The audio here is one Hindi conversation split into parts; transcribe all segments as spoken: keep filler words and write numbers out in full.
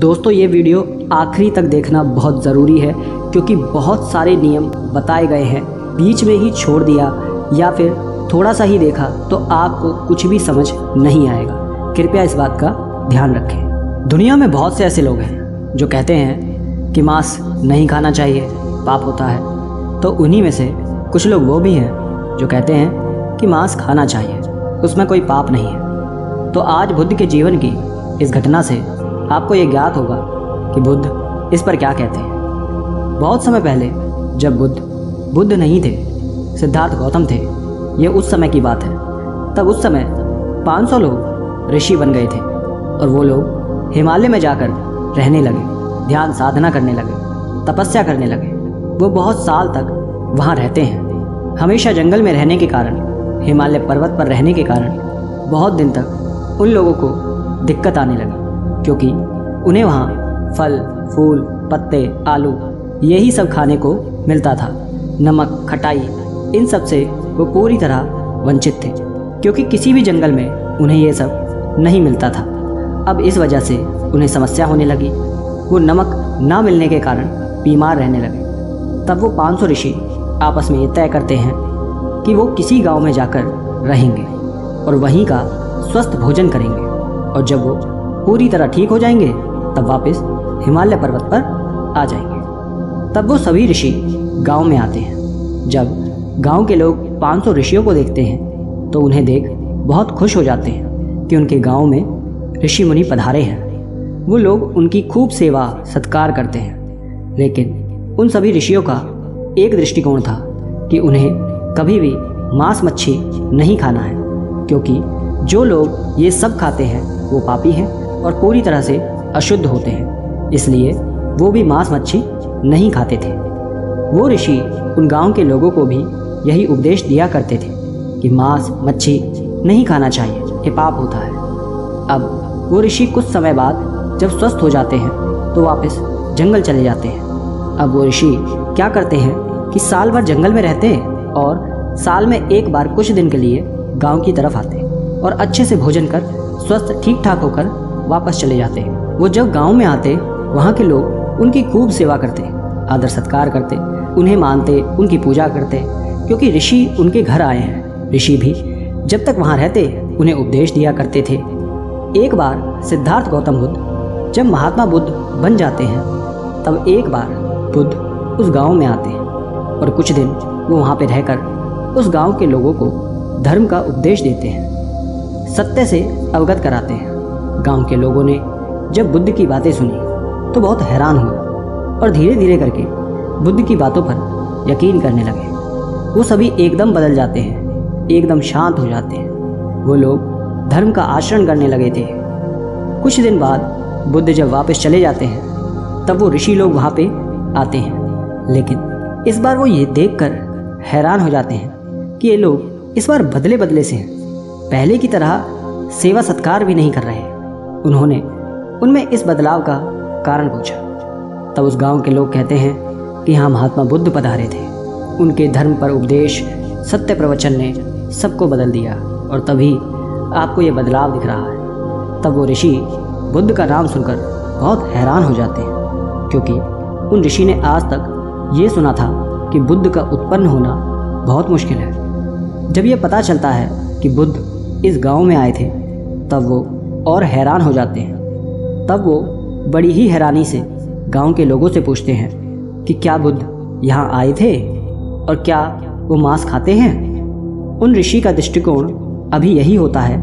दोस्तों ये वीडियो आखिरी तक देखना बहुत ज़रूरी है क्योंकि बहुत सारे नियम बताए गए हैं, बीच में ही छोड़ दिया या फिर थोड़ा सा ही देखा तो आपको कुछ भी समझ नहीं आएगा। कृपया इस बात का ध्यान रखें। दुनिया में बहुत से ऐसे लोग हैं जो कहते हैं कि मांस नहीं खाना चाहिए, पाप होता है, तो उन्हीं में से कुछ लोग वो भी हैं जो कहते हैं कि मांस खाना चाहिए, उसमें कोई पाप नहीं है। तो आज बुद्ध के जीवन की इस घटना से आपको ये ज्ञात होगा कि बुद्ध इस पर क्या कहते हैं। बहुत समय पहले जब बुद्ध बुद्ध नहीं थे, सिद्धार्थ गौतम थे, ये उस समय की बात है, तब उस समय पाँच सौ लोग ऋषि बन गए थे और वो लोग हिमालय में जाकर रहने लगे, ध्यान साधना करने लगे, तपस्या करने लगे। वो बहुत साल तक वहाँ रहते हैं। हमेशा जंगल में रहने के कारण, हिमालय पर्वत पर रहने के कारण बहुत दिन तक उन लोगों को दिक्कत आने लगी क्योंकि उन्हें वहाँ फल फूल पत्ते आलू यही सब खाने को मिलता था। नमक खटाई इन सब से वो पूरी तरह वंचित थे क्योंकि किसी भी जंगल में उन्हें ये सब नहीं मिलता था। अब इस वजह से उन्हें समस्या होने लगी। वो नमक ना मिलने के कारण बीमार रहने लगे। तब वो पाँच सौ ऋषि आपस में ये तय करते हैं कि वो किसी गांव में जाकर रहेंगे और वहीं का स्वस्थ भोजन करेंगे और जब वो पूरी तरह ठीक हो जाएंगे तब वापस हिमालय पर्वत पर आ जाएंगे। तब वो सभी ऋषि गांव में आते हैं। जब गांव के लोग पाँच सौ ऋषियों को देखते हैं तो उन्हें देख बहुत खुश हो जाते हैं कि उनके गांव में ऋषि मुनि पधारे हैं। वो लोग उनकी खूब सेवा सत्कार करते हैं, लेकिन उन सभी ऋषियों का एक दृष्टिकोण था कि उन्हें कभी भी मांस मच्छी नहीं खाना है क्योंकि जो लोग ये सब खाते हैं वो पापी हैं और पूरी तरह से अशुद्ध होते हैं, इसलिए वो भी मांस मच्छी नहीं खाते थे। वो ऋषि उन गांव के लोगों को भी यही उपदेश दिया करते थे कि मांस मच्छी नहीं खाना चाहिए, ये पाप होता है। अब वो ऋषि कुछ समय बाद जब स्वस्थ हो जाते हैं तो वापस जंगल चले जाते हैं। अब वो ऋषि क्या करते हैं कि साल भर जंगल में रहते हैं और साल में एक बार कुछ दिन के लिए गांव की तरफ आते हैं और अच्छे से भोजन कर स्वस्थ ठीक ठाक होकर वापस चले जाते हैं। वो जब गांव में आते वहाँ के लोग उनकी खूब सेवा करते, आदर सत्कार करते, उन्हें मानते, उनकी पूजा करते क्योंकि ऋषि उनके घर आए हैं। ऋषि भी जब तक वहाँ रहते उन्हें उपदेश दिया करते थे। एक बार सिद्धार्थ गौतम बुद्ध जब महात्मा बुद्ध बन जाते हैं तब एक बार बुद्ध उस गांव में आते हैं और कुछ दिन वो वहाँ पर रहकर उस गांव के लोगों को धर्म का उपदेश देते हैं, सत्य से अवगत कराते हैं। गांव के लोगों ने जब बुद्ध की बातें सुनी तो बहुत हैरान हुए और धीरे धीरे करके बुद्ध की बातों पर यकीन करने लगे। वो सभी एकदम बदल जाते हैं, एकदम शांत हो जाते हैं। वो लोग धर्म का आचरण करने लगे थे। कुछ दिन बाद बुद्ध जब वापस चले जाते हैं तब वो ऋषि लोग वहाँ पे आते हैं, लेकिन इस बार वो ये देखकर हैरान हो जाते हैं कि ये लोग इस बार बदले बदले से हैं, पहले की तरह सेवा सत्कार भी नहीं कर रहे। उन्होंने उनमें इस बदलाव का कारण पूछा। तब उस गाँव के लोग कहते हैं कि हाँ, महात्मा बुद्ध पधारे थे, उनके धर्म पर उपदेश, सत्य प्रवचन ने सबको बदल दिया और तभी आपको ये बदलाव दिख रहा है। तब वो ऋषि बुद्ध का नाम सुनकर बहुत हैरान हो जाते हैं क्योंकि उन ऋषि ने आज तक ये सुना था कि बुद्ध का उत्पन्न होना बहुत मुश्किल है। जब ये पता चलता है कि बुद्ध इस गांव में आए थे तब वो और हैरान हो जाते हैं। तब वो बड़ी ही हैरानी से गाँव के लोगों से पूछते हैं कि क्या बुद्ध यहाँ आए थे और क्या वो मांस खाते हैं। उन ऋषि का दृष्टिकोण अभी यही होता है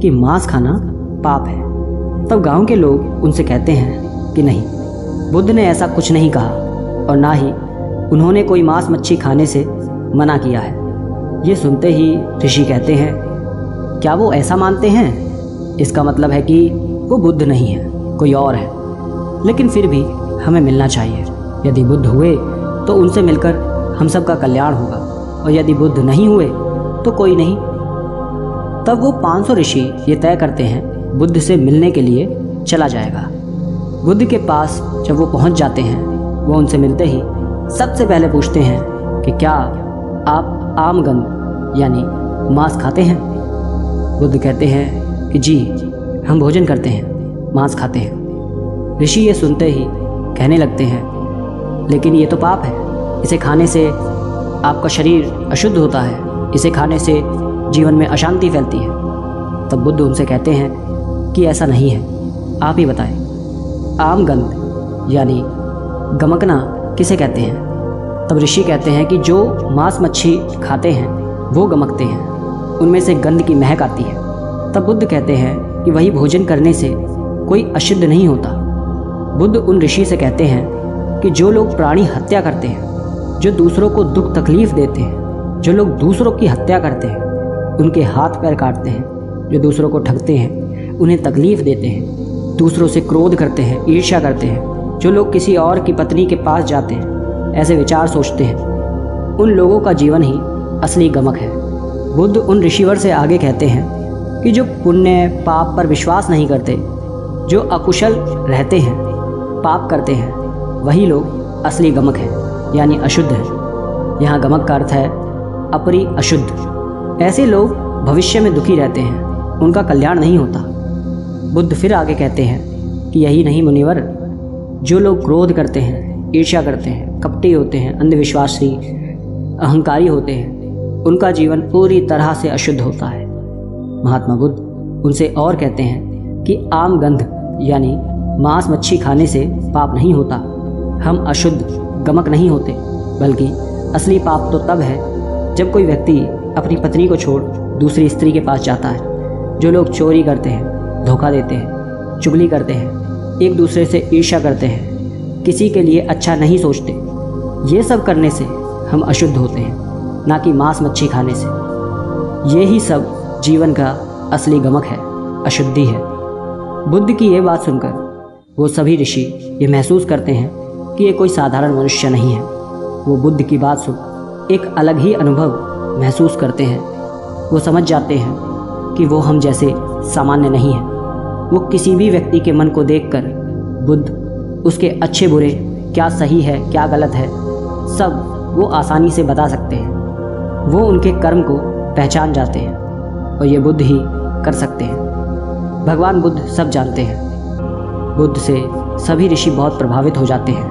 कि मांस खाना पाप है। तब गांव के लोग उनसे कहते हैं कि नहीं, बुद्ध ने ऐसा कुछ नहीं कहा और ना ही उन्होंने कोई मांस मच्छी खाने से मना किया है। ये सुनते ही ऋषि कहते हैं, क्या वो ऐसा मानते हैं? इसका मतलब है कि वो बुद्ध नहीं है, कोई और है, लेकिन फिर भी हमें मिलना चाहिए। यदि बुद्ध हुए तो उनसे मिलकर हम सब का कल्याण होगा और यदि बुद्ध नहीं हुए तो कोई नहीं। तब वो पाँच सौ ऋषि ये तय करते हैं बुद्ध से मिलने के लिए चला जाएगा। बुद्ध के पास जब वो पहुंच जाते हैं वो उनसे मिलते ही सबसे पहले पूछते हैं कि क्या आप आमगंध यानी मांस खाते हैं? बुद्ध कहते हैं कि जी, हम भोजन करते हैं, मांस खाते हैं। ऋषि ये सुनते ही कहने लगते हैं, लेकिन ये तो पाप है। इसे खाने से आपका शरीर अशुद्ध होता है, इसे खाने से जीवन में अशांति फैलती है। तब बुद्ध उनसे कहते हैं कि ऐसा नहीं है, आप ही बताएं, आम गंध यानी गमकना किसे कहते हैं? तब ऋषि कहते हैं कि जो मांस मच्छी खाते हैं वो गमकते हैं, उनमें से गंध की महक आती है। तब बुद्ध कहते हैं कि वही भोजन करने से कोई अशुद्ध नहीं होता। बुद्ध उन ऋषि से कहते हैं कि जो लोग प्राणी हत्या करते हैं, जो दूसरों को दुख तकलीफ देते हैं, जो लोग दूसरों की हत्या करते हैं, उनके हाथ पैर काटते हैं, जो दूसरों को ठगते हैं, उन्हें तकलीफ देते हैं, दूसरों से क्रोध करते हैं, ईर्ष्या करते हैं, जो लोग किसी और की पत्नी के पास जाते हैं, ऐसे विचार सोचते हैं, उन लोगों का जीवन ही असली गमक है। बुद्ध उन ऋषिवर से आगे कहते हैं कि जो पुण्य पाप पर विश्वास नहीं करते, जो अकुशल रहते हैं, पाप करते हैं, वही लोग असली गमक हैं यानी अशुद्ध हैं। यहाँ गमक का अर्थ है अपरि अशुद्ध। ऐसे लोग भविष्य में दुखी रहते हैं, उनका कल्याण नहीं होता। बुद्ध फिर आगे कहते हैं कि यही नहीं मुनिवर, जो लोग क्रोध करते हैं, ईर्ष्या करते हैं, कपटी होते हैं, अंधविश्वासी, अहंकारी होते हैं, उनका जीवन पूरी तरह से अशुद्ध होता है। महात्मा बुद्ध उनसे और कहते हैं कि आम गंध यानी मांस मच्छी खाने से पाप नहीं होता, हम अशुद्ध गमक नहीं होते, बल्कि असली पाप तो तब है जब कोई व्यक्ति अपनी पत्नी को छोड़ दूसरी स्त्री के पास जाता है। जो लोग चोरी करते हैं, धोखा देते हैं, चुगली करते हैं, एक दूसरे से ईर्ष्या करते हैं, किसी के लिए अच्छा नहीं सोचते, ये सब करने से हम अशुद्ध होते हैं, ना कि मांस मच्छी खाने से। ये ही सब जीवन का असली गमक है, अशुद्धि है। बुद्ध की ये बात सुनकर वो सभी ऋषि ये महसूस करते हैं कि ये कोई साधारण मनुष्य नहीं है। वो बुद्ध की बात सुन एक अलग ही अनुभव महसूस करते हैं। वो समझ जाते हैं कि वो हम जैसे सामान्य नहीं है। वो किसी भी व्यक्ति के मन को देखकर बुद्ध उसके अच्छे बुरे, क्या सही है क्या गलत है, सब वो आसानी से बता सकते हैं। वो उनके कर्म को पहचान जाते हैं और ये बुद्ध ही कर सकते हैं। भगवान बुद्ध सब जानते हैं। बुद्ध से सभी ऋषि बहुत प्रभावित हो जाते हैं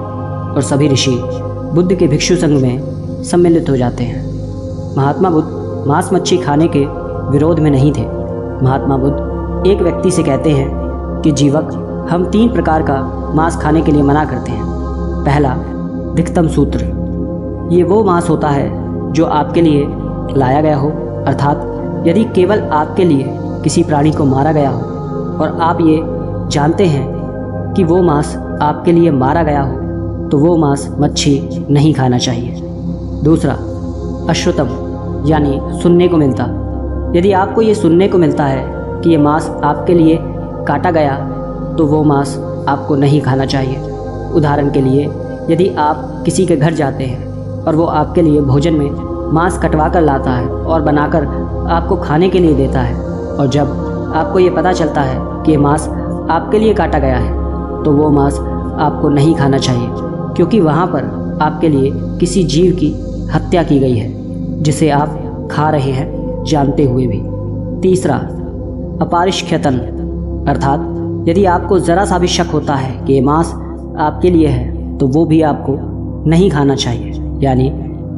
और सभी ऋषि बुद्ध के भिक्षु संघ में सम्मिलित हो जाते हैं। महात्मा बुद्ध मांस मच्छी खाने के विरोध में नहीं थे। महात्मा बुद्ध एक व्यक्ति से कहते हैं कि जीवक, हम तीन प्रकार का मांस खाने के लिए मना करते हैं। पहला दिक्तम सूत्र, ये वो मांस होता है जो आपके लिए लाया गया हो, अर्थात यदि केवल आपके लिए किसी प्राणी को मारा गया हो और आप ये जानते हैं कि वो मांस आपके लिए मारा गया हो, तो वो मांस मच्छी नहीं खाना चाहिए। दूसरा अश्रुतम यानी सुनने को मिलता, यदि आपको ये सुनने को मिलता है कि ये मांस आपके लिए काटा गया, तो वो मांस आपको नहीं खाना चाहिए। उदाहरण के लिए, यदि आप किसी के घर जाते हैं और वो आपके लिए भोजन में मांस कटवा कर लाता है और बनाकर आपको खाने के लिए देता है, और जब आपको ये पता चलता है कि ये मांस आपके लिए काटा गया है, तो वो मांस आपको नहीं खाना चाहिए, क्योंकि वहाँ पर आपके लिए किसी जीव की हत्या की गई है जिसे आप खा रहे हैं जानते हुए भी। तीसरा अपारिष्ख्यतन, अर्थात यदि आपको ज़रा सा भी शक होता है कि ये मांस आपके लिए है, तो वो भी आपको नहीं खाना चाहिए। यानी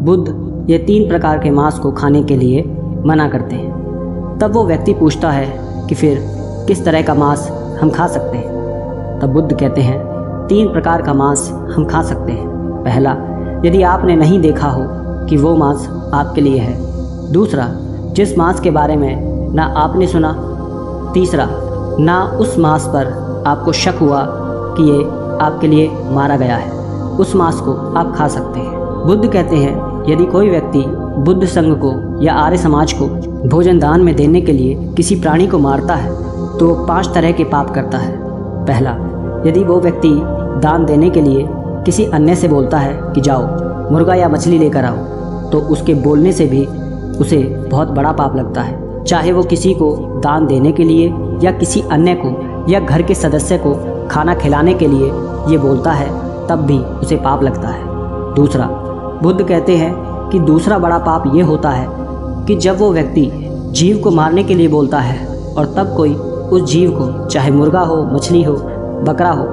बुद्ध ये तीन प्रकार के मांस को खाने के लिए मना करते हैं। तब वो व्यक्ति पूछता है कि फिर किस तरह का मांस हम खा सकते हैं? तब बुद्ध कहते हैं तीन प्रकार का मांस हम खा सकते हैं। पहला, यदि आपने नहीं देखा हो कि वो मांस आपके लिए है। दूसरा, जिस मांस के बारे में ना आपने सुना। तीसरा, ना उस मांस पर आपको शक हुआ कि ये आपके लिए मारा गया है, उस मांस को आप खा सकते हैं। बुद्ध कहते हैं यदि कोई व्यक्ति बुद्ध संघ को या आर्य समाज को भोजन दान में देने के लिए किसी प्राणी को मारता है, तो वो पांच तरह के पाप करता है। पहला, यदि वो व्यक्ति दान देने के लिए किसी अन्य से बोलता है कि जाओ मुर्गा या मछली लेकर आओ, तो उसके बोलने से भी उसे बहुत बड़ा पाप लगता है, चाहे वो किसी को दान देने के लिए या किसी अन्य को या घर के सदस्य को खाना खिलाने के लिए ये बोलता है, तब भी उसे पाप लगता है। दूसरा, बुद्ध कहते हैं कि दूसरा बड़ा पाप ये होता है कि जब वो व्यक्ति जीव को मारने के लिए बोलता है और तब कोई उस जीव को, चाहे मुर्गा हो, मछली हो, बकरा हो,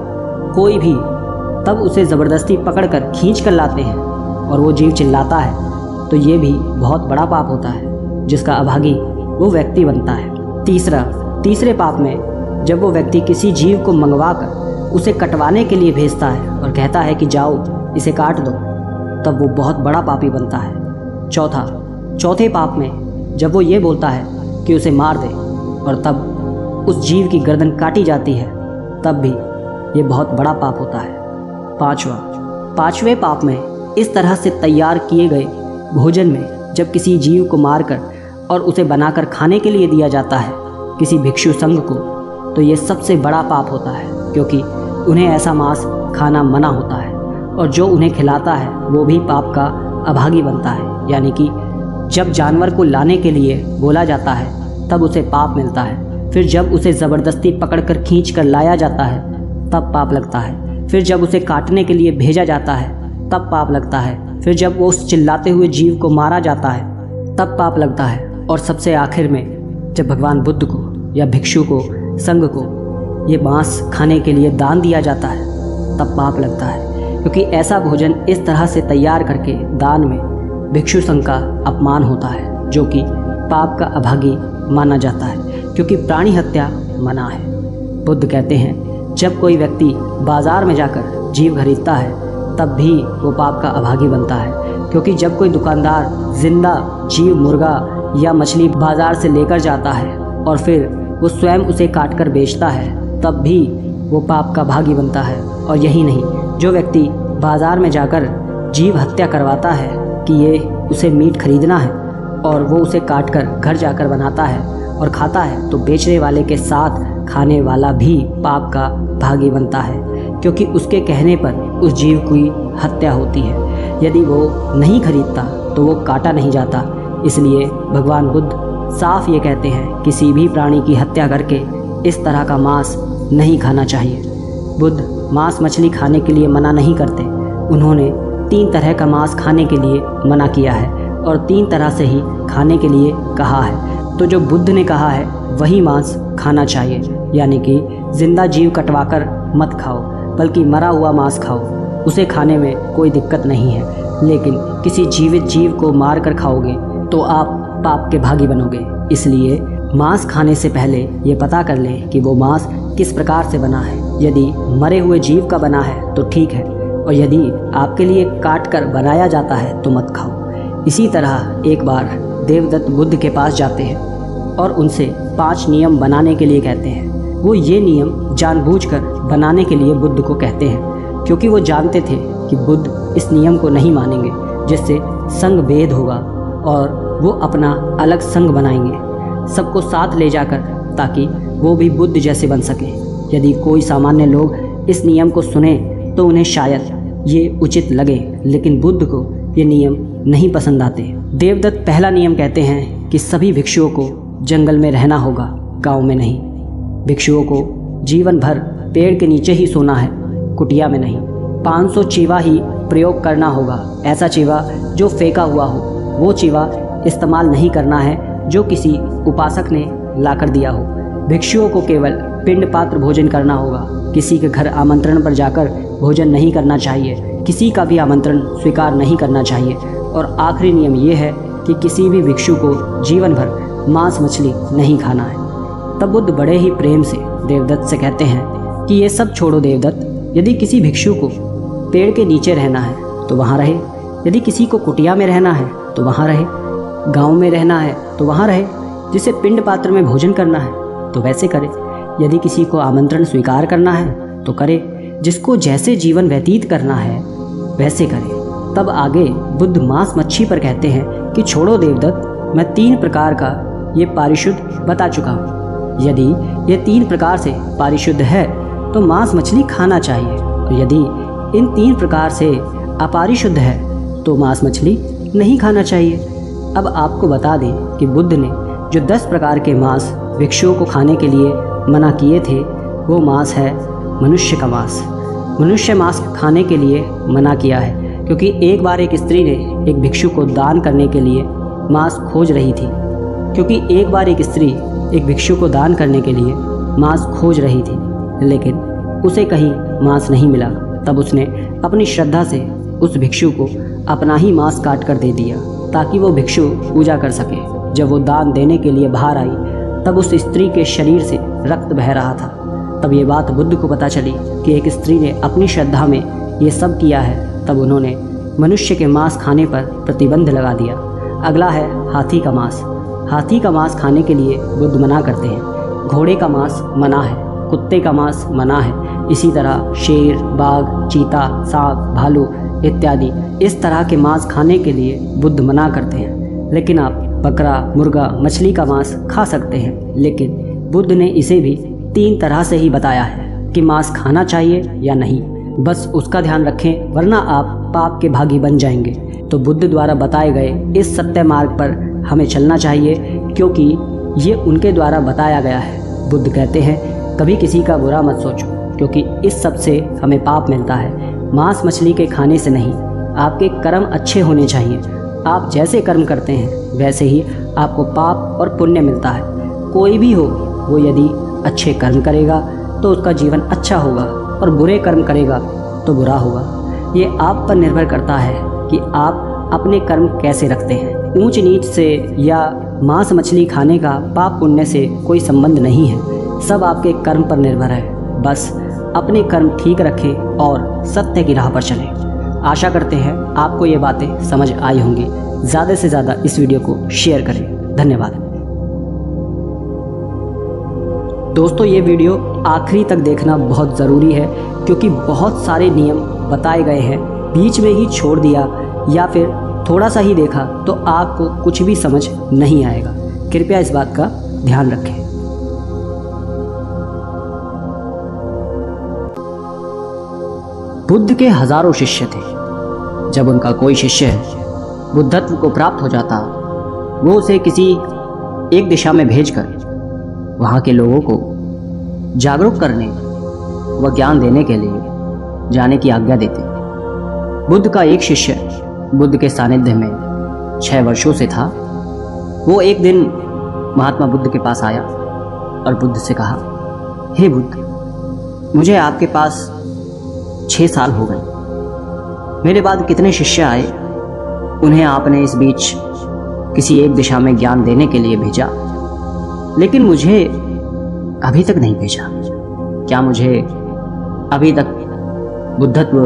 कोई भी, तब उसे ज़बरदस्ती पकड़कर खींच कर लाते हैं और वो जीव चिल्लाता है तो ये भी बहुत बड़ा पाप होता है जिसका अभागी वो व्यक्ति बनता है। तीसरा, तीसरे पाप में जब वो व्यक्ति किसी जीव को मंगवा कर उसे कटवाने के लिए भेजता है और कहता है कि जाओ इसे काट दो, तब वो बहुत बड़ा पापी बनता है। चौथा, चौथे पाप में जब वो ये बोलता है कि उसे मार दे और तब उस जीव की गर्दन काटी जाती है, तब भी ये बहुत बड़ा पाप होता है। पाँचवा, पाँचवें पाप में इस तरह से तैयार किए गए भोजन में जब किसी जीव को मारकर और उसे बनाकर खाने के लिए दिया जाता है किसी भिक्षु संघ को, तो ये सबसे बड़ा पाप होता है क्योंकि उन्हें ऐसा मांस खाना मना होता है और जो उन्हें खिलाता है वो भी पाप का अभागी बनता है। यानी कि जब जानवर को लाने के लिए बोला जाता है तब उसे पाप मिलता है, फिर जब उसे ज़बरदस्ती पकड़कर खींचकर लाया जाता है तब पाप लगता है, फिर जब उसे काटने के लिए भेजा जाता है तब पाप लगता है, फिर जब वो उस चिल्लाते हुए जीव को मारा जाता है तब पाप लगता है, और सबसे आखिर में जब भगवान बुद्ध को या भिक्षु को, संघ को ये मांस खाने के लिए दान दिया जाता है तब पाप लगता है क्योंकि ऐसा भोजन इस तरह से तैयार करके दान में भिक्षु संघ का अपमान होता है जो कि पाप का अभागी माना जाता है क्योंकि प्राणी हत्या मना है। बुद्ध कहते हैं जब कोई व्यक्ति बाज़ार में जाकर जीव खरीदता है तब भी वो पाप का अभागी बनता है क्योंकि जब कोई दुकानदार जिंदा जीव मुर्गा या मछली बाज़ार से लेकर जाता है और फिर वो स्वयं उसे काटकर बेचता है तब भी वो पाप का भागी बनता है। और यही नहीं, जो व्यक्ति बाज़ार में जाकर जीव हत्या करवाता है कि ये उसे मीट खरीदना है और वो उसे काटकर घर जाकर बनाता है और खाता है, तो बेचने वाले के साथ खाने वाला भी पाप का भागी बनता है क्योंकि उसके कहने पर उस जीव की हत्या होती है। यदि वो नहीं खरीदता तो वो काटा नहीं जाता। इसलिए भगवान बुद्ध साफ ये कहते हैं किसी भी प्राणी की हत्या करके इस तरह का मांस नहीं खाना चाहिए। बुद्ध मांस मछली खाने के लिए मना नहीं करते, उन्होंने तीन तरह का मांस खाने के लिए मना किया है और तीन तरह से ही खाने के लिए कहा है। तो जो बुद्ध ने कहा है वही मांस खाना चाहिए, यानी कि जिंदा जीव कटवाकर मत खाओ बल्कि मरा हुआ मांस खाओ, उसे खाने में कोई दिक्कत नहीं है। लेकिन किसी जीवित जीव को मार कर खाओगे तो आप पाप के भागी बनोगे। इसलिए मांस खाने से पहले ये पता कर लें कि वो मांस किस प्रकार से बना है। यदि मरे हुए जीव का बना है तो ठीक है, और यदि आपके लिए काट कर बनाया जाता है तो मत खाओ। इसी तरह एक बार देवदत्त बुद्ध के पास जाते हैं और उनसे पांच नियम बनाने के लिए कहते हैं। वो ये नियम जानबूझकर बनाने के लिए बुद्ध को कहते हैं क्योंकि वो जानते थे कि बुद्ध इस नियम को नहीं मानेंगे जिससे संघ भेद होगा और वो अपना अलग संघ बनाएंगे, सबको साथ ले जाकर, ताकि वो भी बुद्ध जैसे बन सके। यदि कोई सामान्य लोग इस नियम को सुने तो उन्हें शायद ये उचित लगे, लेकिन बुद्ध को ये नियम नहीं पसंद आते। देवदत्त पहला नियम कहते हैं कि सभी भिक्षुओं को जंगल में रहना होगा, गांव में नहीं। भिक्षुओं को जीवन भर पेड़ के नीचे ही सोना है, कुटिया में नहीं। पाँच सौ चीवा ही प्रयोग करना होगा, ऐसा चीवा जो फेंका हुआ हो, वो चीवा इस्तेमाल नहीं करना है जो किसी उपासक ने लाकर दिया हो। भिक्षुओं को केवल पिंड पात्र भोजन करना होगा, किसी के घर आमंत्रण पर जाकर भोजन नहीं करना चाहिए, किसी का भी आमंत्रण स्वीकार नहीं करना चाहिए। और आखिरी नियम ये है कि किसी भी भिक्षु को जीवन भर मांस मछली नहीं खाना है। तब बुद्ध बड़े ही प्रेम से देवदत्त से कहते हैं कि ये सब छोड़ो देवदत्त, यदि किसी भिक्षु को पेड़ के नीचे रहना है तो वहाँ रहे, यदि किसी को कुटिया में रहना है तो वहाँ रहे, गांव में रहना है तो वहाँ रहे, जिसे पिंड पात्र में भोजन करना है तो वैसे करे, यदि किसी को आमंत्रण स्वीकार करना है तो करे, जिसको जैसे जीवन व्यतीत करना है वैसे करे। तब आगे बुद्ध मांस मच्छी पर कहते हैं कि छोड़ो देवदत्त, मैं तीन प्रकार का ये पारिशुद्ध बता चुका हूँ। यदि ये तीन प्रकार से पारिशुद्ध है तो मांस मछली खाना चाहिए, और यदि इन तीन प्रकार से अपारिशुद्ध है तो मांस मछली नहीं खाना चाहिए। अब आपको बता दें कि बुद्ध ने जो दस प्रकार के मांस भिक्षुओं को खाने के लिए मना किए थे वो मांस है मनुष्य का मांस। मनुष्य मांस खाने के लिए मना किया है क्योंकि एक बार एक स्त्री ने एक भिक्षु को दान करने के लिए मांस खोज रही थी क्योंकि एक बार एक स्त्री एक भिक्षु को दान करने के लिए मांस खोज रही थी, लेकिन उसे कहीं मांस नहीं मिला, तब उसने अपनी श्रद्धा से उस भिक्षु को अपना ही मांस काट कर दे दिया ताकि वो भिक्षु पूजा कर सके। जब वो दान देने के लिए बाहर आई तब उस स्त्री के शरीर से रक्त बह रहा था। तब ये बात बुद्ध को पता चली कि एक स्त्री ने अपनी श्रद्धा में ये सब किया है। तब उन्होंने मनुष्य के मांस खाने पर प्रतिबंध लगा दिया। अगला है हाथी का मांस। हाथी का मांस खाने के लिए बुद्ध मना करते हैं। घोड़े का मांस मना है, कुत्ते का मांस मना है, इसी तरह शेर, बाघ, चीता, सांप, भालू इत्यादि इस तरह के मांस खाने के लिए बुद्ध मना करते हैं। लेकिन आप बकरा, मुर्गा, मछली का मांस खा सकते हैं। लेकिन बुद्ध ने इसे भी तीन तरह से ही बताया है कि मांस खाना चाहिए या नहीं, बस उसका ध्यान रखें वरना आप पाप के भागी बन जाएंगे। तो बुद्ध द्वारा बताए गए इस सत्य मार्ग पर हमें चलना चाहिए क्योंकि ये उनके द्वारा बताया गया है। बुद्ध कहते हैं कभी किसी का बुरा मत सोचो क्योंकि इस सब से हमें पाप मिलता है। मांस मछली के खाने से नहीं, आपके कर्म अच्छे होने चाहिए। आप जैसे कर्म करते हैं वैसे ही आपको पाप और पुण्य मिलता है। कोई भी हो वो यदि अच्छे कर्म करेगा तो उसका जीवन अच्छा होगा और बुरे कर्म करेगा तो बुरा होगा। ये आप पर निर्भर करता है कि आप अपने कर्म कैसे रखते हैं। ऊंच नीच से या मांस मछली खाने का पाप पुण्य से कोई संबंध नहीं है, सब आपके कर्म पर निर्भर है। बस अपने कर्म ठीक रखें और सत्य की राह पर चलें। आशा करते हैं आपको ये बातें समझ आई होंगी। ज़्यादा से ज़्यादा इस वीडियो को शेयर करें। धन्यवाद दोस्तों, ये वीडियो आखिरी तक देखना बहुत ज़रूरी है क्योंकि बहुत सारे नियम बताए गए हैं, बीच में ही छोड़ दिया या फिर थोड़ा सा ही देखा तो आपको कुछ भी समझ नहीं आएगा। कृपया इस बात का ध्यान रखें। बुद्ध के हजारों शिष्य थे। जब उनका कोई शिष्य बुद्धत्व को प्राप्त हो जाता वो उसे किसी एक दिशा में भेजकर वहाँ के लोगों को जागरूक करने व ज्ञान देने के लिए जाने की आज्ञा देते। बुद्ध का एक शिष्य बुद्ध के सानिध्य में छः वर्षों से था। वो एक दिन महात्मा बुद्ध के पास आया और बुद्ध से कहा, हे बुद्ध, मुझे आपके पास छः साल हो गए। मेरे बाद कितने शिष्य आए, उन्हें आपने इस बीच किसी एक दिशा में ज्ञान देने के लिए भेजा लेकिन मुझे अभी तक नहीं भेजा। क्या मुझे अभी तक बुद्धत्व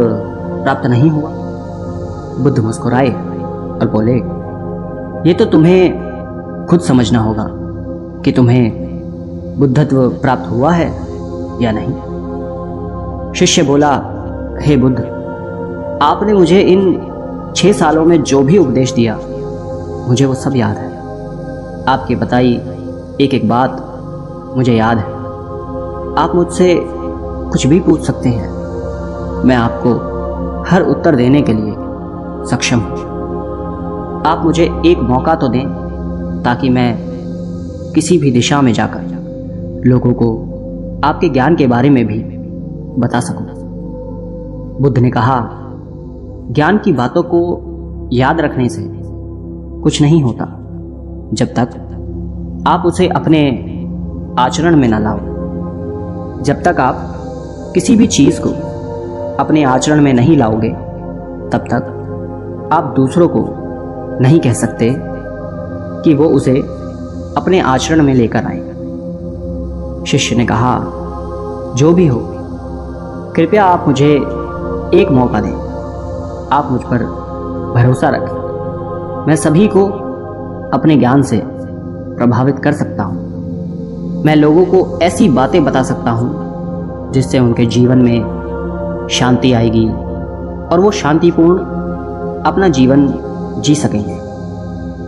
प्राप्त नहीं हुआ? बुद्ध मुस्कुराए और बोले, ये तो तुम्हें खुद समझना होगा कि तुम्हें बुद्धत्व प्राप्त हुआ है या नहीं। शिष्य बोला, हे बुद्ध, आपने मुझे इन छः सालों में जो भी उपदेश दिया मुझे वो सब याद है। आपकी बताई एक एक बात मुझे याद है। आप मुझसे कुछ भी पूछ सकते हैं, मैं आपको हर उत्तर देने के लिए सक्षम हूँ। आप मुझे एक मौका तो दें ताकि मैं किसी भी दिशा में जाकर लोगों को आपके ज्ञान के बारे में भी बता सकूँ। बुद्ध ने कहा, ज्ञान की बातों को याद रखने से कुछ नहीं होता जब तक आप उसे अपने आचरण में ना लाओ। जब तक आप किसी भी चीज़ को अपने आचरण में नहीं लाओगे तब तक आप दूसरों को नहीं कह सकते कि वो उसे अपने आचरण में लेकर आए। शिष्य ने कहा, जो भी हो, कृपया आप मुझे एक मौका दें। आप मुझ पर भरोसा रखें, मैं सभी को अपने ज्ञान से प्रभावित कर सकता हूँ। मैं लोगों को ऐसी बातें बता सकता हूँ जिससे उनके जीवन में शांति आएगी और वो शांतिपूर्ण अपना जीवन जी सकेंगे।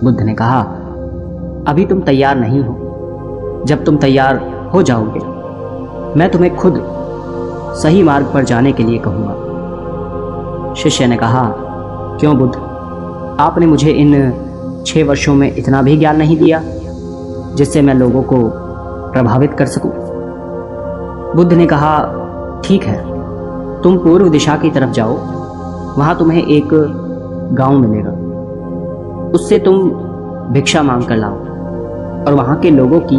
बुद्ध ने कहा, अभी तुम तैयार नहीं हो। जब तुम तैयार हो जाओगे मैं तुम्हें खुद सही मार्ग पर जाने के लिए कहूँगा। शिष्य ने कहा, क्यों बुद्ध, आपने मुझे इन छः वर्षों में इतना भी ज्ञान नहीं दिया जिससे मैं लोगों को प्रभावित कर सकूं? बुद्ध ने कहा, ठीक है, तुम पूर्व दिशा की तरफ जाओ, वहाँ तुम्हें एक गांव मिलेगा, उससे तुम भिक्षा मांग कर लाओ और वहाँ के लोगों की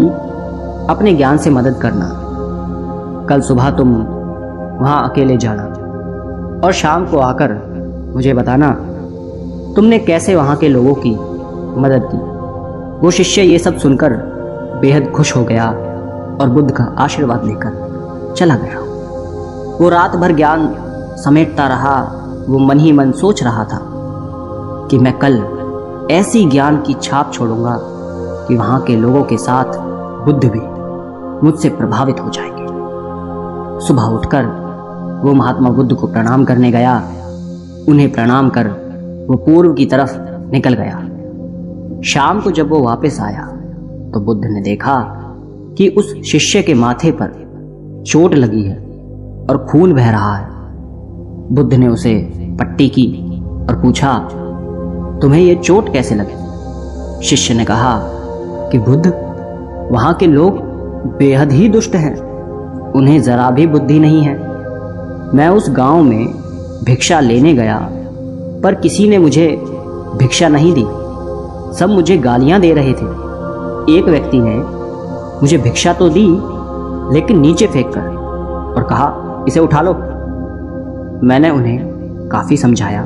अपने ज्ञान से मदद करना। कल सुबह तुम वहाँ अकेले जाना और शाम को आकर मुझे बताना तुमने कैसे वहाँ के लोगों की मदद दी। वो शिष्य ये सब सुनकर बेहद खुश हो गया और बुद्ध का आशीर्वाद लेकर चला गया। वो रात भर ज्ञान समेटता रहा। वो मन ही मन सोच रहा था कि मैं कल ऐसी ज्ञान की छाप छोड़ूंगा कि वहाँ के लोगों के साथ बुद्ध भी मुझसे प्रभावित हो जाएंगे। सुबह उठकर वो महात्मा बुद्ध को प्रणाम करने गया। उन्हें प्रणाम कर वो पूर्व की तरफ निकल गया। शाम को जब वो वापस आया तो बुद्ध ने देखा कि उस शिष्य के माथे पर चोट लगी है और खून बह रहा है। बुद्ध ने उसे पट्टी की और पूछा, तुम्हें यह चोट कैसे लगी? शिष्य ने कहा कि बुद्ध, वहाँ के लोग बेहद ही दुष्ट हैं, उन्हें जरा भी बुद्धि नहीं है। मैं उस गांव में भिक्षा लेने गया पर किसी ने मुझे भिक्षा नहीं दी, सब मुझे गालियाँ दे रहे थे। एक व्यक्ति ने मुझे भिक्षा तो दी लेकिन नीचे फेंक कर और कहा, इसे उठा लो। मैंने उन्हें काफ़ी समझाया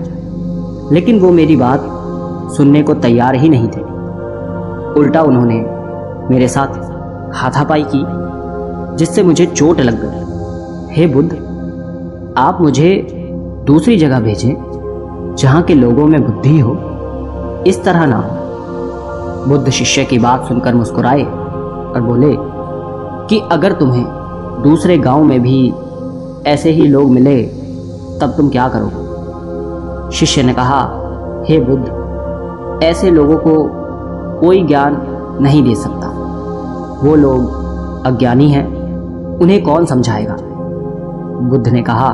लेकिन वो मेरी बात सुनने को तैयार ही नहीं थे। उल्टा उन्होंने मेरे साथ हाथापाई की जिससे मुझे चोट लग गई। हे बुद्ध, आप मुझे दूसरी जगह भेजें जहाँ के लोगों में बुद्धि हो, इस तरह ना हो। बुद्ध शिष्य की बात सुनकर मुस्कुराए और बोले कि अगर तुम्हें दूसरे गांव में भी ऐसे ही लोग मिले तब तुम क्या करोगे? शिष्य ने कहा, हे बुद्ध, ऐसे लोगों को कोई ज्ञान नहीं दे सकता। वो लोग अज्ञानी हैं, उन्हें कौन समझाएगा? बुद्ध ने कहा,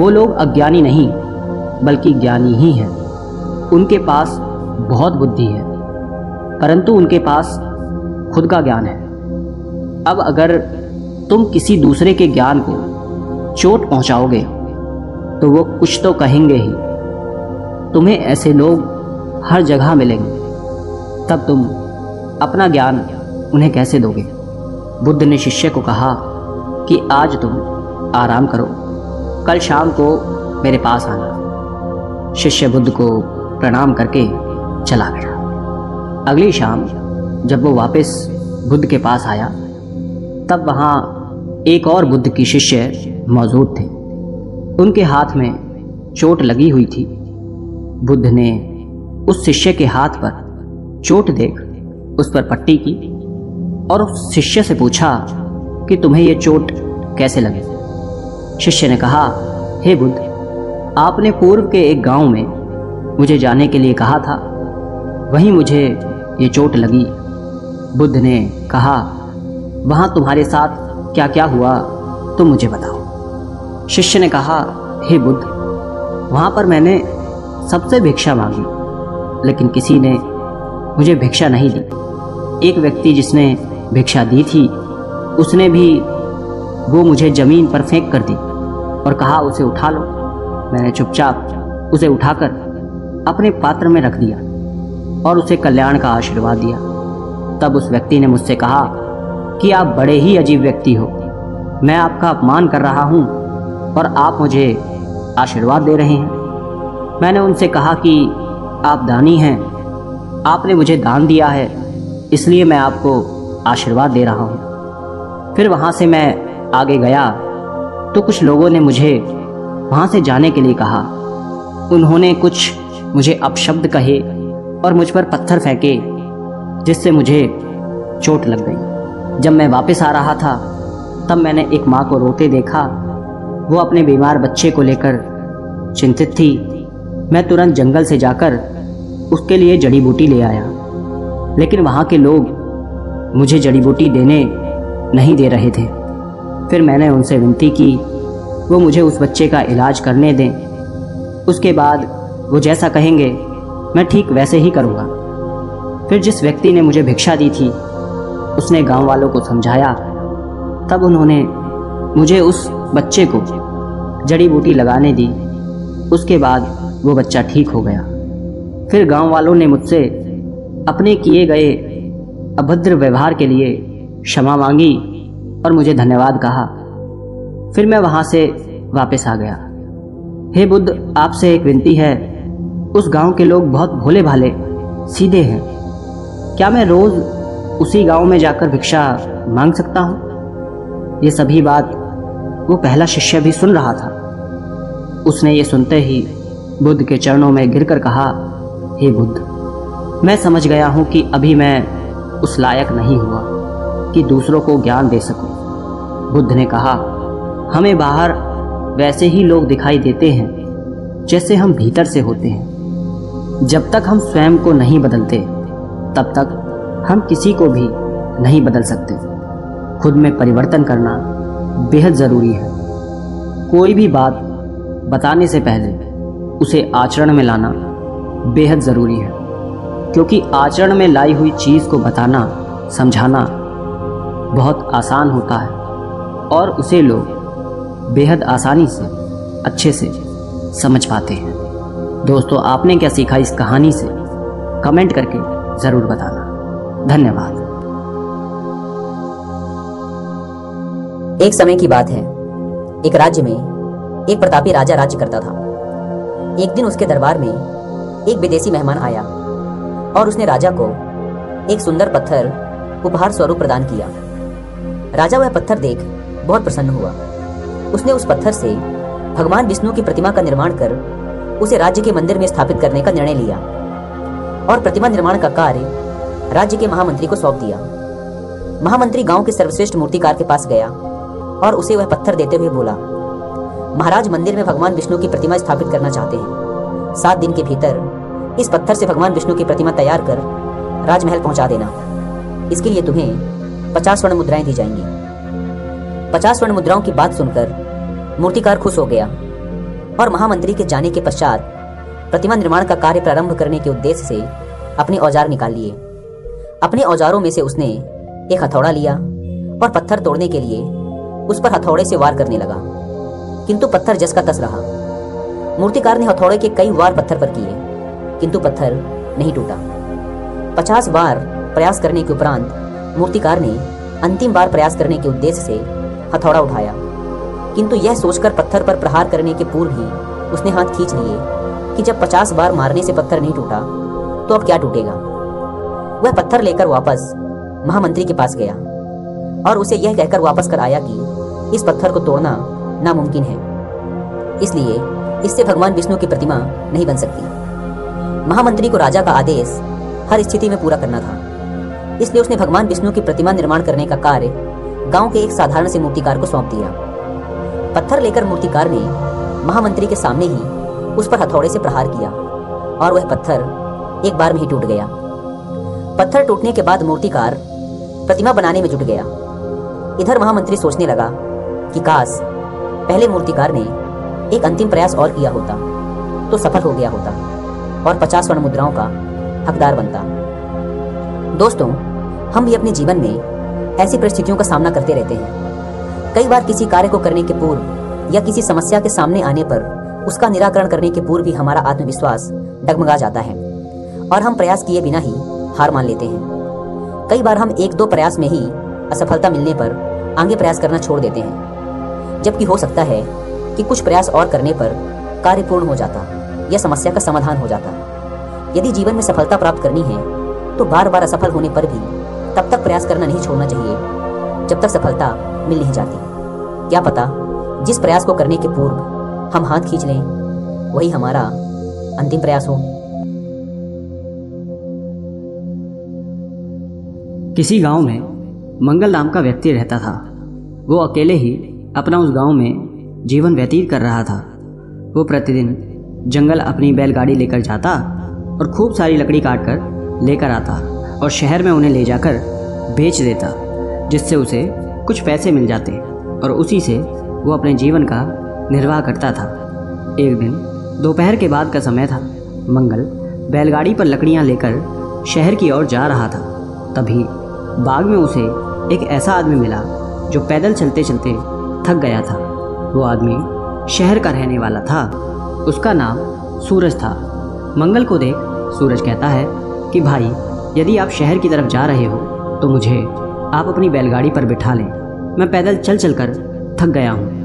वो लोग अज्ञानी नहीं बल्कि ज्ञानी ही हैं। उनके पास बहुत बुद्धि है परंतु उनके पास खुद का ज्ञान है। अब अगर तुम किसी दूसरे के ज्ञान को चोट पहुंचाओगे तो वो कुछ तो कहेंगे ही। तुम्हें ऐसे लोग हर जगह मिलेंगे, तब तुम अपना ज्ञान उन्हें कैसे दोगे? बुद्ध ने शिष्य को कहा कि आज तुम आराम करो, कल शाम को मेरे पास आना। शिष्य बुद्ध को प्रणाम करके चला गया। अगली शाम जब वो वापस बुद्ध के पास आया तब वहाँ एक और बुद्ध की शिष्य मौजूद थे। उनके हाथ में चोट लगी हुई थी। बुद्ध ने उस शिष्य के हाथ पर चोट देख उस पर पट्टी की और उस शिष्य से पूछा कि तुम्हें यह चोट कैसे लगी? शिष्य ने कहा, हे बुद्ध, आपने पूर्व के एक गांव में मुझे जाने के लिए कहा था, वहीं मुझे ये चोट लगी। बुद्ध ने कहा, वहाँ तुम्हारे साथ क्या क्या हुआ तुम मुझे बताओ। शिष्य ने कहा, हे बुद्ध, वहाँ पर मैंने सबसे भिक्षा मांगी लेकिन किसी ने मुझे भिक्षा नहीं दी। एक व्यक्ति जिसने भिक्षा दी थी उसने भी वो मुझे ज़मीन पर फेंक कर दी और कहा, उसे उठा लो। मैंने चुपचाप उसे उठाकर अपने पात्र में रख दिया और उसे कल्याण का आशीर्वाद दिया। तब उस व्यक्ति ने मुझसे कहा कि आप बड़े ही अजीब व्यक्ति हो, मैं आपका अपमान कर रहा हूँ और आप मुझे आशीर्वाद दे रहे हैं। मैंने उनसे कहा कि आप दानी हैं, आपने मुझे दान दिया है इसलिए मैं आपको आशीर्वाद दे रहा हूँ। फिर वहाँ से मैं आगे गया तो कुछ लोगों ने मुझे वहाँ से जाने के लिए कहा। उन्होंने कुछ मुझे अपशब्द कहे और मुझ पर पत्थर फेंके जिससे मुझे चोट लग गई। जब मैं वापस आ रहा था तब मैंने एक माँ को रोते देखा। वो अपने बीमार बच्चे को लेकर चिंतित थी। मैं तुरंत जंगल से जाकर उसके लिए जड़ी बूटी ले आया लेकिन वहाँ के लोग मुझे जड़ी बूटी देने नहीं दे रहे थे। फिर मैंने उनसे विनती की वो मुझे उस बच्चे का इलाज करने दें, उसके बाद वो जैसा कहेंगे मैं ठीक वैसे ही करूँगा। फिर जिस व्यक्ति ने मुझे भिक्षा दी थी उसने गांव वालों को समझाया, तब उन्होंने मुझे उस बच्चे को जड़ी बूटी लगाने दी। उसके बाद वो बच्चा ठीक हो गया। फिर गांव वालों ने मुझसे अपने किए गए अभद्र व्यवहार के लिए क्षमा मांगी और मुझे धन्यवाद कहा। फिर मैं वहां से वापस आ गया। हे बुद्ध, आपसे एक विनती है, उस गांव के लोग बहुत भोले भाले सीधे हैं, क्या मैं रोज उसी गांव में जाकर भिक्षा मांग सकता हूँ? ये सभी बात वो पहला शिष्य भी सुन रहा था। उसने ये सुनते ही बुद्ध के चरणों में गिरकर कहा, हे बुद्ध, मैं समझ गया हूँ कि अभी मैं उस लायक नहीं हुआ कि दूसरों को ज्ञान दे सकूं। बुद्ध ने कहा, हमें बाहर वैसे ही लोग दिखाई देते हैं जैसे हम भीतर से होते हैं। जब तक हम स्वयं को नहीं बदलते तब तक हम किसी को भी नहीं बदल सकते। खुद में परिवर्तन करना बेहद ज़रूरी है। कोई भी बात बताने से पहले उसे आचरण में लाना बेहद ज़रूरी है, क्योंकि आचरण में लाई हुई चीज़ को बताना, समझाना बहुत आसान होता है और उसे लोग बेहद आसानी से, अच्छे से समझ पाते हैं। दोस्तों, आपने क्या सीखा इस कहानी से? कमेंट करके ज़रूर बताना। धन्यवाद। एक समय की बात है, एक राज्य में एक प्रतापी राजा राज्य करता था। एक दिन उसके दरबार में एक विदेशी मेहमान आया और उसने राजा को एक सुंदर पत्थर उपहार स्वरूप प्रदान किया। राजा वह पत्थर देख बहुत प्रसन्न हुआ। उसने उस पत्थर से भगवान विष्णु की प्रतिमा का निर्माण कर उसे राज्य के मंदिर में स्थापित करने का निर्णय लिया और प्रतिमा निर्माण का कार्य राज्य के महामंत्री को सौंप दिया। महामंत्री गांव के सर्वश्रेष्ठ मूर्तिकार के पास गया और उसे वह पत्थर देते हुए बोला, महाराज मंदिर में भगवान विष्णु की प्रतिमा स्थापित करना चाहते हैं। सात दिन के भीतर इस पत्थर से भगवान विष्णु की प्रतिमा तैयार कर राजमहल पहुंचा देना। इसके लिए तुम्हें पचास स्वर्ण मुद्राएं दी जाएंगी। पचास स्वर्ण मुद्राओं की बात सुनकर मूर्तिकार खुश हो गया और महामंत्री के जाने के पश्चात प्रतिमा निर्माण का कार्य प्रारंभ करने के उद्देश्य से अपने औजार निकाल लिए। अपने औजारों में से उसने एक हथौड़ा लिया और पत्थर तोड़ने के लिए उस पर हथौड़े से वार करने लगा, किंतु पत्थर जस का तस रहा। मूर्तिकार ने हथौड़े के कई वार पत्थर पर किए, किंतु पत्थर नहीं टूटा। पचास बार प्रयास करने के उपरांत मूर्तिकार ने अंतिम बार प्रयास करने के उद्देश्य से हथौड़ा उठाया, किंतु यह सोचकर पत्थर पर प्रहार करने के पूर्व ही उसने हाथ खींच लिए कि जब पचास बार मारने से पत्थर नहीं टूटा तो अब क्या टूटेगा। वह पत्थर लेकर वापस महामंत्री के पास गया और उसे यह कहकर वापस कर आया कि इस पत्थर को तोड़ना नामुमकिन है, इसलिए इससे भगवान विष्णु की प्रतिमा नहीं बन सकती। महामंत्री को राजा का आदेश हर स्थिति में पूरा करना था, इसलिए उसने भगवान विष्णु की प्रतिमा निर्माण करने का कार्य गांव के एक साधारण से मूर्तिकार को सौंप दिया। पत्थर लेकर मूर्तिकार ने महामंत्री के सामने ही उस पर हथौड़े से प्रहार किया और वह पत्थर एक बार में ही टूट गया। पत्थर टूटने के बाद मूर्तिकार प्रतिमा बनाने में जुट गया। इधर महामंत्री सोचने लगा कि काश पहले मूर्तिकार ने एक अंतिम प्रयास और किया होता तो सफल हो गया होता और पचास स्वर्ण मुद्राओं का हकदार बनता। दोस्तों, हम भी अपने जीवन में ऐसी परिस्थितियों का सामना करते रहते हैं। कई बार किसी कार्य को करने के पूर्व या किसी समस्या के सामने आने पर उसका निराकरण करने के पूर्व भी हमारा आत्मविश्वास डगमगा जाता है और हम प्रयास किए बिना ही हार मान लेते हैं। कई बार हम एक दो प्रयास में ही असफलता मिलने पर आगे प्रयास करना छोड़ देते हैं, जबकि हो सकता है कि कुछ प्रयास और करने पर कार्य पूर्ण हो जाता या समस्या का समाधान हो जाता। यदि जीवन में सफलता प्राप्त करनी है तो बार बार असफल होने पर भी तब तक प्रयास करना नहीं छोड़ना चाहिए जब तक सफलता मिल नहीं जाती। क्या पता जिस प्रयास को करने के पूर्व हम हाथ खींच लें वही हमारा अंतिम प्रयास हो। किसी गांव में मंगल नाम का व्यक्ति रहता था। वो अकेले ही अपना उस गांव में जीवन व्यतीत कर रहा था। वो प्रतिदिन जंगल अपनी बैलगाड़ी लेकर जाता और खूब सारी लकड़ी काटकर लेकर आता और शहर में उन्हें ले जाकर बेच देता, जिससे उसे कुछ पैसे मिल जाते और उसी से वो अपने जीवन का निर्वाह करता था। एक दिन दोपहर के बाद का समय था। मंगल बैलगाड़ी पर लकड़ियां लेकर शहर की ओर जा रहा था। तभी बाग में उसे एक ऐसा आदमी मिला जो पैदल चलते चलते थक गया था। वो आदमी शहर का रहने वाला था। उसका नाम सूरज था। मंगल को देख सूरज कहता है कि भाई, यदि आप शहर की तरफ जा रहे हो तो मुझे आप अपनी बैलगाड़ी पर बिठा लें, मैं पैदल चल चल कर थक गया हूँ।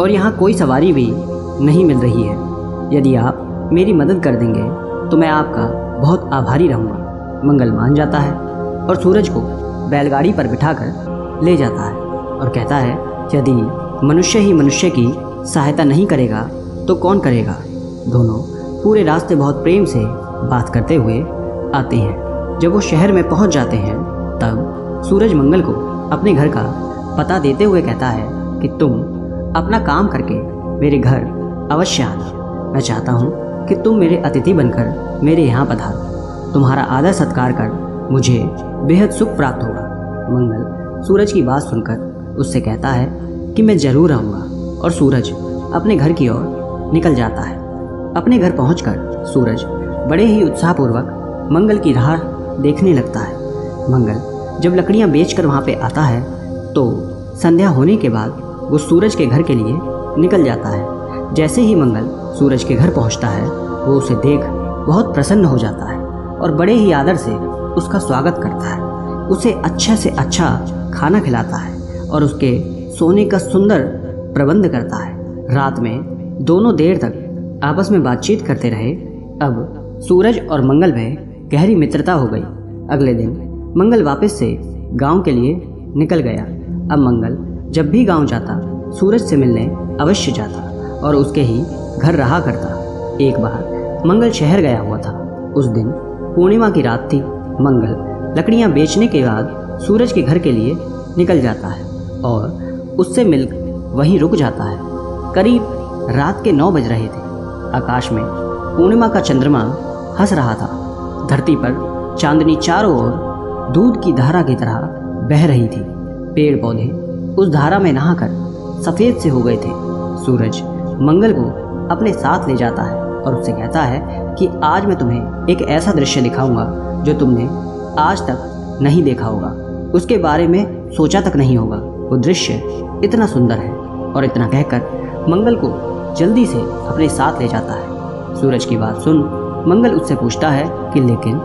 और यहाँ कोई सवारी भी नहीं मिल रही है। यदि आप मेरी मदद कर देंगे तो मैं आपका बहुत आभारी रहूँगा। मंगल मान जाता है और सूरज को बैलगाड़ी पर बिठाकर ले जाता है और कहता है, यदि मनुष्य ही मनुष्य की सहायता नहीं करेगा तो कौन करेगा। दोनों पूरे रास्ते बहुत प्रेम से बात करते हुए आते हैं। जब वो शहर में पहुंच जाते हैं तब सूरज मंगल को अपने घर का पता देते हुए कहता है कि तुम अपना काम करके मेरे घर अवश्य आना। मैं चाहता हूँ कि तुम मेरे अतिथि बनकर मेरे यहाँ पधारो। तुम्हारा आदर सत्कार कर मुझे बेहद सुख प्राप्त होगा। मंगल सूरज की बात सुनकर उससे कहता है कि मैं ज़रूर आऊँगा, और सूरज अपने घर की ओर निकल जाता है। अपने घर पहुंचकर सूरज बड़े ही उत्साहपूर्वक मंगल की राह देखने लगता है। मंगल जब लकड़ियां बेचकर वहां पे आता है तो संध्या होने के बाद वो सूरज के घर के लिए निकल जाता है। जैसे ही मंगल सूरज के घर पहुंचता है वो उसे देख बहुत प्रसन्न हो जाता है और बड़े ही आदर से उसका स्वागत करता है। उसे अच्छे से अच्छा खाना खिलाता है और उसके सोने का सुंदर प्रबंध करता है। रात में दोनों देर तक आपस में बातचीत करते रहे। अब सूरज और मंगल में गहरी मित्रता हो गई। अगले दिन मंगल वापस से गांव के लिए निकल गया। अब मंगल जब भी गांव जाता सूरज से मिलने अवश्य जाता और उसके ही घर रहा करता। एक बार मंगल शहर गया हुआ था। उस दिन पूर्णिमा की रात थी। मंगल लकड़ियाँ बेचने के बाद सूरज के घर के लिए निकल जाता है और उससे मिल वहीं रुक जाता है। करीब रात के नौ बज रहे थे। आकाश में पूर्णिमा का चंद्रमा हंस रहा था। धरती पर चांदनी चारों ओर दूध की धारा की तरह बह रही थी। पेड़ पौधे उस धारा में नहाकर सफ़ेद से हो गए थे। सूरज मंगल को अपने साथ ले जाता है और उससे कहता है कि आज मैं तुम्हें एक ऐसा दृश्य दिखाऊंगा जो तुमने आज तक नहीं देखा होगा, उसके बारे में सोचा तक नहीं होगा। वो दृश्य इतना सुंदर है। और इतना कहकर मंगल को जल्दी से अपने साथ ले जाता है। सूरज की बात सुन मंगल उससे पूछता है कि लेकिन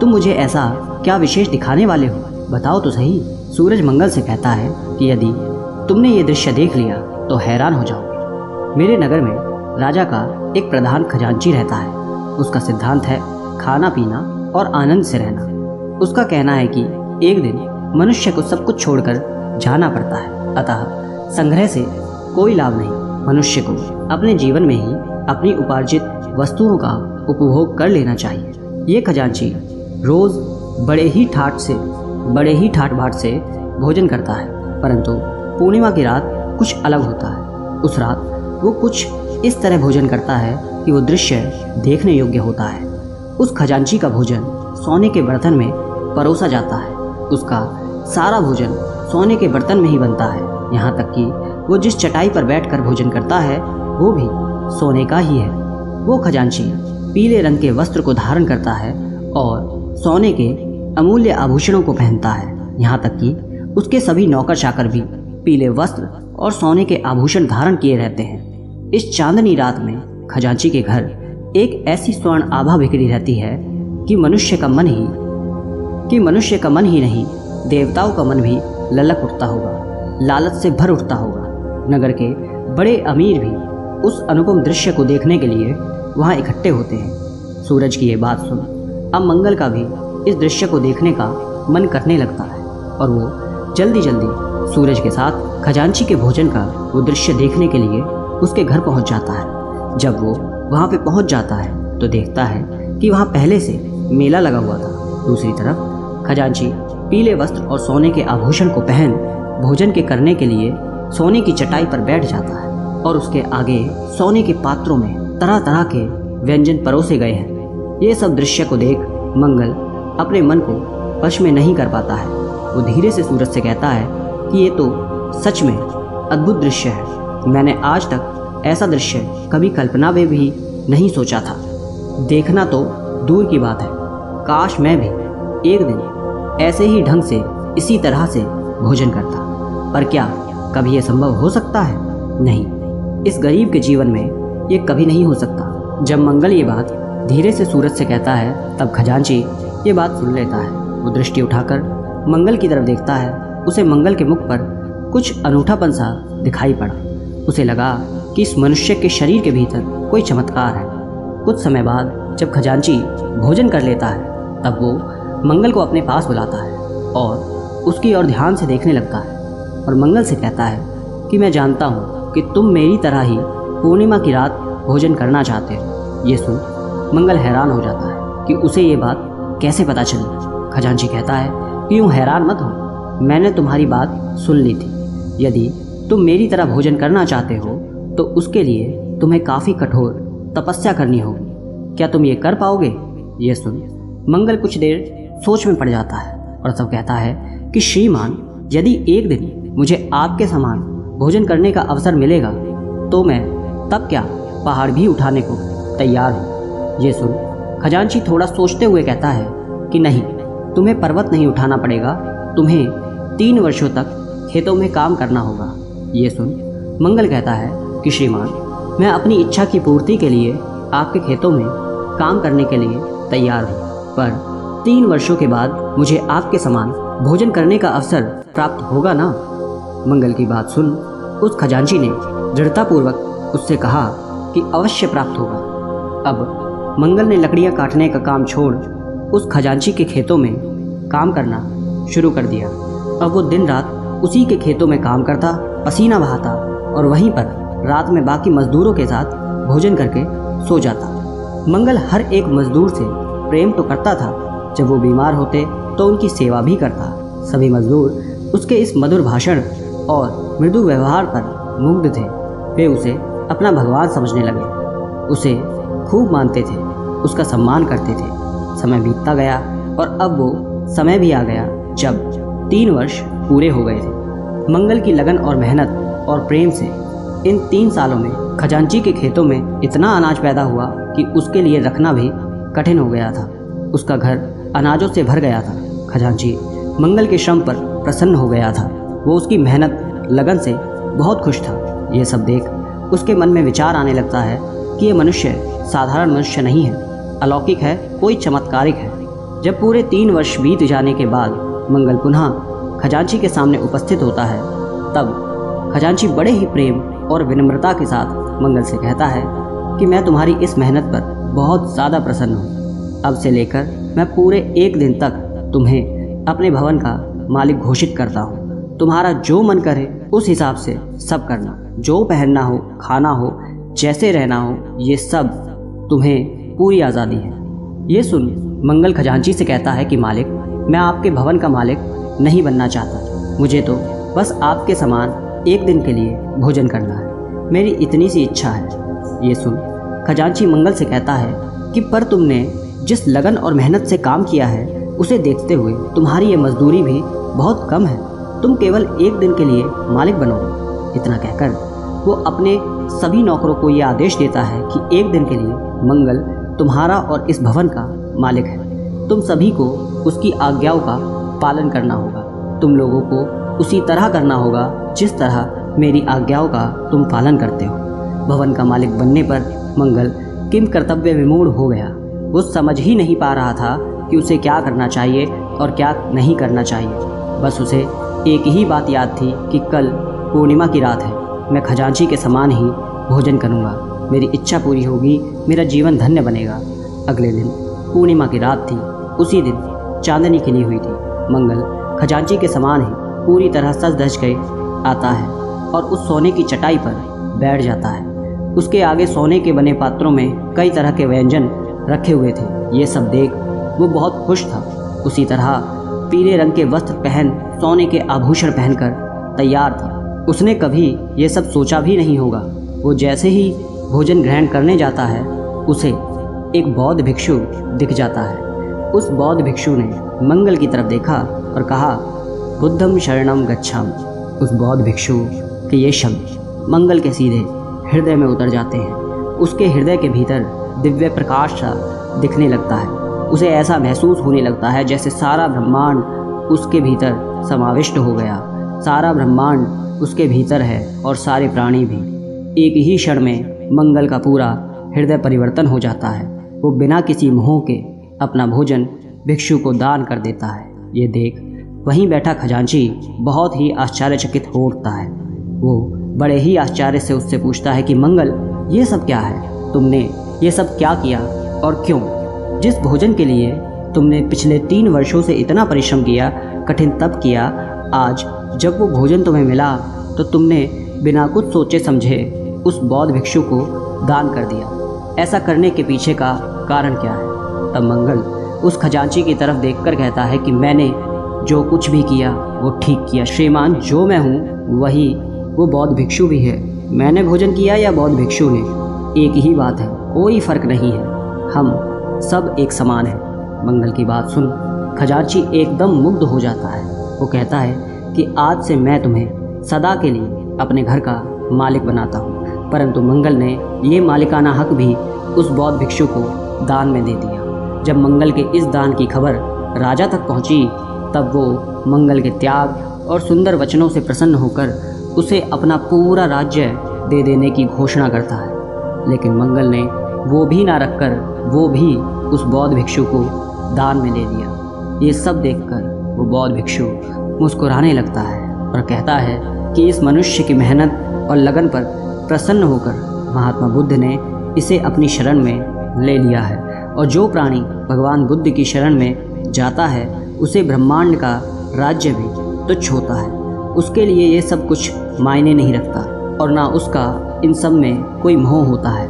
तुम मुझे ऐसा क्या विशेष दिखाने वाले हो, बताओ तो सही। सूरज मंगल से कहता है कि यदि तुमने ये दृश्य देख लिया तो हैरान हो जाओगे। मेरे नगर में राजा का एक प्रधान खजांची रहता है। उसका सिद्धांत है खाना पीना और आनंद से रहना। उसका कहना है कि एक दिन मनुष्य को सब कुछ छोड़कर जाना पड़ता है, अतः संग्रह से कोई लाभ नहीं। मनुष्य को अपने जीवन में ही अपनी उपार्जित वस्तुओं का उपभोग कर लेना चाहिए। ये खजांची रोज़ बड़े ही ठाट से बड़े ही ठाट बाट से भोजन करता है, परंतु पूर्णिमा की रात कुछ अलग होता है। उस रात वो कुछ इस तरह भोजन करता है कि वो दृश्य देखने योग्य होता है। उस खजांची का भोजन सोने के बर्तन में परोसा जाता है। उसका सारा भोजन सोने के बर्तन में ही बनता है। यहाँ तक कि वो जिस चटाई पर बैठकर भोजन करता है वो भी सोने का ही है। वो खजांची पीले रंग के वस्त्र को धारण करता है और सोने के अमूल्य आभूषणों को पहनता है। यहाँ तक कि उसके सभी नौकर चाकर भी पीले वस्त्र और सोने के आभूषण धारण किए रहते हैं। इस चांदनी रात में खजांची के घर एक ऐसी स्वर्ण आभा बिखरी रहती है कि मनुष्य का मन ही कि मनुष्य का मन ही नहीं, देवताओं का मन भी ललक उठता होगा, लालच से भर उठता होगा। नगर के बड़े अमीर भी उस अनुपम दृश्य को देखने के लिए वहाँ इकट्ठे होते हैं। सूरज की ये बात सुन अब मंगल का भी इस दृश्य को देखने का मन करने लगता है और वो जल्दी जल्दी सूरज के साथ खजांची के भोजन का वो दृश्य देखने के लिए उसके घर पहुँच जाता है। जब वो वहाँ पर पहुँच जाता है तो देखता है कि वहाँ पहले से मेला लगा हुआ था। दूसरी तरफ खजांची पीले वस्त्र और सोने के आभूषण को पहन भोजन के करने के लिए सोने की चटाई पर बैठ जाता है और उसके आगे सोने के पात्रों में तरह तरह के व्यंजन परोसे गए हैं। ये सब दृश्य को देख मंगल अपने मन को वश में नहीं कर पाता है। वो धीरे से सूरज से कहता है कि ये तो सच में अद्भुत दृश्य है। मैंने आज तक ऐसा दृश्य कभी कल्पना में भी नहीं सोचा था। देखना तो दूर की बात है, काश मैं भी एक दिन ऐसे ही ढंग से इसी तरह से भोजन करता, पर क्या कभी यह संभव हो सकता है? नहीं, इस गरीब के जीवन में ये कभी नहीं हो सकता। जब मंगल ये बात धीरे से सूरज से कहता है तब खजांची ये बात सुन लेता है। वो दृष्टि उठाकर मंगल की तरफ देखता है। उसे मंगल के मुख पर कुछ अनूठापन सा दिखाई पड़ा। उसे लगा कि इस मनुष्य के शरीर के भीतर कोई चमत्कार है। कुछ समय बाद जब खजांची भोजन कर लेता है तब वो मंगल को अपने पास बुलाता है और उसकी ओर ध्यान से देखने लगता है और मंगल से कहता है कि मैं जानता हूँ कि तुम मेरी तरह ही पूर्णिमा की रात भोजन करना चाहते हो। ये सुन मंगल हैरान हो जाता है कि उसे ये बात कैसे पता चली। खजांची कहता है कि यूँ हैरान मत हो, मैंने तुम्हारी बात सुन ली थी। यदि तुम मेरी तरह भोजन करना चाहते हो तो उसके लिए तुम्हें काफ़ी कठोर तपस्या करनी होगी, क्या तुम ये कर पाओगे? ये सुन मंगल कुछ देर सोच में पड़ जाता है और तब कहता है कि श्रीमान, यदि एक दिन मुझे आपके समान भोजन करने का अवसर मिलेगा तो मैं तब क्या पहाड़ भी उठाने को तैयार हूँ। ये सुन खजांची थोड़ा सोचते हुए कहता है कि नहीं, तुम्हें पर्वत नहीं उठाना पड़ेगा, तुम्हें तीन वर्षों तक खेतों में काम करना होगा। ये सुन मंगल कहता है कि श्रीमान, मैं अपनी इच्छा की पूर्ति के लिए आपके खेतों में काम करने के लिए तैयार हूँ, पर तीन वर्षों के बाद मुझे आपके समान भोजन करने का अवसर प्राप्त होगा ना? मंगल की बात सुन उस खजांची ने दृढ़तापूर्वक उससे कहा कि अवश्य प्राप्त होगा। अब मंगल ने लकड़ियाँ काटने का काम छोड़ उस खजांची के खेतों में काम करना शुरू कर दिया। अब वो दिन रात उसी के खेतों में काम करता, पसीना बहाता और वहीं पर रात में बाकी मजदूरों के साथ भोजन करके सो जाता। मंगल हर एक मजदूर से प्रेम तो करता था, जब वो बीमार होते तो उनकी सेवा भी करता। सभी मजदूर उसके इस मधुर भाषण और मृदु व्यवहार पर मुग्ध थे। वे उसे अपना भगवान समझने लगे, उसे खूब मानते थे, उसका सम्मान करते थे। समय बीतता गया और अब वो समय भी आ गया जब तीन वर्ष पूरे हो गए थे। मंगल की लगन और मेहनत और प्रेम से इन तीन सालों में खजांची के खेतों में इतना अनाज पैदा हुआ कि उसके लिए रखना भी कठिन हो गया था। उसका घर अनाजों से भर गया था। खजांची मंगल के श्रम पर प्रसन्न हो गया था, वो उसकी मेहनत लगन से बहुत खुश था। ये सब देख उसके मन में विचार आने लगता है कि ये मनुष्य साधारण मनुष्य नहीं है, अलौकिक है, कोई चमत्कारिक है। जब पूरे तीन वर्ष बीत जाने के बाद मंगल पुनः खजांची के सामने उपस्थित होता है तब खजांची बड़े ही प्रेम और विनम्रता के साथ मंगल से कहता है कि मैं तुम्हारी इस मेहनत पर बहुत ज़्यादा प्रसन्न हूँ। अब से लेकर मैं पूरे एक दिन तक तुम्हें अपने भवन का मालिक घोषित करता हूँ। तुम्हारा जो मन करे उस हिसाब से सब करना, जो पहनना हो, खाना हो, जैसे रहना हो, ये सब तुम्हें पूरी आज़ादी है। ये सुन मंगल खजांची से कहता है कि मालिक, मैं आपके भवन का मालिक नहीं बनना चाहता, मुझे तो बस आपके समान एक दिन के लिए भोजन करना है, मेरी इतनी सी इच्छा है। ये सुन खजांची मंगल से कहता है कि पर तुमने जिस लगन और मेहनत से काम किया है उसे देखते हुए तुम्हारी ये मजदूरी भी बहुत कम है, तुम केवल एक दिन के लिए मालिक बनोगे। इतना कहकर वो अपने सभी नौकरों को ये आदेश देता है कि एक दिन के लिए मंगल तुम्हारा और इस भवन का मालिक है, तुम सभी को उसकी आज्ञाओं का पालन करना होगा, तुम लोगों को उसी तरह करना होगा जिस तरह मेरी आज्ञाओं का तुम पालन करते हो। भवन का मालिक बनने पर मंगल किम कर्तव्य विमूढ़ हो गया, वो समझ ही नहीं पा रहा था कि उसे क्या करना चाहिए और क्या नहीं करना चाहिए। बस उसे एक ही बात याद थी कि कल पूर्णिमा की रात है, मैं खजांची के समान ही भोजन करूँगा, मेरी इच्छा पूरी होगी, मेरा जीवन धन्य बनेगा। अगले दिन पूर्णिमा की रात थी, उसी दिन चांदनी खिली हुई थी। मंगल खजांची के समान ही पूरी तरह सज धज के आता है और उस सोने की चटाई पर बैठ जाता है। उसके आगे सोने के बने पात्रों में कई तरह के व्यंजन रखे हुए थे। ये सब देख वो बहुत खुश था। उसी तरह पीले रंग के वस्त्र पहन, सोने के आभूषण पहनकर तैयार था। उसने कभी ये सब सोचा भी नहीं होगा। वो जैसे ही भोजन ग्रहण करने जाता है उसे एक बौद्ध भिक्षु दिख जाता है। उस बौद्ध भिक्षु ने मंगल की तरफ देखा और कहा, बुद्धम शरणम गच्छामि। उस बौद्ध भिक्षु के ये शब्द मंगल के सीधे हृदय में उतर जाते हैं। उसके हृदय के भीतर दिव्य प्रकाश सा दिखने लगता है। उसे ऐसा महसूस होने लगता है जैसे सारा ब्रह्मांड उसके भीतर समाविष्ट हो गया, सारा ब्रह्मांड उसके भीतर है और सारे प्राणी भी। एक ही क्षण में मंगल का पूरा हृदय परिवर्तन हो जाता है। वो बिना किसी मोह के अपना भोजन भिक्षु को दान कर देता है। ये देख वहीं बैठा खजांची बहुत ही आश्चर्यचकित हो उठता है। वो बड़े ही आश्चर्य से उससे पूछता है कि मंगल, ये सब क्या है? तुमने ये सब क्या किया और क्यों? जिस भोजन के लिए तुमने पिछले तीन वर्षों से इतना परिश्रम किया, कठिन तप किया, आज जब वो भोजन तुम्हें मिला तो तुमने बिना कुछ सोचे समझे उस बौद्ध भिक्षु को दान कर दिया। ऐसा करने के पीछे का कारण क्या है? तब मंगल उस खजांची की तरफ देखकर कहता है कि मैंने जो कुछ भी किया वो ठीक किया श्रीमान। जो मैं हूँ वही वो बौद्ध भिक्षु भी है। मैंने भोजन किया या बौद्ध भिक्षु ने, एक ही बात है, कोई फ़र्क नहीं है, हम सब एक समान हैं। मंगल की बात सुन खजांची एकदम मुग्ध हो जाता है। वो कहता है कि आज से मैं तुम्हें सदा के लिए अपने घर का मालिक बनाता हूँ। परंतु मंगल ने ये मालिकाना हक भी उस बौद्ध भिक्षु को दान में दे दिया। जब मंगल के इस दान की खबर राजा तक पहुंची, तब वो मंगल के त्याग और सुंदर वचनों से प्रसन्न होकर उसे अपना पूरा राज्य दे देने की घोषणा करता है। लेकिन मंगल ने वो भी ना रखकर वो भी उस बौद्ध भिक्षु को दान में दे दिया। ये सब देखकर वो बौद्ध भिक्षु मुस्कुराने लगता है और कहता है कि इस मनुष्य की मेहनत और लगन पर प्रसन्न होकर महात्मा बुद्ध ने इसे अपनी शरण में ले लिया है, और जो प्राणी भगवान बुद्ध की शरण में जाता है उसे ब्रह्मांड का राज्य भी तुच्छ होता है। उसके लिए ये सब कुछ मायने नहीं रखता और ना उसका इन सब में कोई मोह होता है।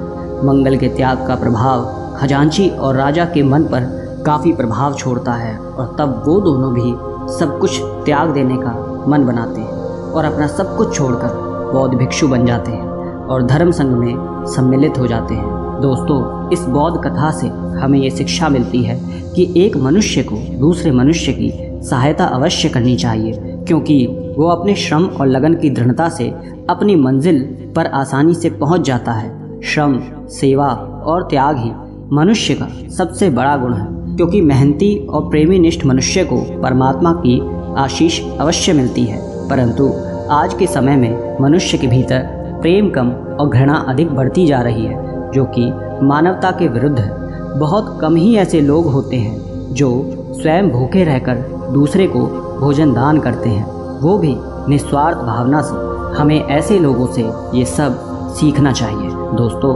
मंगल के त्याग का प्रभाव खजांची और राजा के मन पर काफ़ी प्रभाव छोड़ता है, और तब वो दोनों भी सब कुछ त्याग देने का मन बनाते हैं और अपना सब कुछ छोड़कर बौद्ध भिक्षु बन जाते हैं और धर्म संघ में सम्मिलित हो जाते हैं। दोस्तों, इस बौद्ध कथा से हमें ये शिक्षा मिलती है कि एक मनुष्य को दूसरे मनुष्य की सहायता अवश्य करनी चाहिए, क्योंकि वो अपने श्रम और लगन की दृढ़ता से अपनी मंजिल पर आसानी से पहुंच जाता है। श्रम, सेवा और त्याग ही मनुष्य का सबसे बड़ा गुण है, क्योंकि मेहनती और प्रेमीनिष्ठ मनुष्य को परमात्मा की आशीष अवश्य मिलती है। परंतु आज के समय में मनुष्य के भीतर प्रेम कम और घृणा अधिक बढ़ती जा रही है, जो कि मानवता के विरुद्ध है। बहुत कम ही ऐसे लोग होते हैं जो स्वयं भूखे रहकर दूसरे को भोजन दान करते हैं, वो भी निस्वार्थ भावना से। हमें ऐसे लोगों से ये सब सीखना चाहिए। दोस्तों,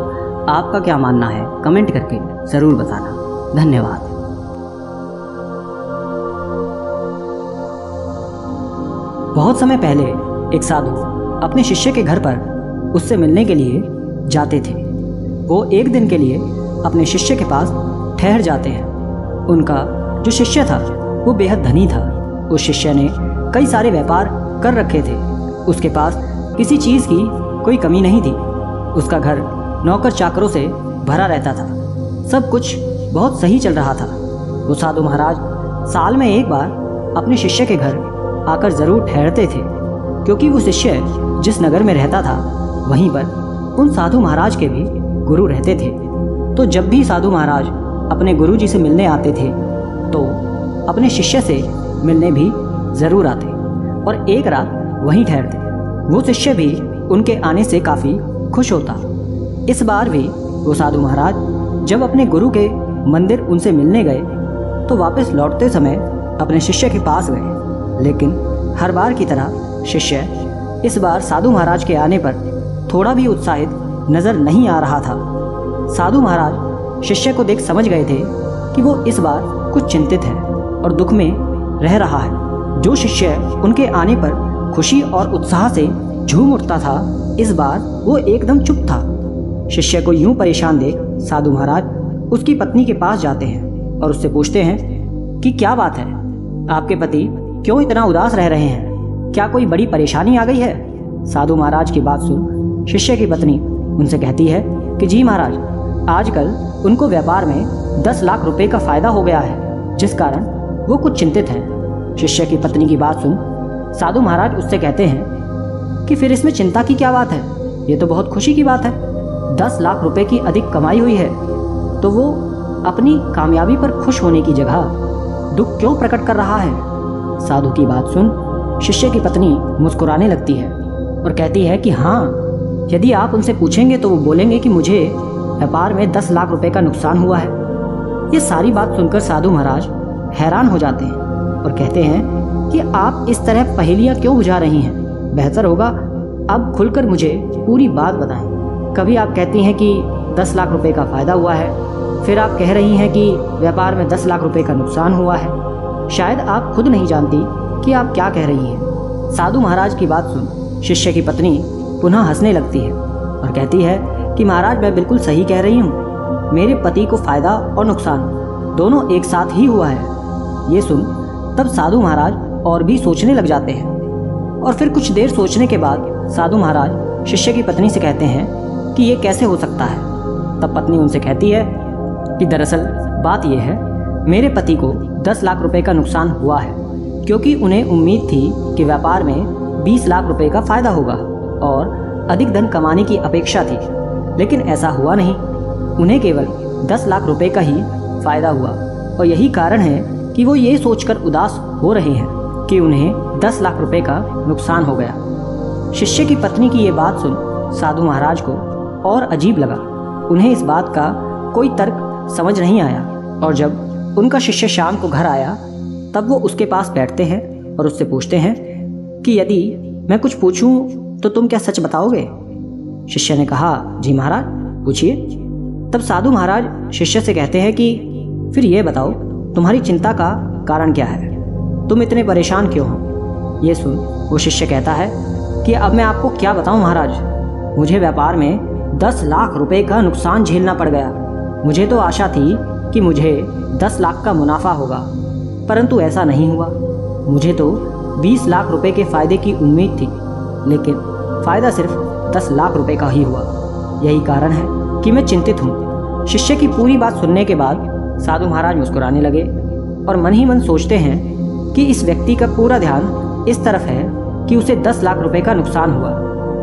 आपका क्या मानना है? कमेंट करके ज़रूर बताना। धन्यवाद। बहुत समय पहले एक साधु अपने शिष्य के घर पर उससे मिलने के लिए जाते थे। वो एक दिन के लिए अपने शिष्य के पास ठहर जाते हैं। उनका जो शिष्य था वो बेहद धनी था। उस शिष्य ने कई सारे व्यापार कर रखे थे। उसके पास किसी चीज़ की कोई कमी नहीं थी। उसका घर नौकर चाकरों से भरा रहता था। सब कुछ बहुत सही चल रहा था। वो साधु महाराज साल में एक बार अपने शिष्य के घर आकर ज़रूर ठहरते थे, क्योंकि वो शिष्य जिस नगर में रहता था वहीं पर उन साधु महाराज के भी गुरु रहते थे। तो जब भी साधु महाराज अपने गुरुजी से मिलने आते थे तो अपने शिष्य से मिलने भी ज़रूर आते और एक रात वहीं ठहरते। वो शिष्य भी उनके आने से काफ़ी खुश होता। इस बार भी वो साधु महाराज जब अपने गुरु के मंदिर उनसे मिलने गए तो वापस लौटते समय अपने शिष्य के पास गए, लेकिन हर बार की तरह शिष्य इस बार साधु महाराज के आने पर थोड़ा भी उत्साहित नज़र नहीं आ रहा था। साधु महाराज शिष्य को देख समझ गए थे कि वो इस बार कुछ चिंतित है और दुख में रह रहा है। जो शिष्य उनके आने पर खुशी और उत्साह से झूम उठता था, इस बार वो एकदम चुप था। शिष्य को यूं परेशान देख साधु महाराज उसकी पत्नी के पास जाते हैं और उससे पूछते हैं कि क्या बात है, आपके पति क्यों इतना उदास रह रहे हैं? क्या कोई बड़ी परेशानी आ गई है? साधु महाराज की बात सुन शिष्य की पत्नी उनसे कहती है कि जी महाराज, आजकल उनको व्यापार में दस लाख रुपए का फ़ायदा हो गया है, जिस कारण वो कुछ चिंतित हैं। शिष्य की पत्नी की बात सुन साधु महाराज उससे कहते हैं कि फिर इसमें चिंता की क्या बात है, ये तो बहुत खुशी की बात है। दस लाख रुपए की अधिक कमाई हुई है, तो वो अपनी कामयाबी पर खुश होने की जगह दुख क्यों प्रकट कर रहा है? साधु की बात सुन शिष्य की पत्नी मुस्कुराने लगती है और कहती है कि हाँ, यदि आप उनसे पूछेंगे तो वो बोलेंगे कि मुझे व्यापार में दस लाख रुपए का नुकसान हुआ है। ये सारी बात सुनकर साधु महाराज हैरान हो जाते हैं और कहते हैं कि आप इस तरह पहेलियाँ क्यों बुझा रही हैं? बेहतर होगा अब खुलकर मुझे पूरी बात बताएं। कभी आप कहती हैं कि दस लाख रुपए का फ़ायदा हुआ है, फिर आप कह रही हैं कि व्यापार में दस लाख रुपए का नुकसान हुआ है। शायद आप खुद नहीं जानती कि आप क्या कह रही हैं। साधु महाराज की बात सुन शिष्य की पत्नी पुनः हंसने लगती है और कहती है कि महाराज मैं बिल्कुल सही कह रही हूँ, मेरे पति को फ़ायदा और नुकसान दोनों एक साथ ही हुआ है। ये सुन तब साधु महाराज और भी सोचने लग जाते हैं और फिर कुछ देर सोचने के बाद साधु महाराज शिष्य की पत्नी से कहते हैं कि ये कैसे हो सकता है। तब पत्नी उनसे कहती है कि दरअसल बात यह है, मेरे पति को दस लाख रुपए का नुकसान हुआ है क्योंकि उन्हें उम्मीद थी कि व्यापार में बीस लाख रुपए का फ़ायदा होगा और अधिक धन कमाने की अपेक्षा थी, लेकिन ऐसा हुआ नहीं। उन्हें केवल दस लाख रुपए का ही फ़ायदा हुआ और यही कारण है कि वो ये सोचकर उदास हो रहे हैं कि उन्हें दस लाख रुपए का नुकसान हो गया। शिष्य की पत्नी की ये बात सुन साधु महाराज को और अजीब लगा। उन्हें इस बात का कोई तर्क समझ नहीं आया और जब उनका शिष्य शाम को घर आया तब वो उसके पास बैठते हैं और उससे पूछते हैं कि यदि मैं कुछ पूछूं तो तुम क्या सच बताओगे। शिष्य ने कहा, जी महाराज पूछिए। तब साधु महाराज शिष्य से कहते हैं कि फिर ये बताओ तुम्हारी चिंता का कारण क्या है, तुम इतने परेशान क्यों हो। ये सुन वो शिष्य कहता है कि अब मैं आपको क्या बताऊं महाराज, मुझे व्यापार में दस लाख रुपए का नुकसान झेलना पड़ गया। मुझे तो आशा थी कि मुझे दस लाख का मुनाफा होगा, परंतु ऐसा नहीं हुआ। मुझे तो बीस लाख रुपए के फ़ायदे की उम्मीद थी, लेकिन फ़ायदा सिर्फ दस लाख रुपए का ही हुआ। यही कारण है कि मैं चिंतित हूँ। शिष्य की पूरी बात सुनने के बाद साधु महाराज मुस्कुराने लगे और मन ही मन सोचते हैं कि इस व्यक्ति का पूरा ध्यान इस तरफ है कि उसे दस लाख रुपए का नुकसान हुआ।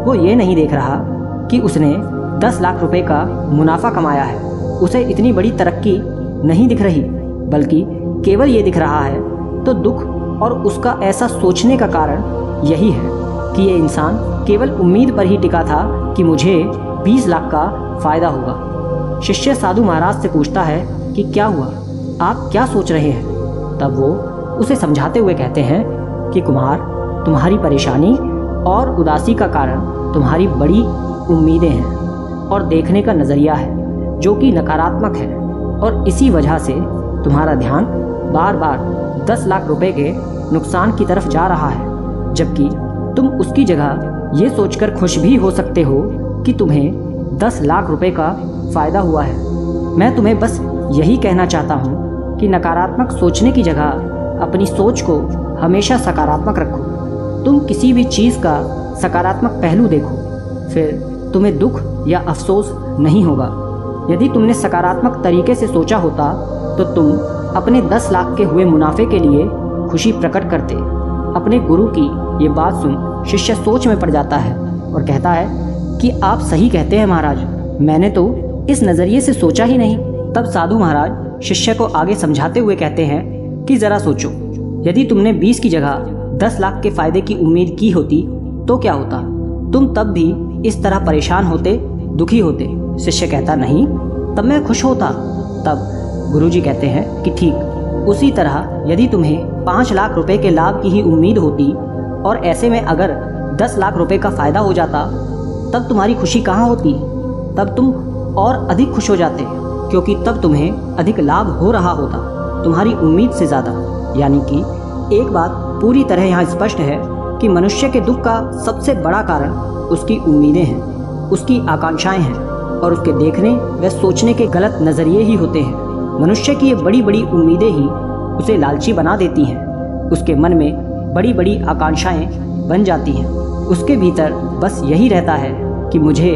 वो ये नहीं देख रहा कि उसने दस लाख रुपए का मुनाफा कमाया है। उसे इतनी बड़ी तरक्की नहीं दिख रही, बल्कि केवल ये दिख रहा है। तो दुख और उसका ऐसा सोचने का कारण यही है कि ये इंसान केवल उम्मीद पर ही टिका था कि मुझे बीस लाख का फ़ायदा होगा। शिष्य साधु महाराज से पूछता है कि क्या हुआ, आप क्या सोच रहे हैं। तब वो उसे समझाते हुए कहते हैं कि कुमार, तुम्हारी परेशानी और उदासी का कारण तुम्हारी बड़ी उम्मीदें हैं और देखने का नज़रिया है जो कि नकारात्मक है, और इसी वजह से तुम्हारा ध्यान बार बार दस लाख रुपए के नुकसान की तरफ जा रहा है, जबकि तुम उसकी जगह ये सोचकर खुश भी हो सकते हो कि तुम्हें दस लाख रुपए का फ़ायदा हुआ है। मैं तुम्हें बस यही कहना चाहता हूँ कि नकारात्मक सोचने की जगह अपनी सोच को हमेशा सकारात्मक रखो। तुम किसी भी चीज़ का सकारात्मक पहलू देखो, फिर तुम्हें दुख या अफसोस नहीं होगा। यदि तुमने सकारात्मक तरीके से सोचा होता तो तुम अपने दस लाख के हुए मुनाफे के लिए खुशी प्रकट करते। अपने गुरु की ये बात सुन शिष्य सोच में पड़ जाता है और कहता है कि आप सही कहते हैं महाराज, मैंने तो इस नज़रिए से सोचा ही नहीं। तब साधु महाराज शिष्य को आगे समझाते हुए कहते हैं कि ज़रा सोचो, यदि तुमने बीस की जगह दस लाख के फ़ायदे की उम्मीद की होती तो क्या होता। तुम तब भी इस तरह परेशान होते, दुखी होते। शिष्य कहता, नहीं, तब मैं खुश होता। तब गुरुजी कहते हैं कि ठीक उसी तरह यदि तुम्हें पाँच लाख रुपए के लाभ की ही उम्मीद होती और ऐसे में अगर दस लाख रुपए का फ़ायदा हो जाता तब तुम्हारी खुशी कहाँ होती। तब तुम और अधिक खुश हो जाते क्योंकि तब तुम्हें अधिक लाभ हो रहा होता, तुम्हारी उम्मीद से ज़्यादा। यानी कि एक बात पूरी तरह यहाँ स्पष्ट है कि मनुष्य के दुख का सबसे बड़ा कारण उसकी उम्मीदें हैं, उसकी आकांक्षाएं हैं और उसके देखने व सोचने के गलत नज़रिए ही होते हैं। मनुष्य की ये बड़ी बड़ी उम्मीदें ही उसे लालची बना देती हैं। उसके मन में बड़ी बड़ी आकांक्षाएं बन जाती हैं। उसके भीतर बस यही रहता है कि मुझे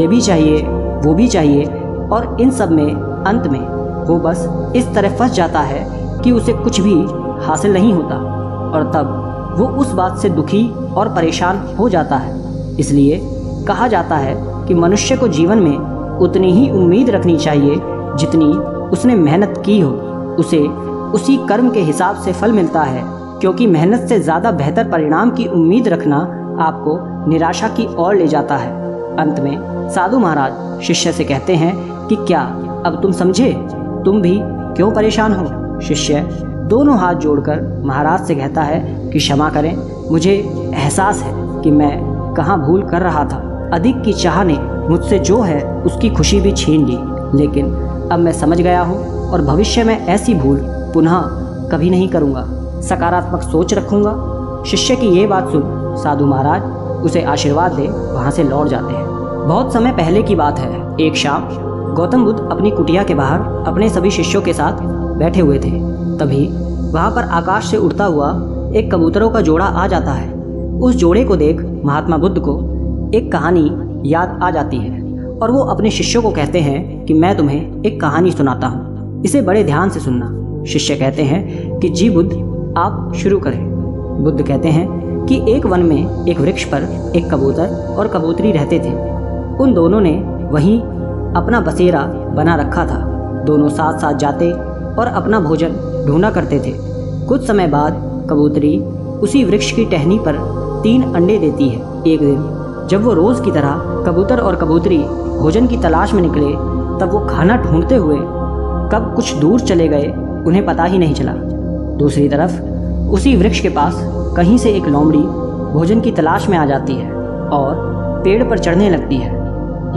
ये भी चाहिए, वो भी चाहिए, और इन सब में अंत में वो बस इस तरह फंस जाता है कि उसे कुछ भी हासिल नहीं होता और तब वो उस बात से दुखी और परेशान हो जाता है। इसलिए कहा जाता है कि मनुष्य को जीवन में उतनी ही उम्मीद रखनी चाहिए जितनी उसने मेहनत की हो। उसे उसी कर्म के हिसाब से फल मिलता है, क्योंकि मेहनत से ज़्यादा बेहतर परिणाम की उम्मीद रखना आपको निराशा की ओर ले जाता है। अंत में साधु महाराज शिष्य से कहते हैं कि क्या अब तुम समझे, तुम भी क्यों परेशान हो। शिष्य दोनों हाथ जोड़कर महाराज से कहता है कि क्षमा करें, मुझे एहसास है कि मैं कहाँ भूल कर रहा था। अधिक की चाह ने मुझसे जो है उसकी खुशी भी छीन ली, लेकिन अब मैं समझ गया हूँ और भविष्य में ऐसी भूल पुनः कभी नहीं करूँगा। सकारात्मक सोच रखूँगा। शिष्य की ये बात सुन साधु महाराज उसे आशीर्वाद दे वहाँ से लौट जाते हैं। बहुत समय पहले की बात है, एक शाम गौतम बुद्ध अपनी कुटिया के बाहर अपने सभी शिष्यों के साथ बैठे हुए थे। तभी वहाँ पर आकाश से उड़ता हुआ एक कबूतरों का जोड़ा आ जाता है। उस जोड़े को देख महात्मा बुद्ध को एक कहानी याद आ जाती है और वो अपने शिष्यों को कहते हैं कि मैं तुम्हें एक कहानी सुनाता हूँ, इसे बड़े ध्यान से सुनना। शिष्य कहते हैं कि जी बुद्ध, आप शुरू करें। बुद्ध कहते हैं कि एक वन में एक वृक्ष पर एक कबूतर और कबूतरी रहते थे। उन दोनों ने वहीं अपना बसेरा बना रखा था। दोनों साथ साथ जाते और अपना भोजन ढूंढा करते थे। कुछ समय बाद कबूतरी उसी वृक्ष की टहनी पर तीन अंडे देती है। एक दिन जब वो रोज़ की तरह कबूतर और कबूतरी भोजन की तलाश में निकले, तब वो खाना ढूंढते हुए कब कुछ दूर चले गए उन्हें पता ही नहीं चला। दूसरी तरफ उसी वृक्ष के पास कहीं से एक लोमड़ी भोजन की तलाश में आ जाती है और पेड़ पर चढ़ने लगती है,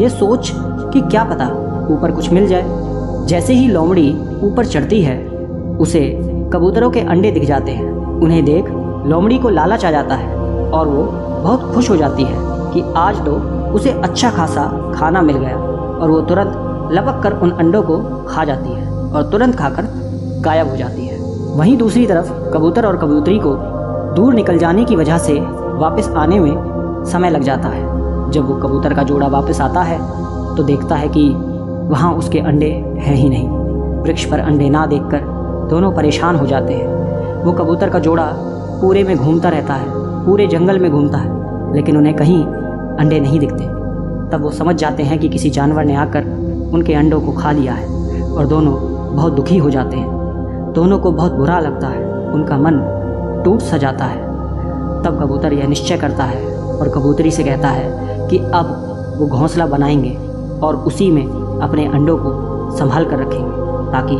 ये सोच कि क्या पता ऊपर कुछ मिल जाए। जैसे ही लोमड़ी ऊपर चढ़ती है उसे कबूतरों के अंडे दिख जाते हैं। उन्हें देख लोमड़ी को लालच आ जाता है और वो बहुत खुश हो जाती है कि आज तो उसे अच्छा खासा खाना मिल गया, और वो तुरंत लपक कर उन अंडों को खा जाती है और तुरंत खाकर गायब हो जाती है। वहीं दूसरी तरफ कबूतर और कबूतरी को दूर निकल जाने की वजह से वापस आने में समय लग जाता है। जब वो कबूतर का जोड़ा वापस आता है तो देखता है कि वहाँ उसके अंडे हैं ही नहीं। वृक्ष पर अंडे ना देखकर दोनों परेशान हो जाते हैं। वो कबूतर का जोड़ा पूरे में घूमता रहता है, पूरे जंगल में घूमता है, लेकिन उन्हें कहीं अंडे नहीं दिखते। तब वो समझ जाते हैं कि किसी जानवर ने आकर उनके अंडों को खा लिया है और दोनों बहुत दुखी हो जाते हैं। दोनों को बहुत बुरा लगता है, उनका मन टूट सा जाता है। तब कबूतर यह निश्चय करता है और कबूतरी से कहता है कि अब वो घोंसला बनाएंगे और उसी में अपने अंडों को संभाल कर रखेंगे ताकि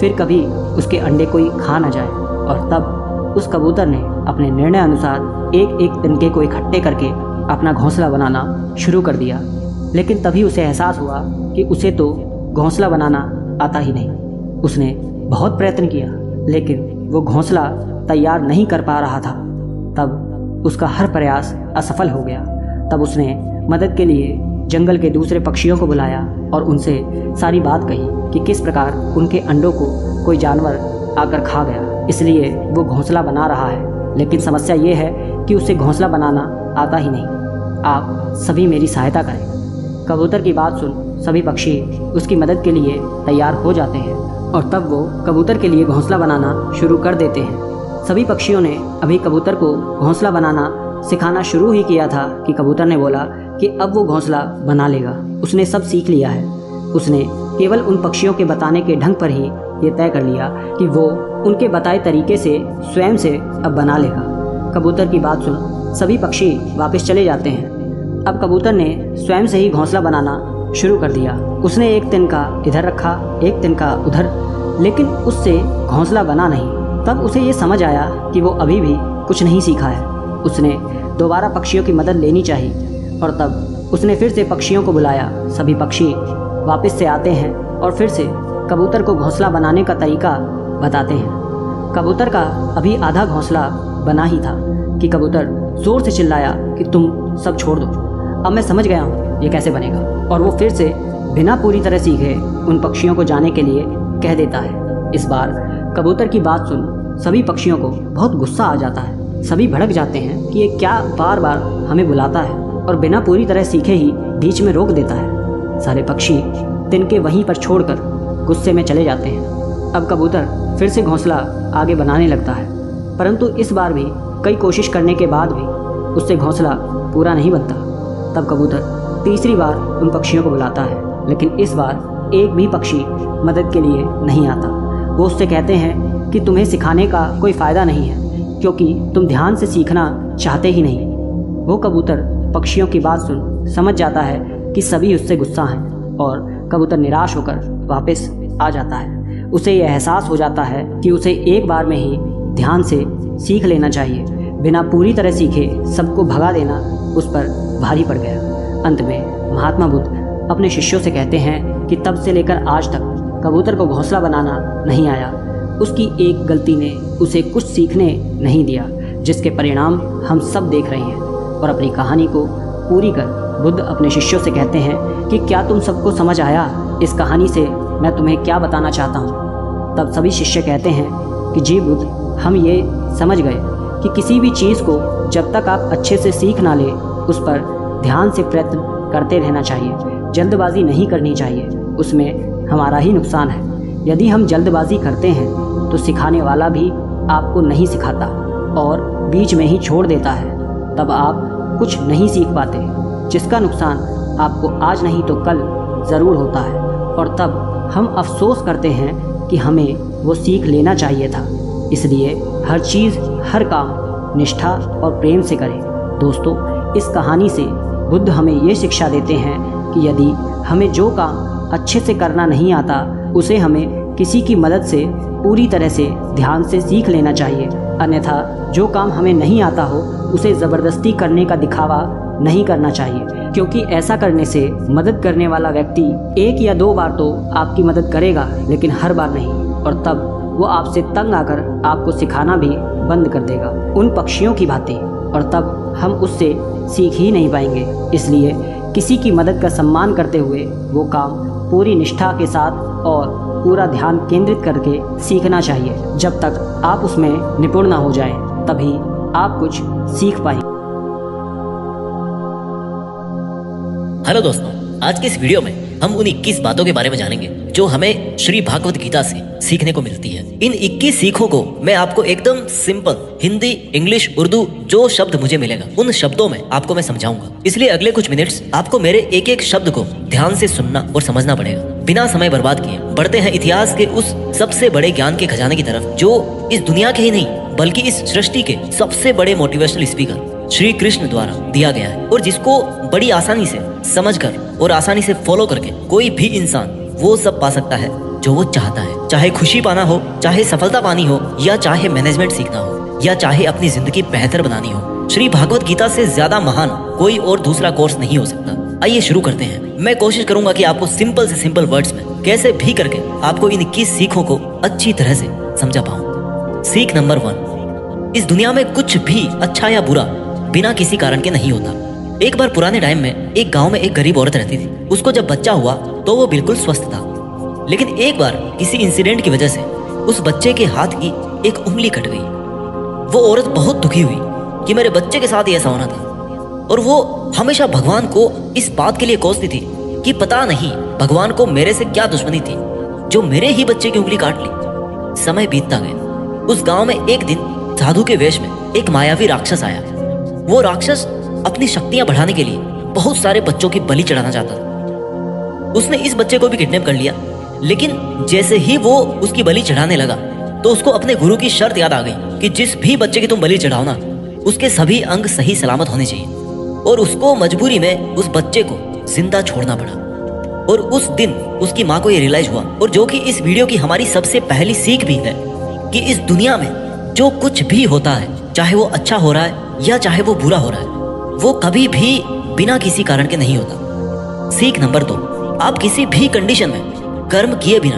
फिर कभी उसके अंडे कोई खा ना जाए। और तब उस कबूतर ने अपने निर्णय अनुसार एक एक तिनके को इकट्ठे करके अपना घोंसला बनाना शुरू कर दिया, लेकिन तभी उसे एहसास हुआ कि उसे तो घोंसला बनाना आता ही नहीं। उसने बहुत प्रयत्न किया लेकिन वो घोंसला तैयार नहीं कर पा रहा था। तब उसका हर प्रयास असफल हो गया। तब उसने मदद के लिए जंगल के दूसरे पक्षियों को बुलाया और उनसे सारी बात कही कि किस प्रकार उनके अंडों को कोई जानवर आकर खा गया, इसलिए वो घोंसला बना रहा है, लेकिन समस्या ये है कि उसे घोंसला बनाना आता ही नहीं। आप सभी मेरी सहायता करें। कबूतर की बात सुन सभी पक्षी उसकी मदद के लिए तैयार हो जाते हैं और तब वो कबूतर के लिए घोंसला बनाना शुरू कर देते हैं। सभी पक्षियों ने अभी कबूतर को घोंसला बनाना सिखाना शुरू ही किया था कि कबूतर ने बोला कि अब वो घोंसला बना लेगा, उसने सब सीख लिया है। उसने केवल उन पक्षियों के बताने के ढंग पर ही ये तय कर लिया कि वो उनके बताए तरीके से स्वयं से अब बना लेगा। कबूतर की बात सुन सभी पक्षी वापस चले जाते हैं। अब कबूतर ने स्वयं से ही घोंसला बनाना शुरू कर दिया। उसने एक तिनका इधर रखा, एक तिनका उधर, लेकिन उससे घोंसला बना नहीं। तब उसे ये समझ आया कि वो अभी भी कुछ नहीं सीखा है, उसने दोबारा पक्षियों की मदद लेनी चाहिए। और तब उसने फिर से पक्षियों को बुलाया। सभी पक्षी वापस से आते हैं और फिर से कबूतर को घोंसला बनाने का तरीका बताते हैं। कबूतर का अभी आधा घोंसला बना ही था कि कबूतर ज़ोर से चिल्लाया कि तुम सब छोड़ दो, अब मैं समझ गया हूँ ये कैसे बनेगा, और वो फिर से बिना पूरी तरह सीखे उन पक्षियों को जाने के लिए कह देता है। इस बार कबूतर की बात सुन सभी पक्षियों को बहुत गुस्सा आ जाता है। सभी भड़क जाते हैं कि ये क्या बार बार हमें बुलाता है और बिना पूरी तरह सीखे ही बीच में रोक देता है। सारे पक्षी तिनके वहीं पर छोड़कर गुस्से में चले जाते हैं। अब कबूतर फिर से घोंसला आगे बनाने लगता है, परंतु इस बार भी कई कोशिश करने के बाद भी उससे घोंसला पूरा नहीं बनता। तब कबूतर तीसरी बार उन पक्षियों को बुलाता है, लेकिन इस बार एक भी पक्षी मदद के लिए नहीं आता। वो उससे कहते हैं कि तुम्हें सिखाने का कोई फ़ायदा नहीं है क्योंकि तुम ध्यान से सीखना चाहते ही नहीं। वो कबूतर पक्षियों की बात सुन समझ जाता है कि सभी उससे गुस्सा हैं और कबूतर निराश होकर वापस आ जाता है। उसे यह एहसास हो जाता है कि उसे एक बार में ही ध्यान से सीख लेना चाहिए, बिना पूरी तरह सीखे सबको भगा देना उस पर भारी पड़ गया। अंत में महात्मा बुद्ध अपने शिष्यों से कहते हैं कि तब से लेकर आज तक कबूतर को घोंसला बनाना नहीं आया। उसकी एक गलती ने उसे कुछ सीखने नहीं दिया, जिसके परिणाम हम सब देख रहे हैं। और अपनी कहानी को पूरी कर बुद्ध अपने शिष्यों से कहते हैं कि क्या तुम सबको समझ आया? इस कहानी से मैं तुम्हें क्या बताना चाहता हूँ? तब सभी शिष्य कहते हैं कि जी बुद्ध, हम ये समझ गए कि किसी भी चीज़ को जब तक आप अच्छे से सीख ना लें उस पर ध्यान से प्रयत्न करते रहना चाहिए, जल्दबाजी नहीं करनी चाहिए, उसमें हमारा ही नुकसान है। यदि हम जल्दबाजी करते हैं तो सिखाने वाला भी आपको नहीं सिखाता और बीच में ही छोड़ देता है, तब आप कुछ नहीं सीख पाते, जिसका नुकसान आपको आज नहीं तो कल ज़रूर होता है। और तब हम अफसोस करते हैं कि हमें वो सीख लेना चाहिए था। इसलिए हर चीज़, हर काम निष्ठा और प्रेम से करें। दोस्तों, इस कहानी से बुद्ध हमें ये शिक्षा देते हैं कि यदि हमें जो काम अच्छे से करना नहीं आता उसे हमें किसी की मदद से पूरी तरह से ध्यान से सीख लेना चाहिए, अन्यथा जो काम हमें नहीं आता हो उसे ज़बरदस्ती करने का दिखावा नहीं करना चाहिए, क्योंकि ऐसा करने से मदद करने वाला व्यक्ति एक या दो बार तो आपकी मदद करेगा, लेकिन हर बार नहीं, और तब वो आपसे तंग आकर आपको सिखाना भी बंद कर देगा उन पक्षियों की भांति, और तब हम उससे सीख ही नहीं पाएंगे। इसलिए किसी की मदद का सम्मान करते हुए वो काम पूरी निष्ठा के साथ और पूरा ध्यान केंद्रित करके सीखना चाहिए। जब तक आप उसमें निपुण ना हो जाएं, तभी आप कुछ सीख पाएंगे। हेलो दोस्तों, आज के इस वीडियो में हम उन इक्कीस बातों के बारे में जानेंगे जो हमें श्री भागवत गीता से सीखने को मिलती है। इन इक्कीस सीखों को मैं आपको एकदम सिंपल हिंदी, इंग्लिश, उर्दू, जो शब्द मुझे मिलेगा उन शब्दों में आपको मैं समझाऊंगा। इसलिए अगले कुछ मिनट्स आपको मेरे एक एक शब्द को ध्यान से सुनना और समझना पड़ेगा। बिना समय बर्बाद किए बढ़ते हैं इतिहास के उस सबसे बड़े ज्ञान के खजाने की तरफ, जो इस दुनिया के ही नहीं बल्कि इस सृष्टि के सबसे बड़े मोटिवेशनल स्पीकर श्री कृष्ण द्वारा दिया गया है, और जिसको बड़ी आसानी से समझकर और आसानी से फॉलो करके कोई भी इंसान वो सब पा सकता है जो वो चाहता है। चाहे खुशी पाना हो, चाहे सफलता पानी हो, या चाहे मैनेजमेंट सीखना हो, या चाहे अपनी जिंदगी बेहतर बनानी हो, श्री भागवत गीता से ज्यादा महान कोई और दूसरा कोर्स नहीं हो सकता। आइए शुरू करते हैं। मैं कोशिश करूंगा कि आपको सिंपल से सिंपल वर्ड्स में कैसे भी करके आपको इन इक्कीस सीखों को अच्छी तरह से समझा पाऊँ। सीख नंबर वन, इस दुनिया में कुछ भी अच्छा या बुरा बिना किसी कारण के नहीं होता। एक बार पुराने टाइम में एक गांव में एक गरीब औरत रहती थी। उसको जब बच्चा हुआ तो वो बिल्कुल स्वस्थ था, लेकिन एक बार किसी इंसिडेंट की वजह से उस बच्चे के हाथ की एक उंगली कट गई। वो औरत बहुत दुखी हुई कि मेरे बच्चे के साथ ऐसा होना था, और वो हमेशा भगवान को इस बात के लिए कोसती थी कि पता नहीं भगवान को मेरे से क्या दुश्मनी थी जो मेरे ही बच्चे की उंगली काट ली। समय बीतता गया। उस गाँव में एक दिन साधु के वेश में एक मायावी राक्षस आया। वो राक्षस अपनी शक्तियां बढ़ाने के लिए बहुत सारे बच्चों की बलि चढ़ाना चाहता था। उसने इस बच्चे को भी किडनैप कर लिया, लेकिन जैसे ही वो उसकी बलि चढ़ाने लगा तो उसको अपने गुरु की शर्त याद आ गई कि जिस भी बच्चे की तुम बलि चढ़ाओ ना, उसके सभी अंग सही सलामत होने चाहिए, और उसको मजबूरी में उस बच्चे को जिंदा छोड़ना पड़ा। और उस दिन उसकी माँ को ये रियलाइज हुआ, और जो कि इस वीडियो की हमारी सबसे पहली सीख भी है, कि इस दुनिया में जो कुछ भी होता है, चाहे वो अच्छा हो रहा है या चाहे वो बुरा हो रहा है, वो कभी भी बिना किसी कारण के नहीं होता। सीख नंबर दो, आप किसी भी कंडीशन में कर्म किए बिना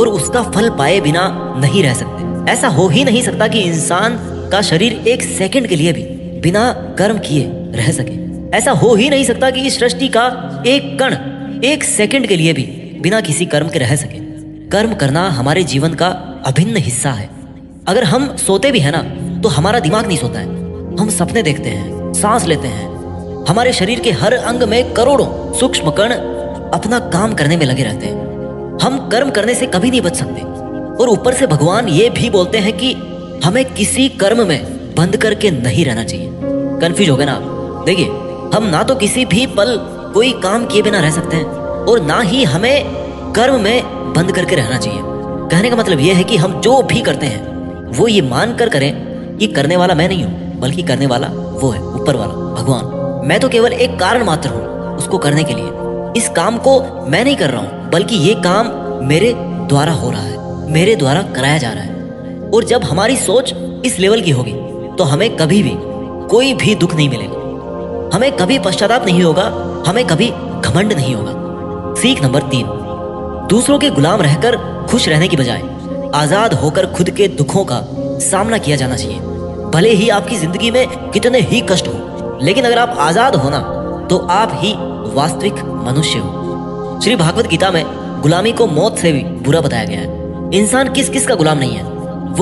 और उसका फल पाए बिना नहीं रह सकते। ऐसा हो ही नहीं सकता कि इंसान का शरीर एक सेकंड के लिए भी बिना कर्म किए रह सके। ऐसा हो ही नहीं सकता कि इस सृष्टि का एक कण एक सेकंड के लिए भी बिना किसी कर्म के रह सके। कर्म करना हमारे जीवन का अभिन्न हिस्सा है। अगर हम सोते भी हैं ना तो हमारा दिमाग नहीं सोता है, हम सपने देखते हैं, सांस लेते हैं। हमारे शरीर के हर अंग में करोड़ों सूक्ष्म कण अपना काम करने में लगे रहते हैं। हम कर्म करने से कभी नहीं बच सकते, और ऊपर से भगवान ये भी बोलते हैं कि हमें किसी कर्म में बंद करके नहीं रहना चाहिए। कंफ्यूज हो गए ना आप? देखिए, हम ना तो किसी भी पल कोई काम किए बिना रह सकते हैं, और ना ही हमें कर्म में बंद करके रहना चाहिए। कहने का मतलब यह है कि हम जो भी करते हैं वो ये मान कर करें कि करने वाला मैं नहीं हूँ, बल्कि करने वाला वो है ऊपर वाला भगवान। मैं तो केवल एक कारण मात्र हूँ उसको करने के लिए। इस काम को मैं नहीं कर रहा हूँ, बल्कि ये काम मेरे द्वारा हो रहा है, मेरे द्वारा कराया जा रहा है। और जब हमारी सोच इस लेवल की होगी तो हमें कभी भी कोई भी दुख नहीं मिलेगा, हमें कभी पश्चाताप नहीं होगा, हमें कभी घमंड नहीं होगा। सीख नंबर तीन, दूसरों के गुलाम रहकर खुश रहने की बजाय आजाद होकर खुद के दुखों का सामना किया जाना चाहिए। भले ही आपकी जिंदगी में कितने ही कष्ट हो, लेकिन अगर आप आजाद हो ना तो आप ही वास्तविक मनुष्य हो। श्री भागवत गीता में गुलामी को मौत से भी बुरा बताया गया है। इंसान किस किस का गुलाम नहीं है,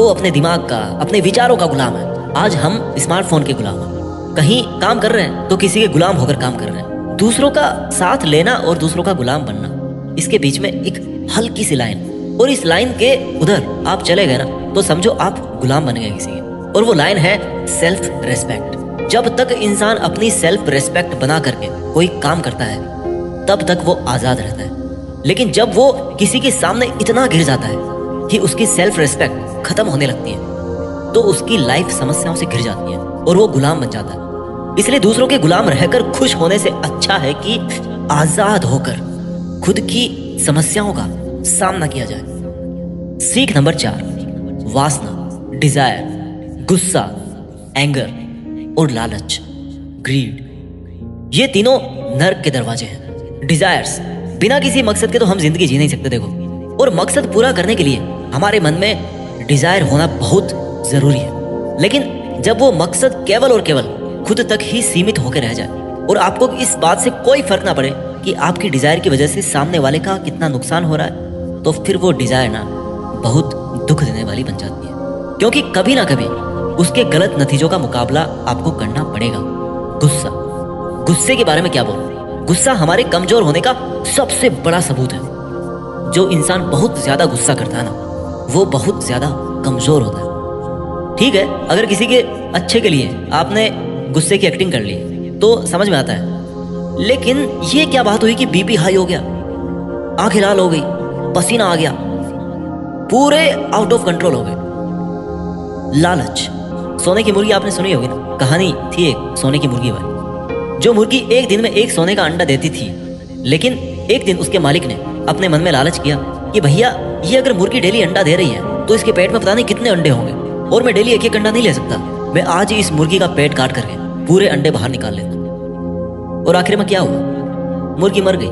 वो अपने दिमाग का, अपने विचारों का गुलाम है। आज हम स्मार्टफोन के गुलाम हैं, कहीं काम कर रहे हैं तो किसी के गुलाम होकर काम कर रहे हैं। दूसरों का साथ लेना और दूसरों का गुलाम बनना, इसके बीच में एक हल्की सी लाइन, और इस लाइन के उधर आप चले गए ना तो समझो आप गुलाम बन गए किसी के। और वो लाइन है सेल्फ रेस्पेक्ट। जब तक इंसान अपनी सेल्फ रेस्पेक्ट बना करके कोई काम करता है तब तक वो आज़ाद रहता है, लेकिन जब वो किसी के सामने इतना गिर जाता है कि उसकी सेल्फ रेस्पेक्ट खत्म होने लगती है तो उसकी लाइफ समस्याओं से घिर जाती है और वो गुलाम बन जाता है। इसलिए दूसरों के गुलाम रहकर खुश होने से अच्छा है कि आज़ाद होकर खुद की समस्याओं का सामना किया जाए। सीख नंबर चार, वासना, डिजायर, गुस्सा, एंगर और लालच, ग्रीड, ये तीनों नर्क के दरवाजे हैं। डिजायर्स, बिना किसी मकसद के तो हम जिंदगी जी नहीं सकते देखो, और मकसद पूरा करने के लिए हमारे मन में डिजायर होना बहुत जरूरी है। लेकिन जब वो मकसद केवल और केवल खुद तक ही सीमित होकर रह जाए और आपको इस बात से कोई फर्क ना पड़े कि आपकी डिजायर की वजह से सामने वाले का कितना नुकसान हो रहा है, तो फिर वो डिजायर ना बहुत दुख देने वाली बन जाती है, क्योंकि कभी ना कभी उसके गलत नतीजों का मुकाबला आपको करना पड़ेगा। गुस्सा, गुस्से के बारे में क्या बोलूं, गुस्सा हमारे कमजोर होने का सबसे बड़ा सबूत है। जो इंसान बहुत ज्यादा गुस्सा करता है ना, वो बहुत ज्यादा कमजोर होता है। ठीक है, अगर किसी के अच्छे के लिए आपने गुस्से की एक्टिंग कर ली तो समझ में आता है, लेकिन ये क्या बात हुई कि बीपी हाई हो गया, आंखें लाल हो गई, पसीना आ गया, पूरे आउट ऑफ कंट्रोल हो गए। लालच, सोने की मुर्गी आपने सुनी होगी ना, कहानी थी एक सोने की मुर्गी वाली, जो मुर्गी एक दिन में एक सोने का अंडा देती थी, लेकिन एक दिन उसके मालिक ने अपने मन में लालच किया कि भैया ये अगर मुर्गी डेली अंडा दे रही है तो इसके पेट में पता नहीं कितने अंडे होंगे, और मैं डेली एक एक अंडा नहीं ले सकता, मैं आज इस मुर्गी का पेट काट करके पूरे अंडे बाहर निकाल लेता। और आखिर में क्या हुआ, मुर्गी मर गई,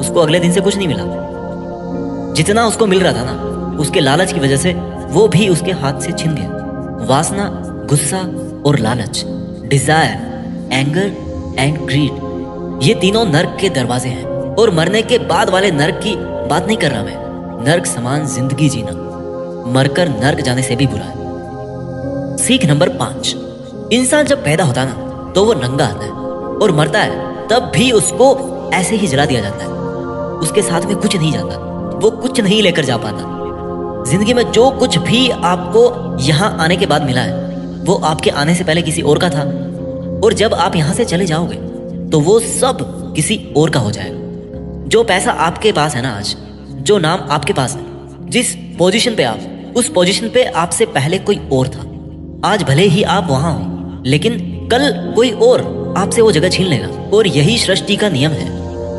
उसको अगले दिन से कुछ नहीं मिला। जितना उसको मिल रहा था ना, उसके लालच की वजह से वो भी उसके हाथ से छिन गया। वासना, गुस्सा और लालच, डिजायर, एंगर एंड ग्रीड, ये तीनों नर्क के दरवाजे हैं। और मरने के बाद वाले नर्क की बात नहीं कर रहा मैं, नर्क समान जिंदगी जीना मरकर नर्क जाने से भी बुरा है। सीख नंबर पांच, इंसान जब पैदा होता ना तो वो नंगा आता है और मरता है तब भी उसको ऐसे ही जला दिया जाता है, उसके साथ में कुछ नहीं जाता, वो कुछ नहीं लेकर जा पाता। जिंदगी में जो कुछ भी आपको यहाँ आने के बाद मिला है वो आपके आने से पहले किसी और का था, और जब आप यहाँ से चले जाओगे तो वो सब किसी और का हो जाएगा। जो पैसा आपके पास है ना आज, जो नाम आपके पास है, जिस पोजीशन पे आप, उस पोजीशन पे आपसे पहले कोई और था। आज भले ही आप वहाँ हो, लेकिन कल कोई और आपसे वो जगह छीन लेगा, और यही सृष्टि का नियम है।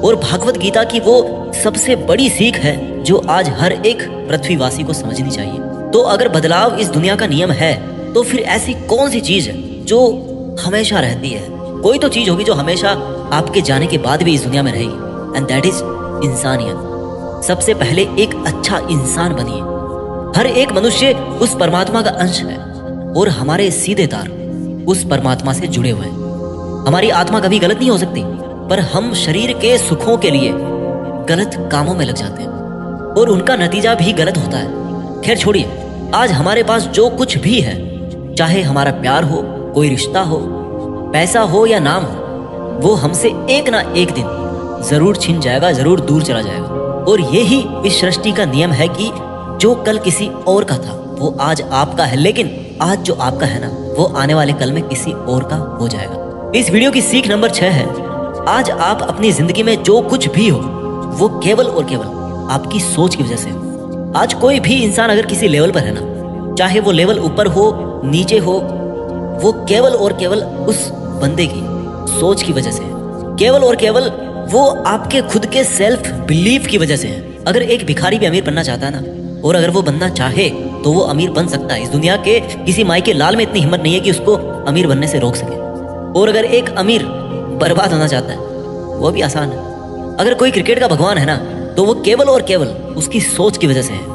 और भागवत गीता की वो सबसे बड़ी सीख है जो आज हर एक पृथ्वीवासी को समझनी चाहिए। तो अगर बदलाव इस दुनिया का नियम है तो फिर ऐसी कौन सी चीज है जो हमेशा रहती है? कोई तो चीज होगी जो हमेशा आपके जाने के बाद भी इस दुनिया में रहेगी, एंड दैट इज इंसानियत। सबसे पहले एक अच्छा इंसान बनिए। हर एक मनुष्य उस परमात्मा का अंश है और हमारे सीधे तार उस परमात्मा से जुड़े हुए हैं। हमारी आत्मा कभी गलत नहीं हो सकती, पर हम शरीर के सुखों के लिए गलत कामों में लग जाते हैं और उनका नतीजा भी गलत होता है। खैर छोड़िए, आज हमारे पास जो कुछ भी है, चाहे हमारा प्यार हो, कोई रिश्ता हो, पैसा हो या नाम हो, वो हमसे एक ना एक दिन जरूर छिन जाएगा, जरूर दूर चला जाएगा। और यही इस सृष्टि का नियम है कि जो कल किसी और का था वो आज आपका है, लेकिन आज जो आपका है ना वो आने वाले कल में किसी और का हो जाएगा। इस वीडियो की सीख नंबर छह है, आज आप अपनी जिंदगी में जो कुछ भी हो वो केवल और केवल आपकी सोच की वजह से। आज कोई भी इंसान अगर किसी लेवल पर है ना, चाहे वो लेवल ऊपर हो नीचे हो, वो केवल और केवल उस बंदे की सोच की वजह से है, केवल और केवल वो आपके खुद के सेल्फ बिलीफ की वजह से है। अगर एक भिखारी भी अमीर बनना चाहता है ना, और अगर वो बनना चाहे तो वो अमीर बन सकता है। इस दुनिया के किसी माई के लाल में इतनी हिम्मत नहीं है कि उसको अमीर बनने से रोक सके। और अगर एक अमीर बर्बाद होना चाहता है, वो भी आसान है। अगर कोई क्रिकेट का भगवान है ना, तो वो केवल और केवल उसकी सोच की वजह से है।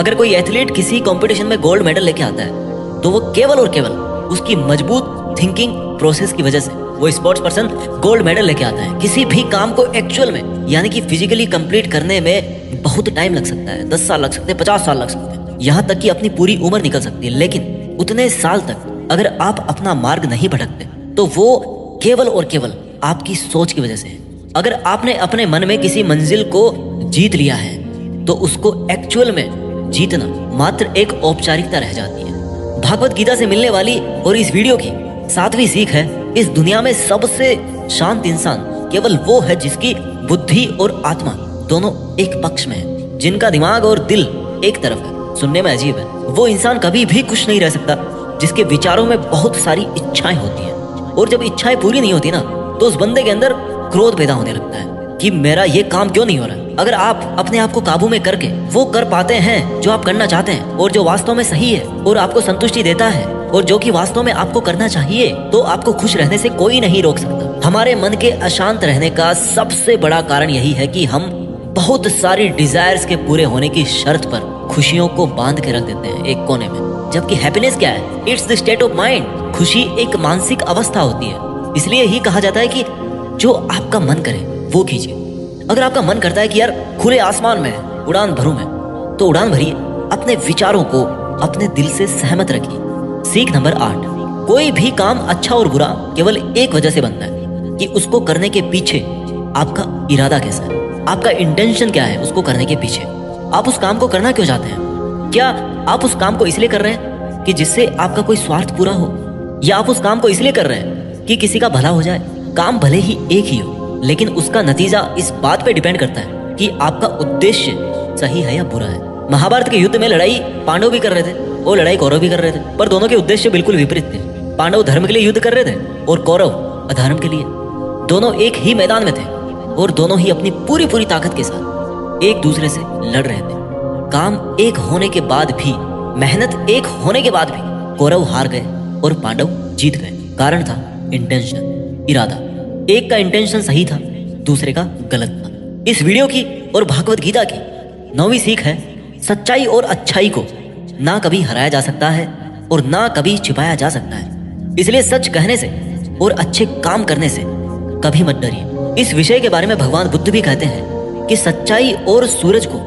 अगर कोई एथलीट किसी कॉम्पिटिशन में गोल्ड मेडल लेके आता है, तो वो केवल और केवल उसकी मजबूत थिंकिंग प्रोसेस की वजह से वो स्पोर्ट्स पर्सन गोल्ड मेडल लेके आता है। किसी भी काम को एक्चुअल में यानी कि फिजिकली कंप्लीट करने में बहुत टाइम लग सकता है, दस साल लग सकते हैं, पचास साल लग सकते हैं, यहाँ तक कि अपनी पूरी उम्र निकल सकती है। लेकिन उतने साल तक अगर आप अपना मार्ग नहीं भटकते, तो वो केवल और केवल आपकी सोच की वजह से है। अगर आपने अपने मन में किसी मंजिल को जीत लिया है, तो उसको एक्चुअल में जीतना मात्र एक औपचारिकता रह जाती है। भागवत गीता से मिलने वाली और इस वीडियो की सातवीं सीख है, इस दुनिया में सबसे शांत इंसान केवल वो है जिसकी बुद्धि और आत्मा दोनों एक पक्ष में है, जिनका दिमाग और दिल एक तरफ है। सुनने में अजीब है, वो इंसान कभी भी खुश नहीं रह सकता जिसके विचारों में बहुत सारी इच्छाएं होती हैं। और जब इच्छाएं पूरी नहीं होती ना, तो उस बंदे के अंदर क्रोध पैदा होने लगता है कि मेरा ये काम क्यों नहीं हो रहा है। अगर आप अपने आप को काबू में करके वो कर पाते हैं जो आप करना चाहते हैं और जो वास्तव में सही है और आपको संतुष्टि देता है और जो कि वास्तव में आपको करना चाहिए, तो आपको खुश रहने से कोई नहीं रोक सकता। हमारे मन के अशांत रहने का सबसे बड़ा कारण यही है कि हम बहुत सारी डिजायर्स के पूरे होने की शर्त पर खुशियों को बांध के रख देते हैं एक कोने में, जबकि हैप्पीनेस क्या है? It's the state of mind. खुशी एक मानसिक अवस्था होती है। इसलिए ही कहा जाता है कि जो आपका मन करे वो कीजिए। अगर आपका मन करता है कि यार खुले आसमान में उड़ान भरूं मैं, तो उड़ान भरिए। अपने विचारों को अपने दिल से सहमत रखिए। सीख नंबर आठ, कोई भी काम अच्छा और बुरा केवल एक वजह से बनता है कि उसको करने के पीछे आपका इरादा कैसा है, आपका इंटेंशन क्या है। उसको करने के पीछे आप उस काम को करना क्यों चाहते हैं? क्या आप उस काम को इसलिए कर रहे हैं कि जिससे आपका कोई स्वार्थ पूरा हो, या आप उस काम को इसलिए कर रहे हैं कि किसी का भला हो जाए? काम भले ही एक ही हो, लेकिन उसका नतीजा इस बात पे डिपेंड करता है कि आपका उद्देश्य सही है या बुरा है। महाभारत के युद्ध में लड़ाई पांडव भी कर रहे थे और लड़ाई कौरव भी कर रहे थे, पर दोनों के उद्देश्य बिल्कुल विपरीत थे। पांडव धर्म के लिए युद्ध कर रहे थे और कौरव अधर्म के लिए। दोनों एक ही मैदान में थे और दोनों ही अपनी पूरी पूरी ताकत के साथ एक दूसरे से लड़ रहे थे। काम एक होने के बाद भी, मेहनत एक होने के बाद भी, कौरव हार गए और पांडव जीत गए। कारण था इंटेंशन, इरादा। एक का इंटेंशन सही था, दूसरे का गलत था। इस वीडियो की और भागवत गीता की नौवीं सीख है, सच्चाई और अच्छाई को ना कभी हराया जा सकता है और ना कभी छिपाया जा सकता है। इसलिए सच कहने से और अच्छे काम करने से कभी मत डरिए। इस विषय के बारे में भगवान बुद्ध भी कहते हैं कि सच्चाई और सूरज को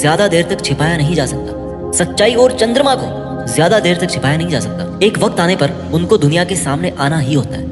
ज्यादा देर तक छिपाया नहीं जा सकता, सच्चाई और चंद्रमा को ज्यादा देर तक छिपाया नहीं जा सकता। एक वक्त आने पर उनको दुनिया के सामने आना ही होता है।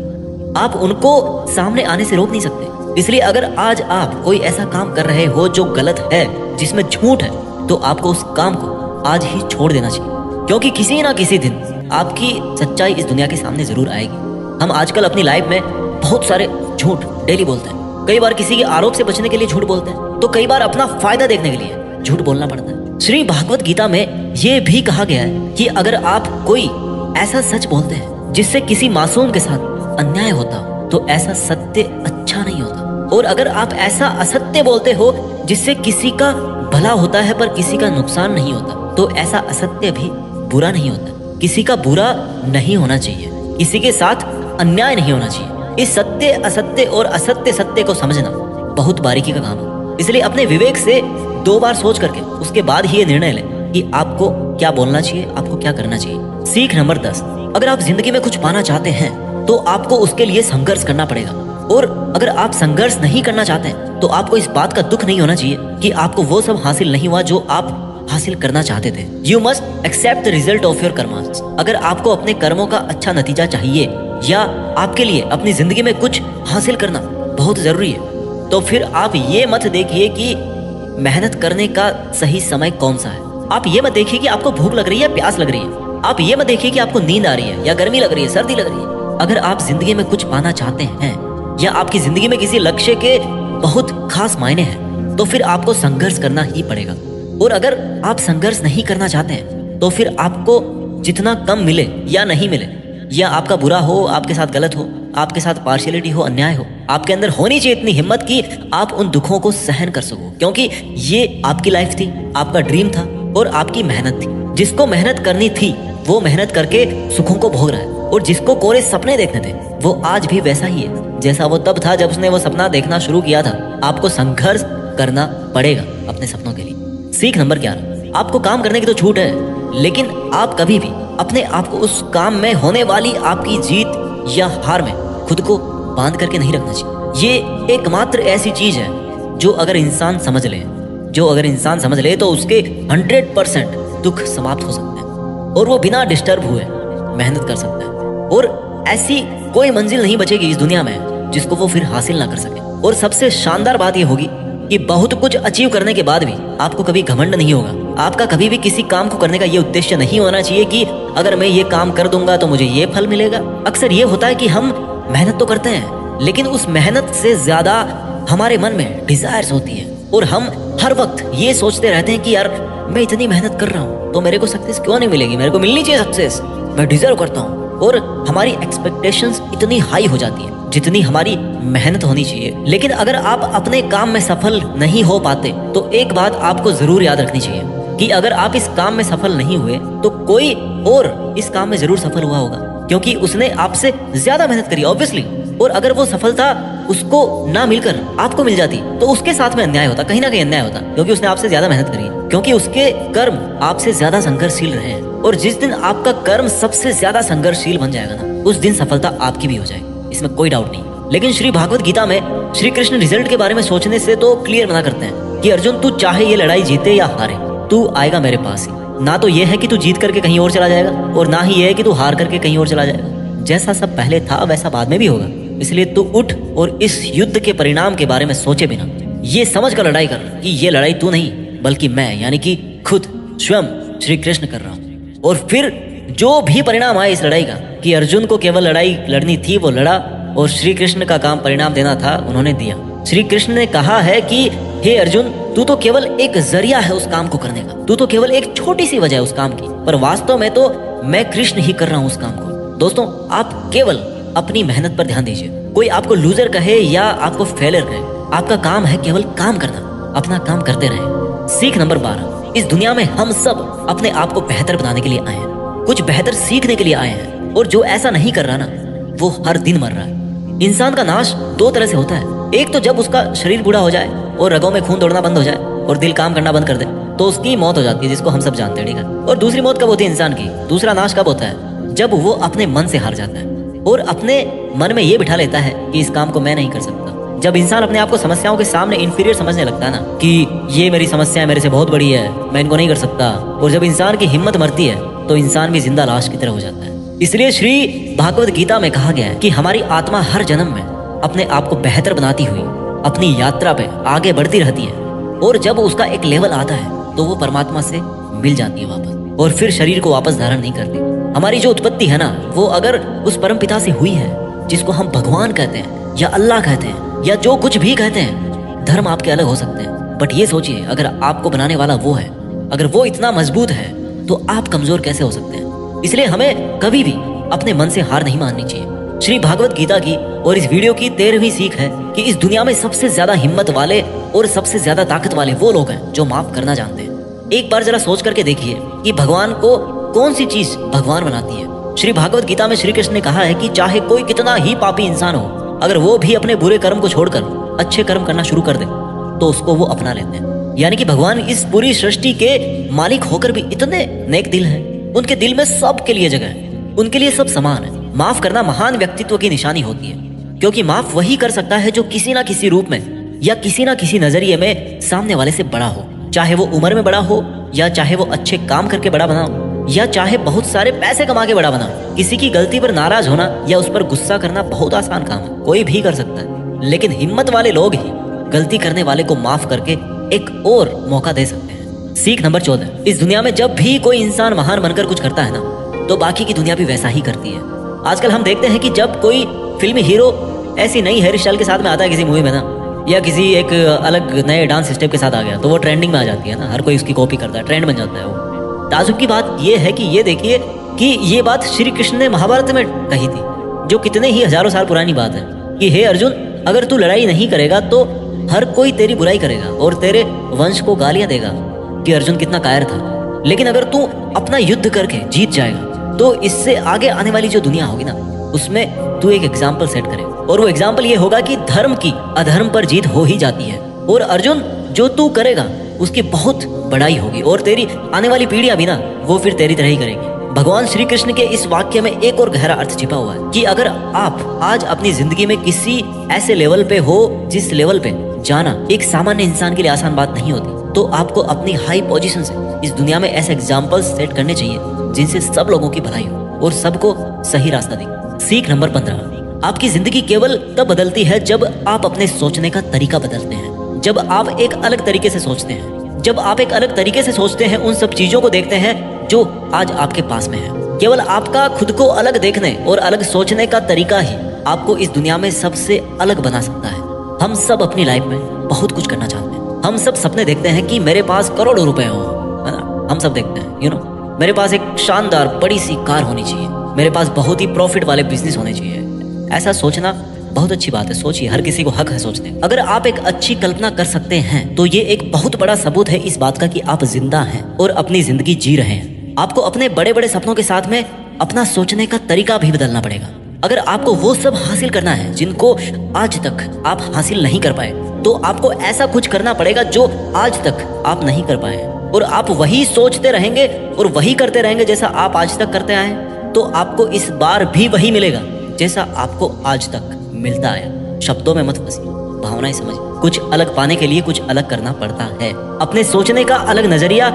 आप उनको सामने आने से रोक नहीं सकते। इसलिए अगर आज आप कोई ऐसा काम कर रहे हो जो गलत है, जिसमें झूठ है, तो आपको उस काम को आज ही छोड़ देना चाहिए, क्योंकि किसी ना किसी दिन आपकी सच्चाई इस दुनिया के सामने जरूर आएगी। हम आजकल अपनी लाइफ में बहुत सारे झूठ डेली बोलते हैं। कई बार किसी के आरोप से बचने के लिए झूठ बोलते हैं, तो कई बार अपना फायदा देखने के लिए झूठ बोलना पड़ता है। श्री भागवत गीता में ये भी कहा गया है कि अगर आप कोई ऐसा सच बोलते हैं जिससे किसी मासूम के साथ अन्याय होता हो, तो ऐसा सत्य अच्छा नहीं होता। और अगर आप ऐसा असत्य बोलते हो जिससे किसी का भला होता है पर किसी का नुकसान नहीं होता, तो ऐसा असत्य भी बुरा नहीं होता। किसी का बुरा नहीं होना चाहिए, किसी के साथ अन्याय नहीं होना चाहिए। इस सत्य असत्य और असत्य सत्य को समझना बहुत बारीकी का काम है। इसलिए अपने विवेक से दो बार सोच करके उसके बाद ही ये निर्णय लें कि आपको क्या बोलना चाहिए, आपको क्या करना चाहिए। सीख नंबर दस, अगर आप जिंदगी में कुछ पाना चाहते हैं, तो आपको उसके लिए संघर्ष करना पड़ेगा। और अगर आप संघर्ष नहीं करना चाहते हैं, तो आपको इस बात का दुख नहीं होना चाहिए कि आपको वो सब हासिल नहीं हुआ जो आप हासिल करना चाहते थे। You must accept the result of your karmas. अगर आपको अपने कर्मों का अच्छा नतीजा चाहिए या आपके लिए अपनी जिंदगी में कुछ हासिल करना बहुत जरूरी है, तो फिर आप ये मत देखिए कि मेहनत करने का सही समय कौन सा है। आप ये मत देखिए कि आपको भूख लग रही है, प्यास लग रही है। आप ये मत देखिए कि आपको नींद आ रही है या गर्मी लग रही है, सर्दी लग रही है। अगर आप जिंदगी में कुछ पाना चाहते हैं या आपकी जिंदगी में किसी लक्ष्य के बहुत खास मायने हैं, तो फिर आपको संघर्ष करना ही पड़ेगा। और अगर आप संघर्ष नहीं करना चाहते हैं, तो फिर आपको जितना कम मिले या नहीं मिले, या आपका बुरा हो, आपके साथ गलत हो, आपके साथ पार्शियलिटी हो, अन्याय हो, आपके अंदर होनी चाहिए इतनी हिम्मत कि आप उन दुखों को सहन कर सको, क्योंकि ये आपकी लाइफ थी, आपका ड्रीम था और आपकी मेहनत थी। जिसको मेहनत करनी थी वो मेहनत करके सुखों को भोग रहा है, और जिसको कोरे सपने देखने थे वो आज भी वैसा ही है जैसा वो तब था जब उसने वो सपना देखना शुरू किया था। आपको संघर्ष करना पड़ेगा अपने सपनों के लिए। सीख नंबर ग्यारह, आपको काम करने की तो छूट है, लेकिन आप कभी भी अपने आप को उस काम में होने वाली आपकी जीत या हार में खुद को बांध करके नहीं रखना चाहिए। ये एकमात्र ऐसी चीज है जो अगर इंसान समझ ले जो अगर इंसान समझ ले तो उसके हंड्रेड परसेंट दुख समाप्त हो सकते हैं और वो बिना डिस्टर्ब हुए मेहनत कर सकता है, और ऐसी कोई मंजिल नहीं बचेगी इस दुनिया में जिसको वो फिर हासिल ना कर सके। और सबसे शानदार बात यह होगी कि बहुत कुछ अचीव करने के बाद भी आपको कभी घमंड नहीं होगा। आपका कभी भी किसी काम को करने का ये उद्देश्य नहीं होना चाहिए कि अगर मैं ये काम कर दूंगा तो मुझे ये फल मिलेगा। अक्सर ये होता है कि हम मेहनत तो करते हैं लेकिन उस मेहनत से ज्यादा हमारे मन में डिजायर्स होती है, और हम हर वक्त ये सोचते रहते हैं कि यार मैं इतनी मेहनत कर रहा हूँ तो मेरे को सक्सेस क्यों नहीं मिलेगी, मेरे को मिलनी चाहिए सक्सेस, मैं डिजर्व करता हूँ। और हमारी एक्सपेक्टेशंस इतनी हाई हो जाती है जितनी हमारी मेहनत होनी चाहिए। लेकिन अगर आप अपने काम में सफल नहीं हो पाते तो एक बात आपको जरूर याद रखनी चाहिए कि अगर आप इस काम में सफल नहीं हुए तो कोई और इस काम में जरूर सफल हुआ होगा, क्योंकि उसने आपसे ज्यादा मेहनत करी ऑब्वियसली। और अगर वो सफलता उसको ना मिलकर आपको मिल जाती तो उसके साथ में अन्याय होता, कहीं ना कहीं अन्याय होता, क्योंकि उसने आपसे ज्यादा मेहनत करी, क्योंकि उसके कर्म आपसे ज्यादा संघर्षशील रहे हैं। और जिस दिन आपका कर्म सबसे ज्यादा संघर्षशील बन जाएगा ना, उस दिन सफलता आपकी भी हो जाएगी, इसमें कोई डाउट नहीं। लेकिन श्री भागवत गीता में श्री कृष्ण रिजल्ट के बारे में सोचने से तो क्लियर मना करते हैं कि अर्जुन तू चाहे ये लड़ाई जीते या हारे तू आएगा मेरे पास ही। ना तो ये है कि तू जीत करके कहीं और चला जाएगा, और ना ही ये है कि तू हार करके कहीं और चला जाएगा। जैसा सब पहले था वैसा बाद में भी होगा, इसलिए तू उठ और इस युद्ध के परिणाम के बारे में सोचे बिना ये समझ कर लड़ाई कर कि ये लड़ाई तू नहीं बल्कि मैं, यानी कि खुद स्वयं श्री कृष्ण कर रहा हूँ। और फिर जो भी परिणाम आए इस लड़ाई का, कि अर्जुन को केवल लड़ाई लड़नी थी वो लड़ा, और श्री कृष्ण का काम परिणाम देना था उन्होंने दिया। श्री कृष्ण ने कहा है कि हे अर्जुन तू तो केवल एक जरिया है उस काम को करने का, तू तो केवल एक छोटी सी वजह है उस काम की, पर वास्तव में तो मैं कृष्ण ही कर रहा हूँ उस काम को। दोस्तों, आप केवल अपनी मेहनत पर ध्यान दीजिए। कोई आपको लूजर कहे या आपको फेलर कहे, आपका काम है केवल काम करना, अपना काम करते रहे। सीख नंबर बारह, इस दुनिया में हम सब अपने आप को बेहतर बनाने के लिए आए हैं, कुछ बेहतर सीखने के लिए आए हैं, और जो ऐसा नहीं कर रहा ना वो हर दिन मर रहा है। इंसान का नाश दो तरह से होता है, एक तो जब उसका शरीर बूढ़ा हो जाए और रगों में खून दौड़ना बंद हो जाए और दिल काम करना बंद कर दे तो उसकी मौत हो जाती है, जिसको हम सब जानते हैं, ठीक है। और दूसरी मौत कब होती है इंसान की, दूसरा नाश कब होता है, जब वो अपने मन से हार जाता है और अपने मन में ये बिठा लेता है कि इस काम को मैं नहीं कर सकता। जब इंसान अपने आप को समस्याओं के सामने इंफीरियर समझने लगता है ना कि ये मेरी समस्या है, मेरे से बहुत बड़ी है, मैं इनको नहीं कर सकता, और जब इंसान की हिम्मत मरती है तो इंसान भी जिंदा लाश की तरह हो जाता है। इसलिए श्री भागवत गीता में कहा गया है कि हमारी आत्मा हर जन्म में अपने आप को बेहतर बनाती हुई अपनी यात्रा पे आगे बढ़ती रहती है, और जब उसका एक लेवल आता है तो वो परमात्मा से मिल जाती है वापस, और फिर शरीर को वापस धारण नहीं करती। हमारी जो उत्पत्ति है ना वो अगर उस परम पिता से हुई है जिसको हम भगवान कहते हैं या अल्लाह कहते हैं या जो कुछ भी कहते हैं, धर्म आपके अलग हो सकते हैं, बट ये सोचिए अगर आपको बनाने वाला वो है, अगर वो इतना मजबूत है तो आप कमजोर कैसे हो सकते हैं। इसलिए हमें कभी भी अपने मन से हार नहीं माननी चाहिए। श्री भागवत गीता की और इस वीडियो की तेरहवीं सीख है कि इस दुनिया में सबसे ज्यादा हिम्मत वाले और सबसे ज्यादा ताकत वाले वो लोग हैं जो माफ करना जानते हैं। एक बार जरा सोच करके देखिए कि भगवान को कौन सी चीज भगवान बनाती है। श्री भागवत गीता में श्री कृष्ण ने कहा है कि चाहे कोई कितना ही पापी इंसान हो, अगर वो भी अपने बुरे कर्म को छोड़कर अच्छे कर्म करना शुरू कर दे तो उसको वो अपना लेते हैं। यानी कि भगवान इस पूरी सृष्टि के मालिक होकर भी इतने नेक दिल हैं, उनके दिल में सबके लिए जगह है, उनके लिए सब समान है। माफ करना महान व्यक्तित्व की निशानी होती है, क्योंकि माफ वही कर सकता है जो किसी ना किसी रूप में या किसी ना किसी नजरिए में सामने वाले से बड़ा हो, चाहे वो उम्र में बड़ा हो या चाहे वो अच्छे काम करके बड़ा बना हो या चाहे बहुत सारे पैसे कमा के बड़ा बना। किसी की गलती पर नाराज होना या उस पर गुस्सा करना बहुत आसान काम है, कोई भी कर सकता है, लेकिन हिम्मत वाले लोग ही गलती करने वाले को माफ करके एक और मौका दे सकते हैं। सीख नंबर चौदह, इस दुनिया में जब भी कोई इंसान महान बनकर कुछ करता है ना तो बाकी की दुनिया भी वैसा ही करती है। आजकल हम देखते हैं कि जब कोई फिल्मी हीरो ऐसी नई हेयर स्टाइल के साथ में आता है किसी मूवी में ना, या किसी एक अलग नए डांस स्टेप के साथ आ गया तो वो ट्रेंडिंग में आ जाती है ना, हर कोई उसकी कॉपी करता है, ट्रेंड बन जाता है वो। ताजुब की बात यह है कि ये देखिए कि ये बात श्री कृष्ण ने महाभारत में कही थी, जो कितने ही हजारों साल पुरानी बात है कि हे अर्जुन अगर तू लड़ाई नहीं करेगा तो हर कोई तेरी बुराई करेगा और तेरे वंश को गालियां देगा कि अर्जुन कितना कायर था, लेकिन अगर तू अपना युद्ध करके जीत जाएगा तो इससे आगे आने वाली जो दुनिया होगी ना, उसमें तू एक एग्जाम्पल सेट करे, और वो एग्जाम्पल ये होगा कि धर्म की अधर्म पर जीत हो ही जाती है। और अर्जुन, जो तू करेगा उसकी बहुत बड़ाई होगी और तेरी आने वाली पीढ़ियां भी ना, वो फिर तेरी तरह ही करेगी। भगवान श्री कृष्ण के इस वाक्य में एक और गहरा अर्थ छिपा हुआ है कि अगर आप आज अपनी जिंदगी में किसी ऐसे लेवल पे हो जिस लेवल पे जाना एक सामान्य इंसान के लिए आसान बात नहीं होती, तो आपको अपनी हाई पोजीशन से इस दुनिया में ऐसे एग्जाम्पल्स सेट करने चाहिए जिनसे सब लोगों की भलाई हो और सबको सही रास्ता दे। सीख नंबर पंद्रह, आपकी जिंदगी केवल तब बदलती है जब आप अपने सोचने का तरीका बदलते हैं। जब आप एक अलग तरीके से सोचते हैं, जब आप एक अलग तरीके से सोचते हैं, उन सब चीजों को देखते हैं जो आज आपके पास में है। केवल आपका खुद को अलग देखने और अलग सोचने का तरीका ही आपको इस दुनिया में सबसे अलग बना सकता है। हम सब अपनी लाइफ में बहुत कुछ करना चाहते हैं। हम सब सपने देखते हैं कि मेरे पास करोड़ों रुपए हो, है ना, हम सब देखते हैं, यू नो, मेरे पास एक शानदार बड़ी सी कार होनी चाहिए, मेरे पास बहुत ही प्रॉफिट वाले बिजनेस होने चाहिए। ऐसा सोचना बहुत अच्छी बात है, सोचिए, हर किसी को हक है सोचने। अगर आप एक अच्छी कल्पना कर सकते हैं तो ये एक बहुत बड़ा सबूत है इस बात का कि आप जिंदा हैं और अपनी जिंदगी जी रहे हैं। आपको अपने बड़े बड़े सपनों के साथ में अपना सोचने का तरीका भी बदलना पड़ेगा। अगर आपको वो सब हासिल करना है जिनको आज तक आप हासिल नहीं कर पाए, तो आपको ऐसा कुछ करना पड़ेगा जो आज तक आप नहीं कर पाए, और आप वही सोचते रहेंगे और वही करते रहेंगे जैसा आप आज तक करते आए, तो आपको इस बार भी वही मिलेगा जैसा आपको आज तक मिलता है। शब्दों में मत फंसी, भावनाएं समझ। कुछ अलग पाने के लिए कुछ अलग करना पड़ता है। अपने सोचने का अलग नजरिया,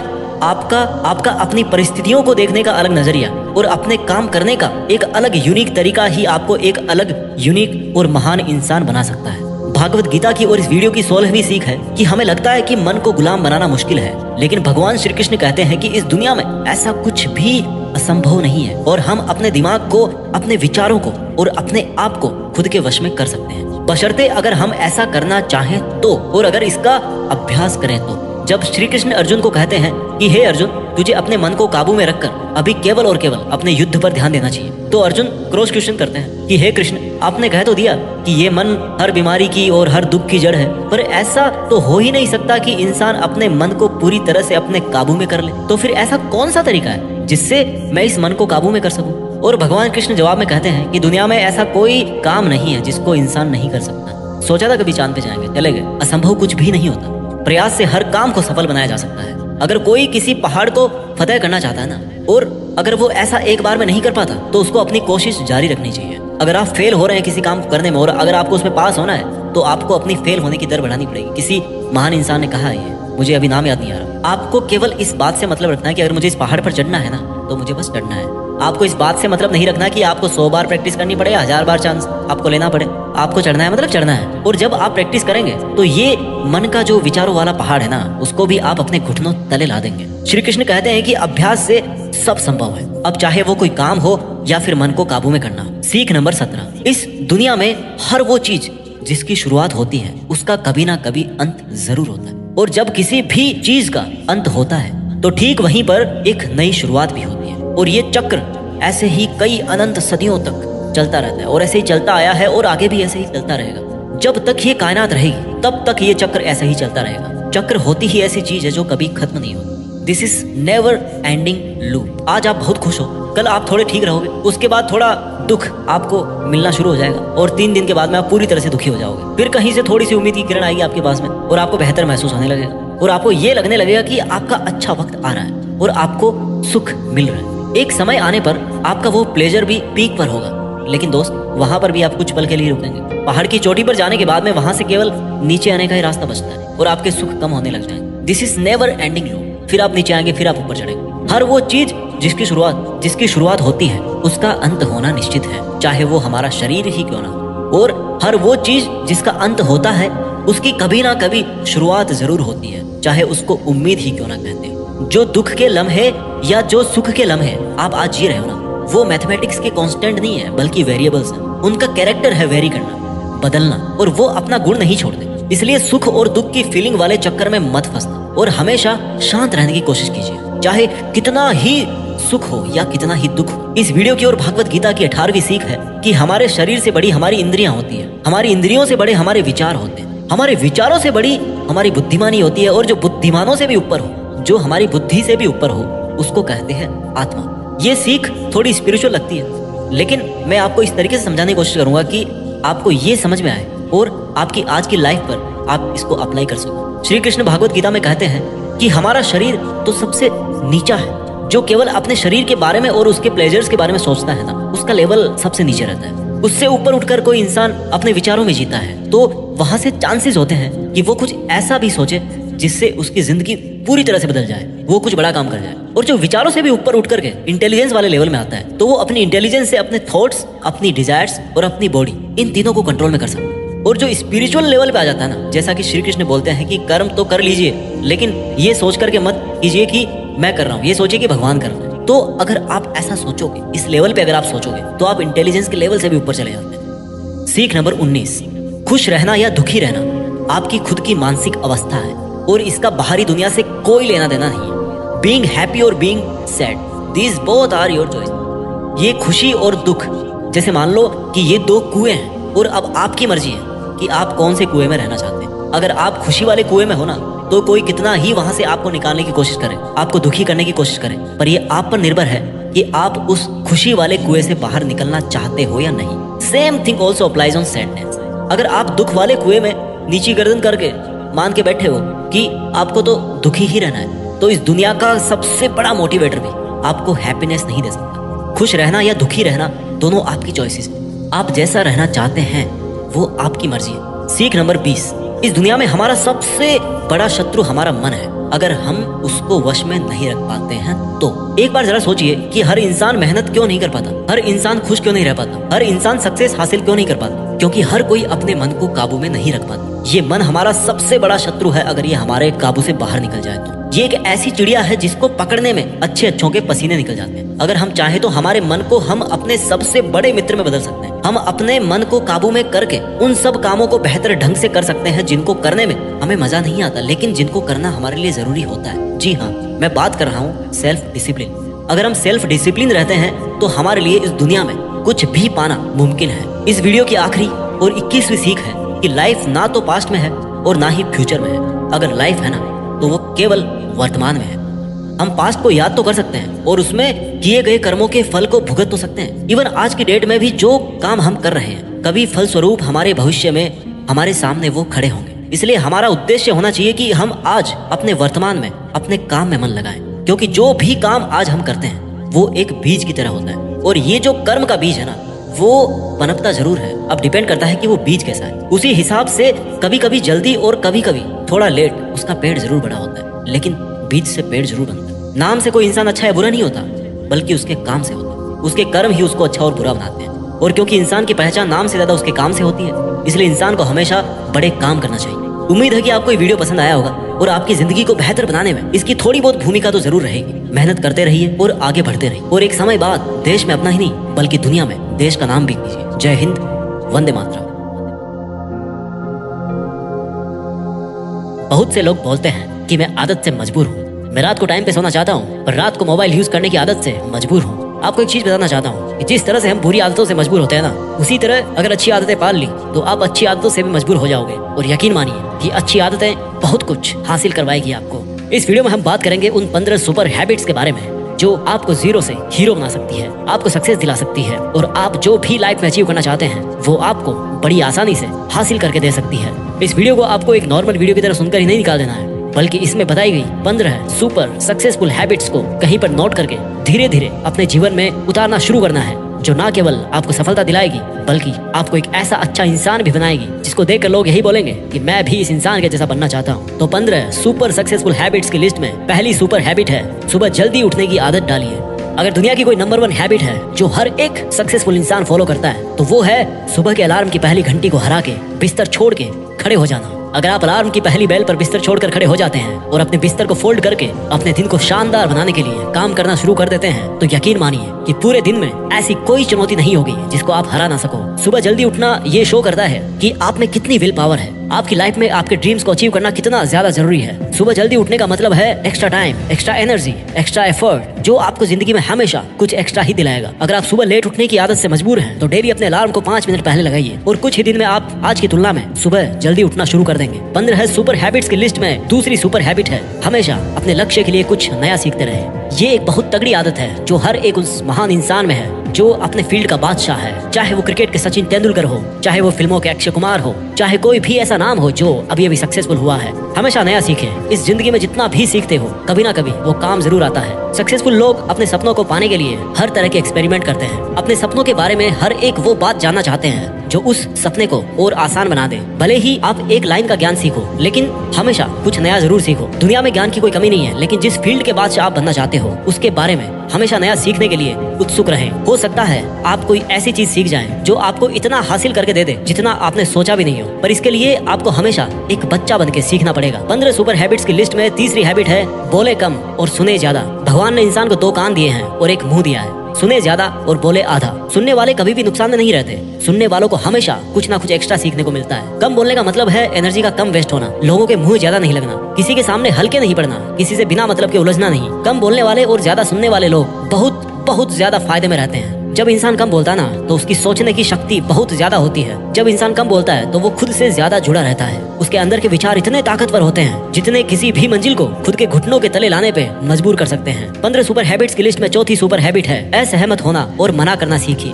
आपका आपका अपनी परिस्थितियों को देखने का अलग नजरिया और अपने काम करने का एक अलग यूनिक तरीका ही आपको एक अलग यूनिक और महान इंसान बना सकता है। भागवत गीता की और इस वीडियो की सोलहवीं सीख है कि हमें लगता है कि मन को गुलाम बनाना मुश्किल है, लेकिन भगवान श्री कृष्ण कहते हैं कि इस दुनिया में ऐसा कुछ भी असंभव नहीं है, और हम अपने दिमाग को, अपने विचारों को और अपने आप को खुद के वश में कर सकते हैं, बशर्ते अगर हम ऐसा करना चाहें तो, और अगर इसका अभ्यास करें तो। जब श्री कृष्ण अर्जुन को कहते हैं कि हे अर्जुन, तुझे अपने मन को काबू में रखकर अभी केवल और केवल अपने युद्ध पर ध्यान देना चाहिए, तो अर्जुन क्रॉस क्वेश्चन करते हैं कि हे कृष्ण, आपने कह तो दिया कि ये मन हर बीमारी की और हर दुख की जड़ है, पर ऐसा तो हो ही नहीं सकता कि इंसान अपने मन को पूरी तरह से अपने काबू में कर ले, तो फिर ऐसा कौन सा तरीका है जिससे मैं इस मन को काबू में कर सकूं? और भगवान कृष्ण जवाब में कहते हैं कि दुनिया में ऐसा कोई काम नहीं है जिसको इंसान नहीं कर सकता। सोचा था कभी चांद पे जाएंगे, चले गए, असंभव कुछ भी नहीं होता। प्रयास से हर काम को सफल बनाया जा सकता है। अगर कोई किसी पहाड़ को फतह करना चाहता है ना, और अगर वो ऐसा एक बार में नहीं कर पाता, तो उसको अपनी कोशिश जारी रखनी चाहिए। अगर आप फेल हो रहे हैं किसी काम करने में और अगर आपको उसमें पास होना है, तो आपको अपनी फेल होने की दर बढ़ानी पड़ेगी। किसी महान इंसान ने कहा है, मुझे अभी नाम याद नहीं आ रहा, आपको केवल इस बात से मतलब रखना है कि अगर मुझे इस पहाड़ पर चढ़ना है ना, तो मुझे बस चढ़ना है। आपको इस बात से मतलब नहीं रखना कि आपको सौ बार प्रैक्टिस करनी पड़े, हजार बार चांस आपको लेना पड़े, आपको चढ़ना है मतलब चढ़ना है। और जब आप प्रैक्टिस करेंगे तो ये मन का जो विचारों वाला पहाड़ है ना, उसको भी आप अपने घुटनों तले ला देंगे। श्री कृष्ण कहते हैं कि अभ्यास से सब संभव है, अब चाहे वो कोई काम हो या फिर मन को काबू में करना। सीख नंबर सत्रह, इस दुनिया में हर वो चीज जिसकी शुरुआत होती है, उसका कभी ना कभी अंत जरूर होता है, और जब किसी भी चीज का अंत होता है तो ठीक वहीं पर एक नई शुरुआत भी होती है, और ये चक्र ऐसे ही कई अनंत सदियों तक चलता रहता है, और ऐसे ही चलता आया है और आगे भी ऐसे ही चलता रहेगा। जब तक ये कायनात रहेगी तब तक ये चक्र ऐसे ही चलता रहेगा। चक्र होती ही ऐसी चीज है जो कभी खत्म नहीं होती। This is never ending loop. आज आप बहुत खुश हो, कल आप थोड़े ठीक रहोगे, उसके बाद थोड़ा दुख आपको मिलना शुरू हो जाएगा, और तीन दिन के बाद में आप पूरी तरह से दुखी हो जाओगे। फिर कहीं से थोड़ी सी उम्मीद की किरण आएगी आपके पास में, और आपको बेहतर महसूस होने लगेगा, और आपको ये लगने लगेगा कि आपका अच्छा वक्त आ रहा है और आपको सुख मिल रहा है। एक समय आने पर आपका वो प्लेजर भी पीक पर होगा, लेकिन दोस्त, वहाँ पर भी आप कुछ पल के लिए रुकेंगे। पहाड़ की चोटी पर जाने के बाद में वहाँ से केवल नीचे आने का ही रास्ता बचता है, और आपके सुख कम होने लग जाएंगे। This is never ending loop. फिर आप नीचे आएंगे, फिर आप ऊपर चढ़ेंगे। हर वो चीज जिसकी शुरुआत जिसकी शुरुआत होती है, उसका अंत होना निश्चित है, चाहे वो हमारा शरीर ही क्यों ना हो। और हर वो चीज जिसका अंत होता है, उसकी कभी ना कभी शुरुआत जरूर होती है, चाहे उसको उम्मीद ही क्यों ना कहते। जो दुख के लम्हे या जो सुख के लम्हे आप आज जी रहे हो ना, वो मैथमेटिक्स के कांस्टेंट नहीं है, बल्कि वेरिएबल्स हैं। उनका कैरेक्टर है वेरी करना, बदलना, और वो अपना गुण नहीं छोड़ते। इसलिए सुख और दुख की फीलिंग वाले चक्कर में मत फंसना, और हमेशा शांत रहने की कोशिश कीजिए, चाहे कितना ही सुख हो या कितना ही दुख हो। इस वीडियो की और भगवत गीता की अठारहवीं सीख है कि हमारे शरीर से बड़ी हमारी इंद्रियां होती है, हमारी इंद्रियों से बड़े हमारे विचार होते हैं, हमारे विचारों से बड़ी हमारी बुद्धिमानी होती है, और जो बुद्धिमानों से भी ऊपर हो, जो हमारी बुद्धि से भी ऊपर हो, उसको कहते हैं आत्मा। ये सीख थोड़ी स्पिरिचुअल लगती है, लेकिन मैं आपको इस तरीके से समझाने की कोशिश करूंगा कि आपको ये समझ में आए और आपकी आज की लाइफ पर आप इसको अप्लाई कर सको। श्री कृष्ण भागवत गीता में कहते हैं कि हमारा शरीर तो सबसे नीचा है, जो केवल अपने शरीर के बारे में और उसके प्लेजर्स के बारे में सोचता है ना, उसका लेवल सबसे नीचे रहता है। उससे ऊपर उठकर कोई इंसान अपने विचारों में जीता है तो वहाँ से चांसेस होते हैं कि वो कुछ ऐसा भी सोचे जिससे उसकी जिंदगी पूरी तरह से बदल जाए, वो कुछ बड़ा काम कर जाए। और जो विचारों से भी ऊपर उठ करके इंटेलिजेंस वाले लेवल में आता है तो वो अपनी इंटेलिजेंस से अपने थॉट्स, अपनी डिजायर्स और अपनी बॉडी, इन तीनों को कंट्रोल में कर सकता है। और जो स्पिरिचुअल लेवल पे आ जाता है ना, जैसा कि श्री कृष्ण बोलते हैं कि कर्म तो कर लीजिए, लेकिन ये सोच करके मत कीजिए कि मैं कर रहा हूँ, ये सोचिए कि भगवान कर रहे हैं। तो अगर आप ऐसा सोचोगे, इस लेवल पे अगर आप सोचोगे, तो आप इंटेलिजेंस के लेवल से भी ऊपर चले जाते हैं। सीख नंबर उन्नीस, खुश रहना या दुखी रहना आपकी खुद की मानसिक अवस्था है और इसका बाहरी दुनिया से कोई लेना देना नहीं है। बीइंग हैप्पी और being sad, these both are your choice. ये खुशी और दुख, जैसे मान लो कि ये दो कुएं हैं और अब आपकी मर्जी है कि आप कौन से कुएं में रहना चाहते हैं। अगर आप खुशी वाले कुएं में हो ना, तो कोई कितना ही वहां से आपको निकालने की कोशिश करे, आपको दुखी करने की कोशिश करे, पर ये आप पर निर्भर है कि आप उस खुशी वाले कुएं से बाहर निकलना चाहते हो या नहीं। Same thing also applies on sadness. अगर आप दुख वाले कुएं में नीची गर्दन करके मान के बैठे हो कि आपको तो दुखी ही रहना है, तो इस दुनिया का सबसे बड़ा मोटिवेटर भी आपको हैप्पीनेस नहीं दे सकता। खुश रहना या दुखी रहना दोनों आपकी चॉइसेस है, आप जैसा रहना चाहते हैं वो आपकी मर्जी है। सीख नंबर बीस, इस दुनिया में हमारा सबसे बड़ा शत्रु हमारा मन है। अगर हम उसको वश में नहीं रख पाते हैं तो एक बार जरा सोचिए कि हर इंसान मेहनत क्यों नहीं कर पाता, हर इंसान खुश क्यों नहीं रह पाता, हर इंसान सक्सेस हासिल क्यों नहीं कर पाता, क्योंकि हर कोई अपने मन को काबू में नहीं रख पाता। ये मन हमारा सबसे बड़ा शत्रु है। अगर ये हमारे काबू से बाहर निकल जाए तो ये एक ऐसी चिड़िया है जिसको पकड़ने में अच्छे अच्छों के पसीने निकल जाते हैं। अगर हम चाहें तो हमारे मन को हम अपने सबसे बड़े मित्र में बदल सकते हैं। हम अपने मन को काबू में करके उन सब कामों को बेहतर ढंग से कर सकते हैं जिनको करने में हमें मजा नहीं आता, लेकिन जिनको करना हमारे लिए जरूरी होता है। जी हाँ, मैं बात कर रहा हूँ सेल्फ डिसिप्लिन। अगर हम सेल्फ डिसिप्लिन रहते हैं तो हमारे लिए इस दुनिया में कुछ भी पाना मुमकिन है। इस वीडियो की आखिरी और इक्कीसवीं सीख है कि लाइफ ना तो पास्ट में है और ना ही फ्यूचर में है। अगर लाइफ है ना, तो वो केवल वर्तमान में है। हम पास्ट को याद तो कर सकते हैं और उसमें किए गए कर्मों के फल को भुगत तो सकते हैं। इवन आज की डेट में भी जो काम हम कर रहे हैं, कभी फल स्वरूप हमारे भविष्य में हमारे सामने वो खड़े होंगे। इसलिए हमारा उद्देश्य होना चाहिए कि हम आज अपने वर्तमान में अपने काम में मन लगाएं, क्योंकि जो भी काम आज हम करते हैं वो एक बीज की तरह होता है और ये जो कर्म का बीज है ना, वो पनपता जरूर है। अब डिपेंड करता है कि वो बीज कैसा है, उसी हिसाब से कभी कभी जल्दी और कभी कभी थोड़ा लेट उसका पेड़ जरूर बड़ा होता है, लेकिन बीज से पेड़ जरूर बनता है। नाम से कोई इंसान अच्छा या बुरा नहीं होता, बल्कि उसके काम से होता है। उसके कर्म ही उसको अच्छा और बुरा बनाते हैं। और क्योंकि इंसान की पहचान नाम से ज्यादा उसके काम से होती है, इसलिए इंसान को हमेशा बड़े काम करना चाहिए। उम्मीद है कि आपको ये वीडियो पसंद आया होगा और आपकी जिंदगी को बेहतर बनाने में इसकी थोड़ी बहुत भूमिका तो जरूर रहेगी। मेहनत करते रहिए और आगे बढ़ते रहिए, और एक समय बाद देश में अपना ही नहीं बल्कि दुनिया में देश का नाम भी कीजिए। जय हिंद, वंदे मातरम। बहुत से लोग बोलते हैं कि मैं आदत से मजबूर हूँ, मैं रात को टाइम पे सोना चाहता हूँ पर रात को मोबाइल यूज करने की आदत से मजबूर हूँ। आपको एक चीज बताना चाहता हूँ कि जिस तरह से हम बुरी आदतों से मजबूर होते हैं ना, उसी तरह अगर अच्छी आदतें पाल ली तो आप अच्छी आदतों से भी मजबूर हो जाओगे। और यकीन मानिए कि अच्छी आदतें बहुत कुछ हासिल करवाएगी आपको। इस वीडियो में हम बात करेंगे उन पंद्रह सुपर हैबिट्स के बारे में जो आपको जीरो से हीरो बना सकती है, आपको सक्सेस दिला सकती है, और आप जो भी लाइफ में अचीव करना चाहते हैं वो आपको बड़ी आसानी से हासिल करके दे सकती है। इस वीडियो को आपको एक नॉर्मल वीडियो की तरह सुनकर ही नहीं निकाल देना है, बल्कि इसमें बताई गई पंद्रह सुपर सक्सेसफुल हैबिट्स को कहीं पर नोट करके धीरे धीरे अपने जीवन में उतारना शुरू करना है, जो न केवल आपको सफलता दिलाएगी बल्कि आपको एक ऐसा अच्छा इंसान भी बनाएगी जिसको देखकर लोग यही बोलेंगे कि मैं भी इस इंसान के जैसा बनना चाहता हूँ। तो पंद्रह सुपर सक्सेसफुल हैबिट्स की लिस्ट में पहली सुपर हैबिट है सुबह जल्दी उठने की आदत डालिए। अगर दुनिया की कोई नंबर वन हैबिट है जो हर एक सक्सेसफुल इंसान फॉलो करता है तो वो है सुबह के अलार्म की पहली घंटी को हरा के बिस्तर छोड़ के खड़े हो जाना। अगर आप अलार्म की पहली बेल पर बिस्तर छोड़कर खड़े हो जाते हैं और अपने बिस्तर को फोल्ड करके अपने दिन को शानदार बनाने के लिए काम करना शुरू कर देते हैं तो यकीन मानिए कि पूरे दिन में ऐसी कोई चुनौती नहीं होगी जिसको आप हरा ना सको। सुबह जल्दी उठना ये शो करता है कि आप में कितनी विल पावर है आपकी लाइफ में आपके ड्रीम्स को अचीव करना कितना ज्यादा जरूरी है। सुबह जल्दी उठने का मतलब है extra time, extra energy, extra effort, जो आपको जिंदगी में हमेशा कुछ एक्स्ट्रा ही दिलाएगा। अगर आप सुबह लेट उठने की आदत से मजबूर हैं, तो डेली अपने अलार्म को पाँच मिनट पहले लगाइए और कुछ ही दिन में आप आज की तुलना में सुबह जल्दी उठना शुरू कर देंगे। पंद्रह है सुपर हैबिट्स की लिस्ट में दूसरी सुपर हैबिट है हमेशा अपने लक्ष्य के लिए कुछ नया सीखते रहे। ये एक बहुत तगड़ी आदत है जो हर एक उस महान इंसान में है जो अपने फील्ड का बादशाह है, चाहे वो क्रिकेट के सचिन तेंदुलकर हो, चाहे वो फिल्मों के अक्षय कुमार हो, चाहे कोई भी ऐसा नाम हो जो अभी अभी सक्सेसफुल हुआ है। हमेशा नया सीखें। इस जिंदगी में जितना भी सीखते हो कभी ना कभी वो काम जरूर आता है। सक्सेसफुल लोग अपने सपनों को पाने के लिए हर तरह के एक्सपेरिमेंट करते हैं। अपने सपनों के बारे में हर एक वो बात जानना चाहते हैं जो उस सपने को और आसान बना दे। भले ही आप एक लाइन का ज्ञान सीखो, लेकिन हमेशा कुछ नया जरूर सीखो। दुनिया में ज्ञान की कोई कमी नहीं है, लेकिन जिस फील्ड के बादशाह आप बनना चाहते हो उसके बारे में हमेशा नया सीखने के लिए उत्सुक रहें। हो सकता है आप कोई ऐसी चीज सीख जाएं जो आपको इतना हासिल करके दे दे जितना आपने सोचा भी नहीं हो, पर इसके लिए आपको हमेशा एक बच्चा बन के सीखना पड़ेगा। पंद्रह सुपर हैबिट्स की लिस्ट में तीसरी हैबिट है बोले कम और सुने ज्यादा। भगवान ने इंसान को दो कान दिए हैं और एक मुँह दिया है। सुने ज्यादा और बोले आधा। सुनने वाले कभी भी नुकसान में नहीं रहते। सुनने वालों को हमेशा कुछ ना कुछ एक्स्ट्रा सीखने को मिलता है। कम बोलने का मतलब है एनर्जी का कम वेस्ट होना, लोगों के मुंह ज्यादा नहीं लगना, किसी के सामने हल्के नहीं पड़ना, किसी से बिना मतलब के उलझना नहीं। कम बोलने वाले और ज्यादा सुनने वाले लोग बहुत बहुत ज्यादा फायदे में रहते हैं। जब इंसान कम बोलता ना तो उसकी सोचने की शक्ति बहुत ज्यादा होती है। जब इंसान कम बोलता है तो वो खुद से ज्यादा जुड़ा रहता है। उसके अंदर के विचार इतने ताकतवर होते हैं जितने किसी भी मंजिल को खुद के घुटनों के तले लाने पे मजबूर कर सकते हैं। पंद्रह सुपर हैबिट्स की लिस्ट में चौथी सुपर हैबिट है असहमत होना और मना करना सीखिए।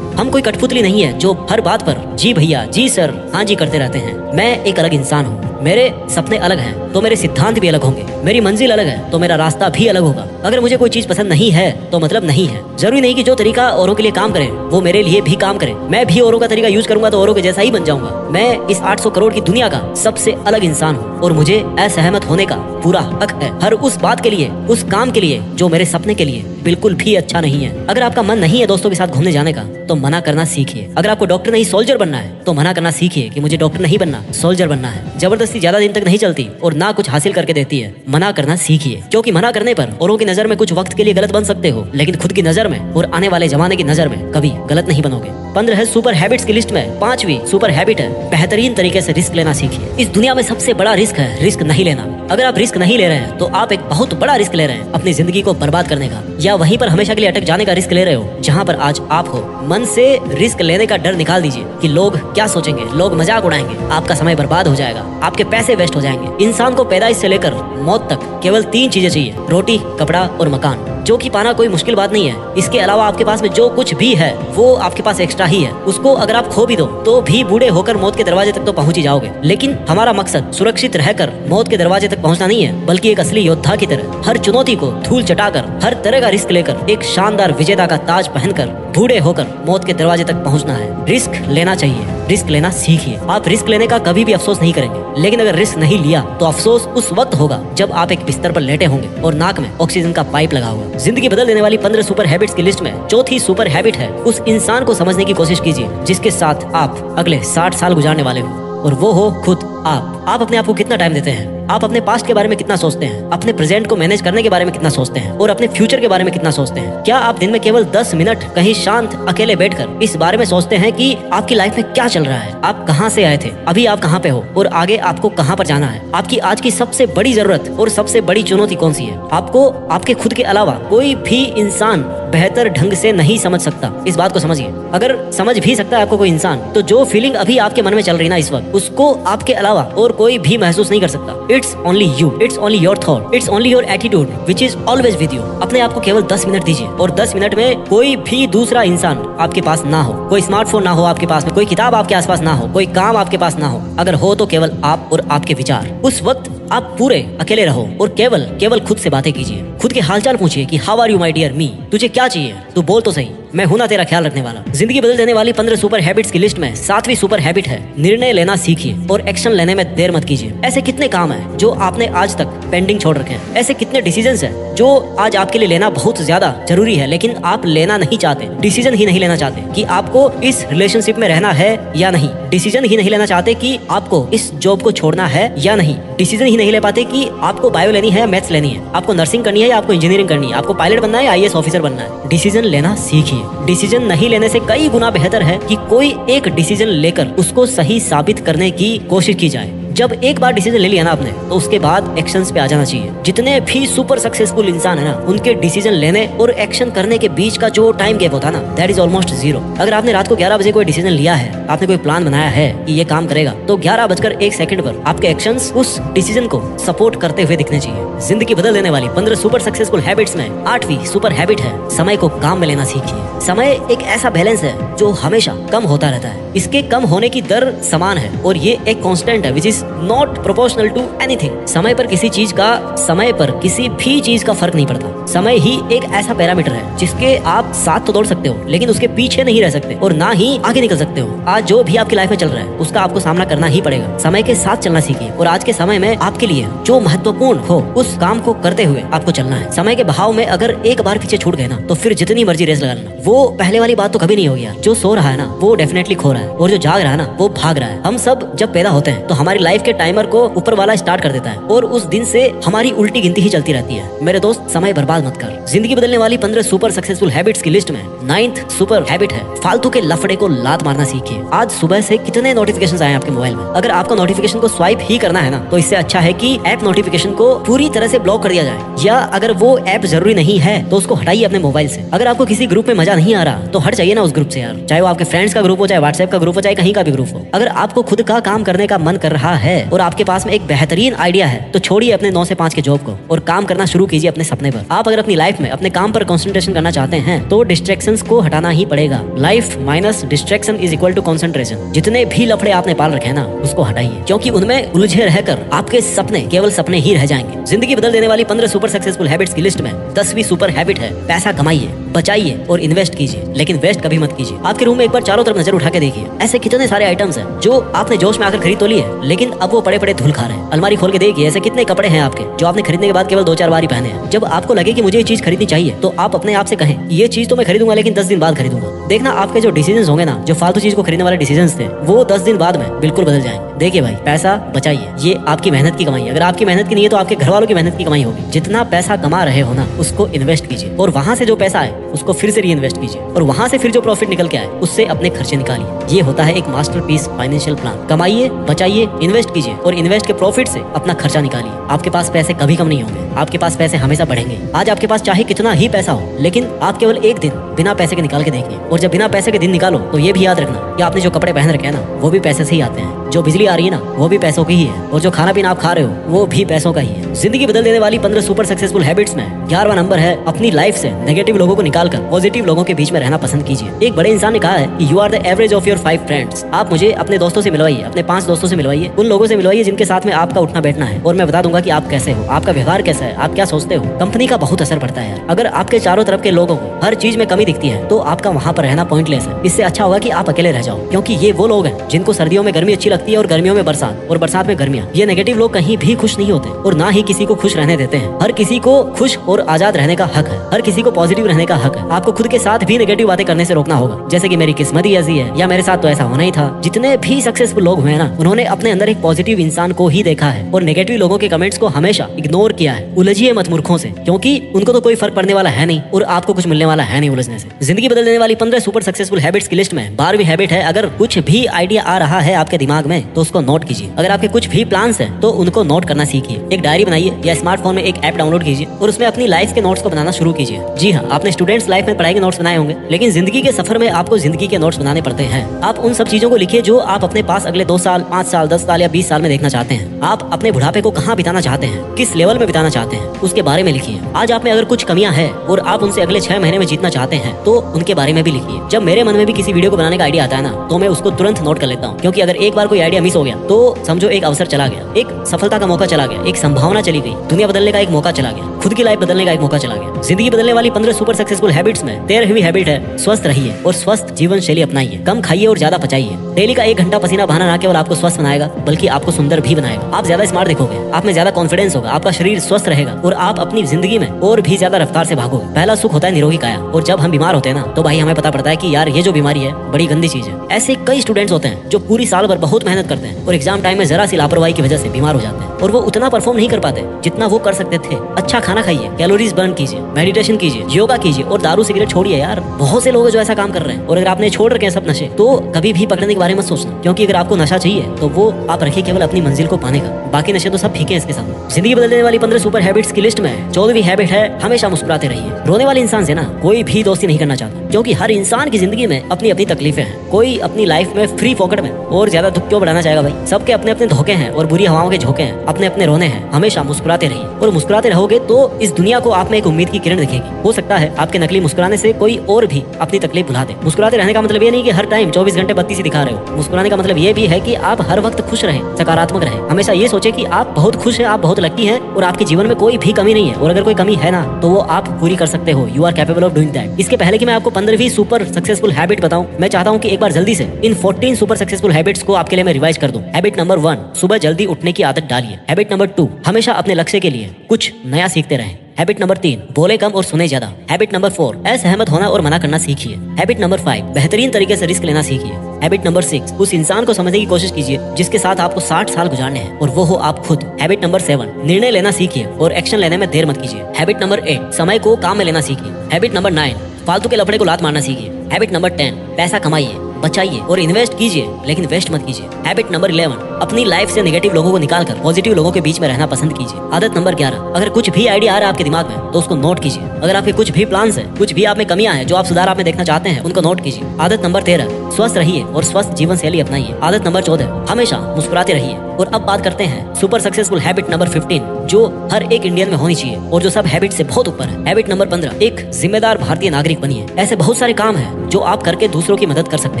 हम कोई कठपुतली नहीं है जो हर बात पर जी भैया, जी सर, हाँ जी करते रहते हैं। मैं एक अलग इंसान हूँ। मेरे सपने अलग हैं तो मेरे सिद्धांत भी अलग होंगे। मेरी मंजिल अलग है तो मेरा रास्ता भी अलग होगा। अगर मुझे कोई चीज पसंद नहीं है तो मतलब नहीं है। जरूरी नहीं कि जो तरीका औरों के लिए काम करे वो मेरे लिए भी काम करे। मैं भी औरों का तरीका यूज करूंगा तो औरों के जैसा ही बन जाऊंगा। मैं इस आठ सौ करोड़ की दुनिया का सबसे अलग इंसान हूँ और मुझे असहमत होने का पूरा हक है हर उस बात के लिए, उस काम के लिए जो मेरे सपने के लिए बिल्कुल भी अच्छा नहीं है। अगर आपका मन नहीं है दोस्तों के साथ घूमने जाने का तो मना करना सीखिए। अगर आपको डॉक्टर नहीं सोल्जर बनना है तो मना करना सीखिए कि मुझे डॉक्टर नहीं बनना, सोल्जर बनना है। जबरदस्ती ज्यादा दिन तक नहीं चलती और ना कुछ हासिल करके देती है। मना करना सीखिए, क्योंकि मना करने पर औरों की नजर में कुछ वक्त के लिए गलत बन सकते हो, लेकिन खुद की नजर में और आने वाले जमाने की नजर में कभी गलत नहीं बनोगे। पंद्रह सुपर हैबिट्स की लिस्ट में पांचवी सुपर हैबिट है बेहतरीन तरीके से रिस्क लेना सीखिए। इस दुनिया में सबसे बड़ा रिस्क है रिस्क नहीं लेना। अगर आप रिस्क नहीं ले रहे हैं तो आप एक बहुत बड़ा रिस्क ले रहे हैं, अपनी जिंदगी को बर्बाद करने का या वहीं पर हमेशा के लिए अटक जाने का रिस्क ले रहे हो जहाँ पर आज आप हो। मन से रिस्क लेने का डर निकाल दीजिए कि लोग क्या सोचेंगे, लोग मजाक उड़ाएंगे, आपका समय बर्बाद हो जाएगा, आपके पैसे वेस्ट हो जाएंगे। इंसान को पैदाइश से लेकर मौत तक केवल तीन चीजें चाहिए, रोटी, कपड़ा और मकान, जो कि पाना कोई मुश्किल बात नहीं है। इसके अलावा आपके पास में जो कुछ भी है वो आपके पास एक्स्ट्रा ही है। उसको अगर आप खो भी दो तो भी बूढ़े होकर मौत के दरवाजे तक तो पहुंच ही जाओगे। लेकिन हमारा मकसद सुरक्षित रहकर मौत के दरवाजे तक पहुंचना नहीं है, बल्कि एक असली योद्धा की तरह हर चुनौती को धूल चटाकर, हर तरह का रिस्क लेकर, एक शानदार विजेता का ताज पहनकर बूढ़े होकर मौत के दरवाजे तक पहुँचना है। रिस्क लेना चाहिए, रिस्क लेना सीखिए। आप रिस्क लेने का कभी भी अफसोस नहीं करेंगे, लेकिन अगर रिस्क नहीं लिया तो अफसोस उस वक्त होगा जब आप एक बिस्तर पर लेटे होंगे और नाक में ऑक्सीजन का पाइप लगा होगा। जिंदगी बदल देने वाली पंद्रह सुपर हैबिट्स की लिस्ट में चौथी सुपर हैबिट है उस इंसान को समझने की कोशिश कीजिए जिसके साथ आप अगले साठ साल गुजारने वाले हो, और वो हो खुद आप। आप अपने आप को कितना टाइम देते हैं, आप अपने पास्ट के बारे में कितना सोचते हैं, अपने प्रेजेंट को मैनेज करने के बारे में कितना सोचते हैं और अपने फ्यूचर के बारे में कितना सोचते हैं। क्या आप दिन में केवल दस मिनट कहीं शांत अकेले बैठकर इस बारे में सोचते हैं कि आपकी लाइफ में क्या चल रहा है, आप कहां से आए थे, अभी आप कहां पे हो और आगे आपको कहां पर जाना है। आपकी आज की सबसे बड़ी जरूरत और सबसे बड़ी चुनौती कौन सी है। आपको आपके खुद के अलावा कोई भी इंसान बेहतर ढंग से नहीं समझ सकता, इस बात को समझिए। अगर समझ भी सकता है आपको कोई इंसान तो जो फीलिंग अभी आपके मन में चल रही ना इस वक्त, उसको आपके अलावा और कोई भी महसूस नहीं कर सकता। It's only you, it's only your thought, it's only your attitude, which is always with you। अपने आप को केवल दस मिनट दीजिए और दस मिनट में कोई भी दूसरा इंसान आपके पास ना हो, कोई स्मार्टफोन ना हो आपके पास में, कोई किताब आपके आसपास ना हो, कोई काम आपके पास ना हो। अगर हो तो केवल आप और आपके विचार। उस वक्त आप पूरे अकेले रहो और केवल केवल खुद से बातें कीजिए। खुद के हालचाल पूछिए कि how are you my dear मी, तुझे क्या चाहिए, तू बोल तो सही, मैं हूं ना तेरा ख्याल रखने वाला। जिंदगी बदल देने वाली पंद्रह सुपर हैबिट्स की लिस्ट में सातवीं सुपर हैबिट है निर्णय लेना सीखिए और एक्शन लेने में देर मत कीजिए। ऐसे कितने काम हैं जो आपने आज तक पेंडिंग छोड़ रखे हैं, ऐसे कितने डिसीजंस हैं जो आज आपके लिए लेना बहुत ज्यादा जरूरी है लेकिन आप लेना नहीं चाहते, डिसीजन ही नहीं लेना चाहते कि आपको इस रिलेशनशिप में रहना है या नहीं, डिसीजन ही नहीं लेना चाहते कि आपको इस जॉब को छोड़ना है या नहीं, डिसीजन ही नहीं ले पाते कि आपको बायो लेनी है, मैथ्स लेनी है, आपको नर्सिंग करनी है या आपको इंजीनियरिंग करनी है, आपको पायलट बनना है या आई ए एस ऑफिसर बनना है। डिसीजन लेना सीखिए। डिसीजन नहीं लेने से कई गुना बेहतर है कि कोई एक डिसीजन लेकर उसको सही साबित करने की कोशिश की जाए। जब एक बार डिसीजन ले लिया ना आपने, तो उसके बाद एक्शंस पे आ जाना चाहिए। जितने भी सुपर सक्सेसफुल इंसान है ना, उनके डिसीजन लेने और एक्शन करने के बीच का जो टाइम गैप होता है ना, दैट इज ऑलमोस्ट जीरो। अगर आपने रात को ग्यारह बजे कोई डिसीजन लिया है, आपने कोई प्लान बनाया है कि ये काम करेगा, तो ग्यारह बजकर एक सेकंड पर आपके एक्शंस उस डिसीजन को सपोर्ट करते हुए दिखने चाहिए। जिंदगी बदल देने वाली पंद्रह सुपर सक्सेसफुल हैबिट्स में आठवीं सुपर हैबिट है समय को काम में लेना सीखिए। समय एक ऐसा बैलेंस है जो हमेशा कम होता रहता है। इसके कम होने की दर समान है और ये एक कॉन्स्टेंट है which is not proportional to anything. समय पर किसी चीज का समय पर किसी भी चीज का फर्क नहीं पड़ता। समय ही एक ऐसा पैरामीटर है जिसके आप साथ तो दौड़ सकते हो, लेकिन उसके पीछे नहीं रह सकते और ना ही आगे निकल सकते हो। आज जो भी आपकी लाइफ में चल रहा है, उसका आपको सामना करना ही पड़ेगा। समय के साथ चलना सीखिए और आज के समय में आपके लिए जो महत्वपूर्ण हो, उस काम को करते हुए आपको चलना है। समय के बहाव में अगर एक बार पीछे छूट गए ना, तो फिर जितनी मर्जी रेस लगा लेना, वो पहले वाली बात तो कभी नहीं होगी। जो सो रहा है ना, वो डेफिनेटली खो रहा है, और जो जाग रहा है ना, वो भाग रहा है। हम सब जब पैदा होते हैं, तो हमारी लाइफ के टाइमर को ऊपर वाला स्टार्ट कर देता है और उस दिन से हमारी उल्टी गिनती ही चलती रहती है। मेरे दोस्त, समय बर्बाद मत कर। जिंदगी बदलने वाली पंद्रह सुपर सक्सेसफुल हैबिट्स की लिस्ट में नाइन्थ सुपर हैबिट है फालतू के लफड़े को लात मारना सीखिए। आज सुबह से कितने नोटिफिकेशन आए आपके मोबाइल में? अगर आपको नोटिफिकेशन को स्वाइप ही करना है ना, तो इससे अच्छा है कि ऐप नोटिफिकेशन को पूरी तरह से ब्लॉक कर दिया जाए, या अगर वो ऐप जरूरी नहीं है तो उसको हटाइए अपने मोबाइल से। अगर आपको किसी ग्रुप में मजा नहीं आ रहा, तो हट जाइए ना उस ग्रुप से यार। चाहे वो आपके फ्रेंड्स का ग्रुप हो, चाहे व्हाट्सएप का ग्रुप हो, चाहे कहीं का भी ग्रुप हो। अगर आपको खुद का काम करने का मन कर रहा है और आपके पास में एक बेहतरीन आइडिया है, तो छोड़िए अपने नौ से पाँच के जॉब को और काम करना शुरू कीजिए अपने सपने पर। आप अगर अपनी लाइफ में अपने काम पर कॉन्सेंट्रेशन करना चाहते हैं, तो डिस्ट्रेक्शंस को हटाना ही पड़ेगा। Life minus distraction is equal to concentration. जितने भी लफड़े आपने पाल रखे हैं ना, उसको हटाइए, क्योंकि उनमें उलझे रहकर आपके सपने केवल सपने ही रह जाएंगे। जिंदगी बदल देने वाली पंद्रह सुपर सक्सेसफुल हैबिट्स की लिस्ट में दसवीं सुपर हैबिट है पैसा कमाइए, बचाइए और इन्वेस्ट कीजिए, लेकिन वेस्ट कभी मत कीजिए। आपके रूम में एक बार चारों तरफ नजर उठा के देखिए, ऐसे कितने सारे आइटम्स हैं जो आपने जोश में आकर खरीद तो लिए है, लेकिन अब वो पड़े पड़े धूल खा रहे हैं। अलमारी खोल के देखिए, ऐसे कितने कपड़े हैं आपके जो आपने खरीदने के बाद केवल दो चार बार ही पहने हैं। जब आपको लगे कि मुझे ये चीज खरीदनी चाहिए, तो आप अपने आप से कहें, ये चीज तो मैं खरीदूंगा, लेकिन दस दिन बाद खरीदूंगा। देखना आपके जो डिसीजन होंगे ना, जो फालतू चीज को खरीदने वाले डिसीजन थे, वो दस दिन बाद में बिल्कुल बदल जाएंगे। देखिए भाई, पैसा बचाइए, ये आपकी मेहनत की कमाई है। अगर आपकी मेहनत की नहीं है, तो आपके घर वालों की मेहनत की कमाई होगी। जितना पैसा कमा रहे हो ना, उसको इन्वेस्ट कीजिए और वहाँ से जो पैसा आए उसको फिर से रीइन्वेस्ट कीजिए, और वहाँ से फिर जो प्रॉफिट निकल के आए उससे अपने खर्चे निकालिए। ये होता है एक मास्टरपीस फाइनेंशियल प्लान। कमाइए, बचाइए, इन्वेस्ट कीजिए और इन्वेस्ट के प्रॉफिट से अपना खर्चा निकालिए। आपके पास पैसे कभी कम नहीं होंगे, आपके पास पैसे हमेशा बढ़ेंगे। आज आपके पास चाहे कितना ही पैसा हो, लेकिन आप केवल एक दिन बिना पैसे के निकाल के देखिए, और जब बिना पैसे के दिन निकालो, तो ये भी याद रखना कि आपने जो कपड़े पहन रखे हैं ना, वो भी पैसे से ही आते हैं। जो बिजली आ रही है ना, वो भी पैसों की ही है, और जो खाना पीना आप खा रहे हो, वो भी पैसों का ही है। जिंदगी बदल देने वाली पंद्रह सुपर सक्सेसफुल हैबिट्स में ग्यारहवां नंबर है अपनी लाइफ से नेगेटिव लोगों को निकालकर पॉजिटिव लोगों के बीच में रहना पसंद कीजिए। एक बड़े इंसान ने कहा है कि you are the average of your five friends. आप मुझे अपने दोस्तों से मिलवाइए, अपने पांच दोस्तों से मिलवाइए, उन लोगों से मिलवाइए जिनके साथ में आपका उठना बैठना है, और मैं बता दूंगा कि आप कैसे हो, आपका व्यवहार कैसा है, आप क्या सोचते हो। कंपनी का बहुत असर पड़ता है। अगर आपके चारों तरफ के लोगों को हर चीज में कमी दिखती है, तो आपका वहाँ पर रहना पॉइंटलेस है। इससे अच्छा होगा कि आप अकेले रह जाओ, क्योंकि ये वो लोग हैं जिनको सर्दियों में गर्मी अच्छी लगती है और गर्मियों में बरसात, और बरसात में गर्मियाँ। ये नेगेटिव लोग कहीं भी खुश नहीं होते और ना ही किसी को खुश रहने देते हैं। हर किसी को खुश और आजाद रहने का हक है, हर किसी को पॉजिटिव रहने का हक है। आपको खुद के साथ भी नेगेटिव बातें करने से रोकना होगा, जैसे कि मेरी किस्मत ही ऐसी है, या मेरे साथ तो ऐसा होना ही था। जितने भी सक्सेसफुल लोग हुए ना, उन्होंने अपने अंदर एक पॉजिटिव इंसान को ही देखा है और नेगेटिव लोगों के कमेंट्स को हमेशा इग्नोर किया है। उलझिए मत मूर्खों से, क्योंकि उनको तो कोई फर्क पड़ने वाला है नहीं और आपको कुछ मिलने वाला है नहीं उलझने से। जिंदगी बदल देने वाली पंद्रह सुपर सक्सेसफुल हैबिट्स की लिस्ट में बारहवीं हैबिट है अगर कुछ भी आइडिया आ रहा है आपके दिमाग में, तो उसको नोट कीजिए। अगर आपके कुछ भी प्लान्स हैं, तो उनको नोट करना सीखिए। एक डायरी बनाइए या स्मार्टफोन में एक ऐप डाउनलोड कीजिए और उसमें अपनी लाइफ के नोट्स को बनाना शुरू कीजिए। जी हाँ, आपने स्टूडेंट्स लाइफ में पढ़ाई के नोट्स बनाए होंगे, लेकिन जिंदगी के सफर में आपको जिंदगी के नोट्स बनाने पड़ते हैं। आप उन सब चीजों को लिखिए जो आप अपने पास अगले दो साल, पाँच साल, दस साल या बीस साल में देखना चाहते हैं। आप अपने बुढ़ापे को कहाँ बिताना चाहते हैं, किस लेवल में बिताना चाहते हैं, उसके बारे में लिखिए। आज आप में अगर कुछ कमियाँ हैं और आप उनसे अगले छह महीने में जीतना चाहते हैं, तो उनके बारे में भी लिखिए। जब मेरे मन में भी किसी वीडियो को बनाने का आइडिया आता है ना, तो मैं उसको तुरंत नोट कर लेता हूँ, क्योंकि अगर एक बार कोई आइडिया मिस हो गया, तो समझो एक अवसर चला गया, एक सफलता का मौका चला गया, एक संभावना चली गई, दुनिया बदलने का एक मौका चला गया, खुद की लाइफ बदलने का एक मौका चला गया। जिंदगी बदलने वाली पंद्रह सुपर सक्सेसफुल हैबिट्स में तेरहवीं हैबिट है स्वस्थ रहिए और स्वस्थ जीवन शैली अपनाइए। कम खाइए और ज्यादा पचाइए। डेली का एक घंटा पसीना बहाना ना केवल आपको स्वस्थ बनाएगा, बल्कि आपको सुंदर भी बनाएगा। आप ज्यादा स्मार्ट दिखोगे, आप में ज्यादा कॉन्फिडेंस होगा, आपका शरीर स्वस्थ रहेगा और आप अपनी जिंदगी में और भी ज्यादा रफ्तार से भागोगे। पहला सुख होता है निरोगी काया, और जब हम बीमार होते हैं ना, तो भाई हमें पता पड़ता है कि यार ये जो बीमारी है बड़ी गंदी चीज है। ऐसे कई स्टूडेंट्स होते हैं जो पूरी साल भर बहुत मेहनत करते हैं और एग्जाम टाइम में जरा सी लापरवाही की वजह से बीमार हो जाते हैं और वो उतना परफॉर्म नहीं कर पाते जितना वो कर सकते थे। अच्छा खाना खाइए, कैलोरीज बर्न कीजिए, मेडिटेशन कीजिए, योगा कीजिए और दारू सिगरेट छोड़िए। यार बहुत से लोग जो ऐसा काम कर रहे हैं और अगर आपने छोड़ रखे हैं सब नशे तो कभी भी पकड़ने के बारे में मत सोचना, क्योंकि अगर आपको नशा चाहिए तो वो आप रखिए केवल अपनी मंजिल को पाने का, बाकी नशे तो सब फीके हैं इसके सामने। जिंदगी बदलने वाली पंद्रह सुपर हैबिट्स की लिस्ट में चौदहवीं हैबिट है हमेशा मुस्कुराते रहिए। रोने वाले इंसान से ना कोई भी दोस्ती नहीं करना चाहता, क्योंकि हर इंसान की जिंदगी में अपनी अपनी तकलीफें हैं। कोई अपनी लाइफ में फ्री पॉकेट में और ज्यादा दुख क्यों बढ़ाना चाहेगा भाई। सबके अपने अपने धोखे हैं और बुरी हवाओं के झोंके हैं, अपने अपने रोने हैं। हमेशा मुस्कुराते रहिए और मुस्कुराते रहोगे तो इस दुनिया को आप में एक उम्मीद की किरण दिखेगी। हो सकता है आपके नकली मुस्कुराने से कोई और भी अपनी तकलीफ भुला दे। मुस्कुराते रहने का मतलब ये नहीं कि हर टाइम चौबीस घंटे बत्ती सी दिखा रहे हो। मुस्कुराने का मतलब ये भी है कि आप हर वक्त खुश रहें, सकारात्मक रहें। हमेशा ये सोचे कि आप बहुत खुश हैं, आप बहुत लकी हैं और आपके जीवन में कोई भी कमी नहीं है, और अगर कोई कमी है ना तो वो आप पूरी कर सकते हो। You are capable of doing that. इसके पहले कि मैं आपको पंद्रहवीं सुपर सक्सेसफुल हैबिट बताऊं, मैं चाहता हूं कि एक बार जल्दी से इन चौदह सुपर सक्सेसफुल हैबिट्स को आपके लिए मैं रिवाइज कर दूं। हैबिट नंबर वन, सुबह जल्दी उठने की आदत डालिए। हैबिट नंबर टू, हमेशा अपने लक्ष्य के लिए कुछ नया सीखते रहें। हैबिट नंबर तीन, बोले कम और सुने ज्यादा। हैबिट नंबर फोर, असहमत होना और मना करना सीखिए। हैबिट नंबर फाइव, बेहतरीन तरीके से रिस्क लेना सीखिए। हैबिट नंबर सिक्स, उस इंसान को समझने की कोशिश कीजिए जिसके साथ आपको साठ साल गुजारने हैं और वो हो आप खुद। हैबिट नंबर सेवन, निर्णय लेना सीखिए और एक्शन लेने में देर मत कीजिए। हैबिट नंबर एट, समय को काम में लेना सीखिए। हैबिट नंबर नाइन, फालतू के लफड़े को लात मारना सीखिए। हैबिट नंबर टेन, पैसा कमाइए, बचाइए और इन्वेस्ट कीजिए, लेकिन वेस्ट मत कीजिए। हैबिट नंबर ग्यारह, अपनी लाइफ से नेगेटिव लोगों को निकालकर पॉजिटिव लोगों के बीच में रहना पसंद कीजिए। आदत नंबर ग्यारह, अगर कुछ भी आइडिया आ रहा है आपके दिमाग में तो उसको नोट कीजिए। अगर आपके कुछ भी प्लान्स हैं, कुछ भी आप में कमियां हैं जो आप सुधार आप में देखना चाहते हैं, उनको नोट कीजिए। आदत नंबर तेरह, स्वस्थ रहिए और स्वस्थ जीवन शैली अपनाइए। आदत नंबर चौदह, हमेशा मुस्कुराते रहिए। और अब बात करते हैं सुपर सक्सेसफुल हैबिट नंबर पंद्रह, जो हर एक इंडियन में होनी चाहिए और जो सब हैबिट से बहुत ऊपर है। हैबिट नंबर पंद्रह, एक जिम्मेदार भारतीय नागरिक बनिए। ऐसे बहुत सारे काम हैं जो आप करके दूसरों की मदद कर सकते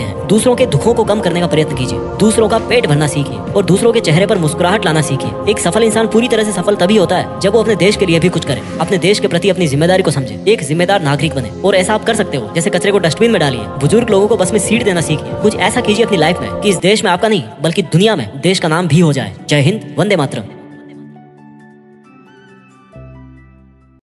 हैं। दूसरों के दुखों को कम करने का प्रयत्न कीजिए, दूसरों का पेट भरना सीखिए और दूसरों के चेहरे पर मुस्कुराहट लाना सीखिए। एक सफल इंसान पूरी तरह से सफल तभी होता है जब वो अपने देश के लिए भी कुछ करे, अपने देश के प्रति अपनी जिम्मेदारी को समझे, एक जिम्मेदार नागरिक बने। और ऐसा आप कर सकते हो, जैसे कचरे को डस्टबिन में डालिए, बुजुर्ग लोगों को बस में सीट देना सीखिए। कुछ ऐसा कीजिए अपनी लाइफ में कि इस देश में आपका नहीं बल्कि दुनिया में देश का नाम हो जाए। जय हिंद, वंदे मातरम।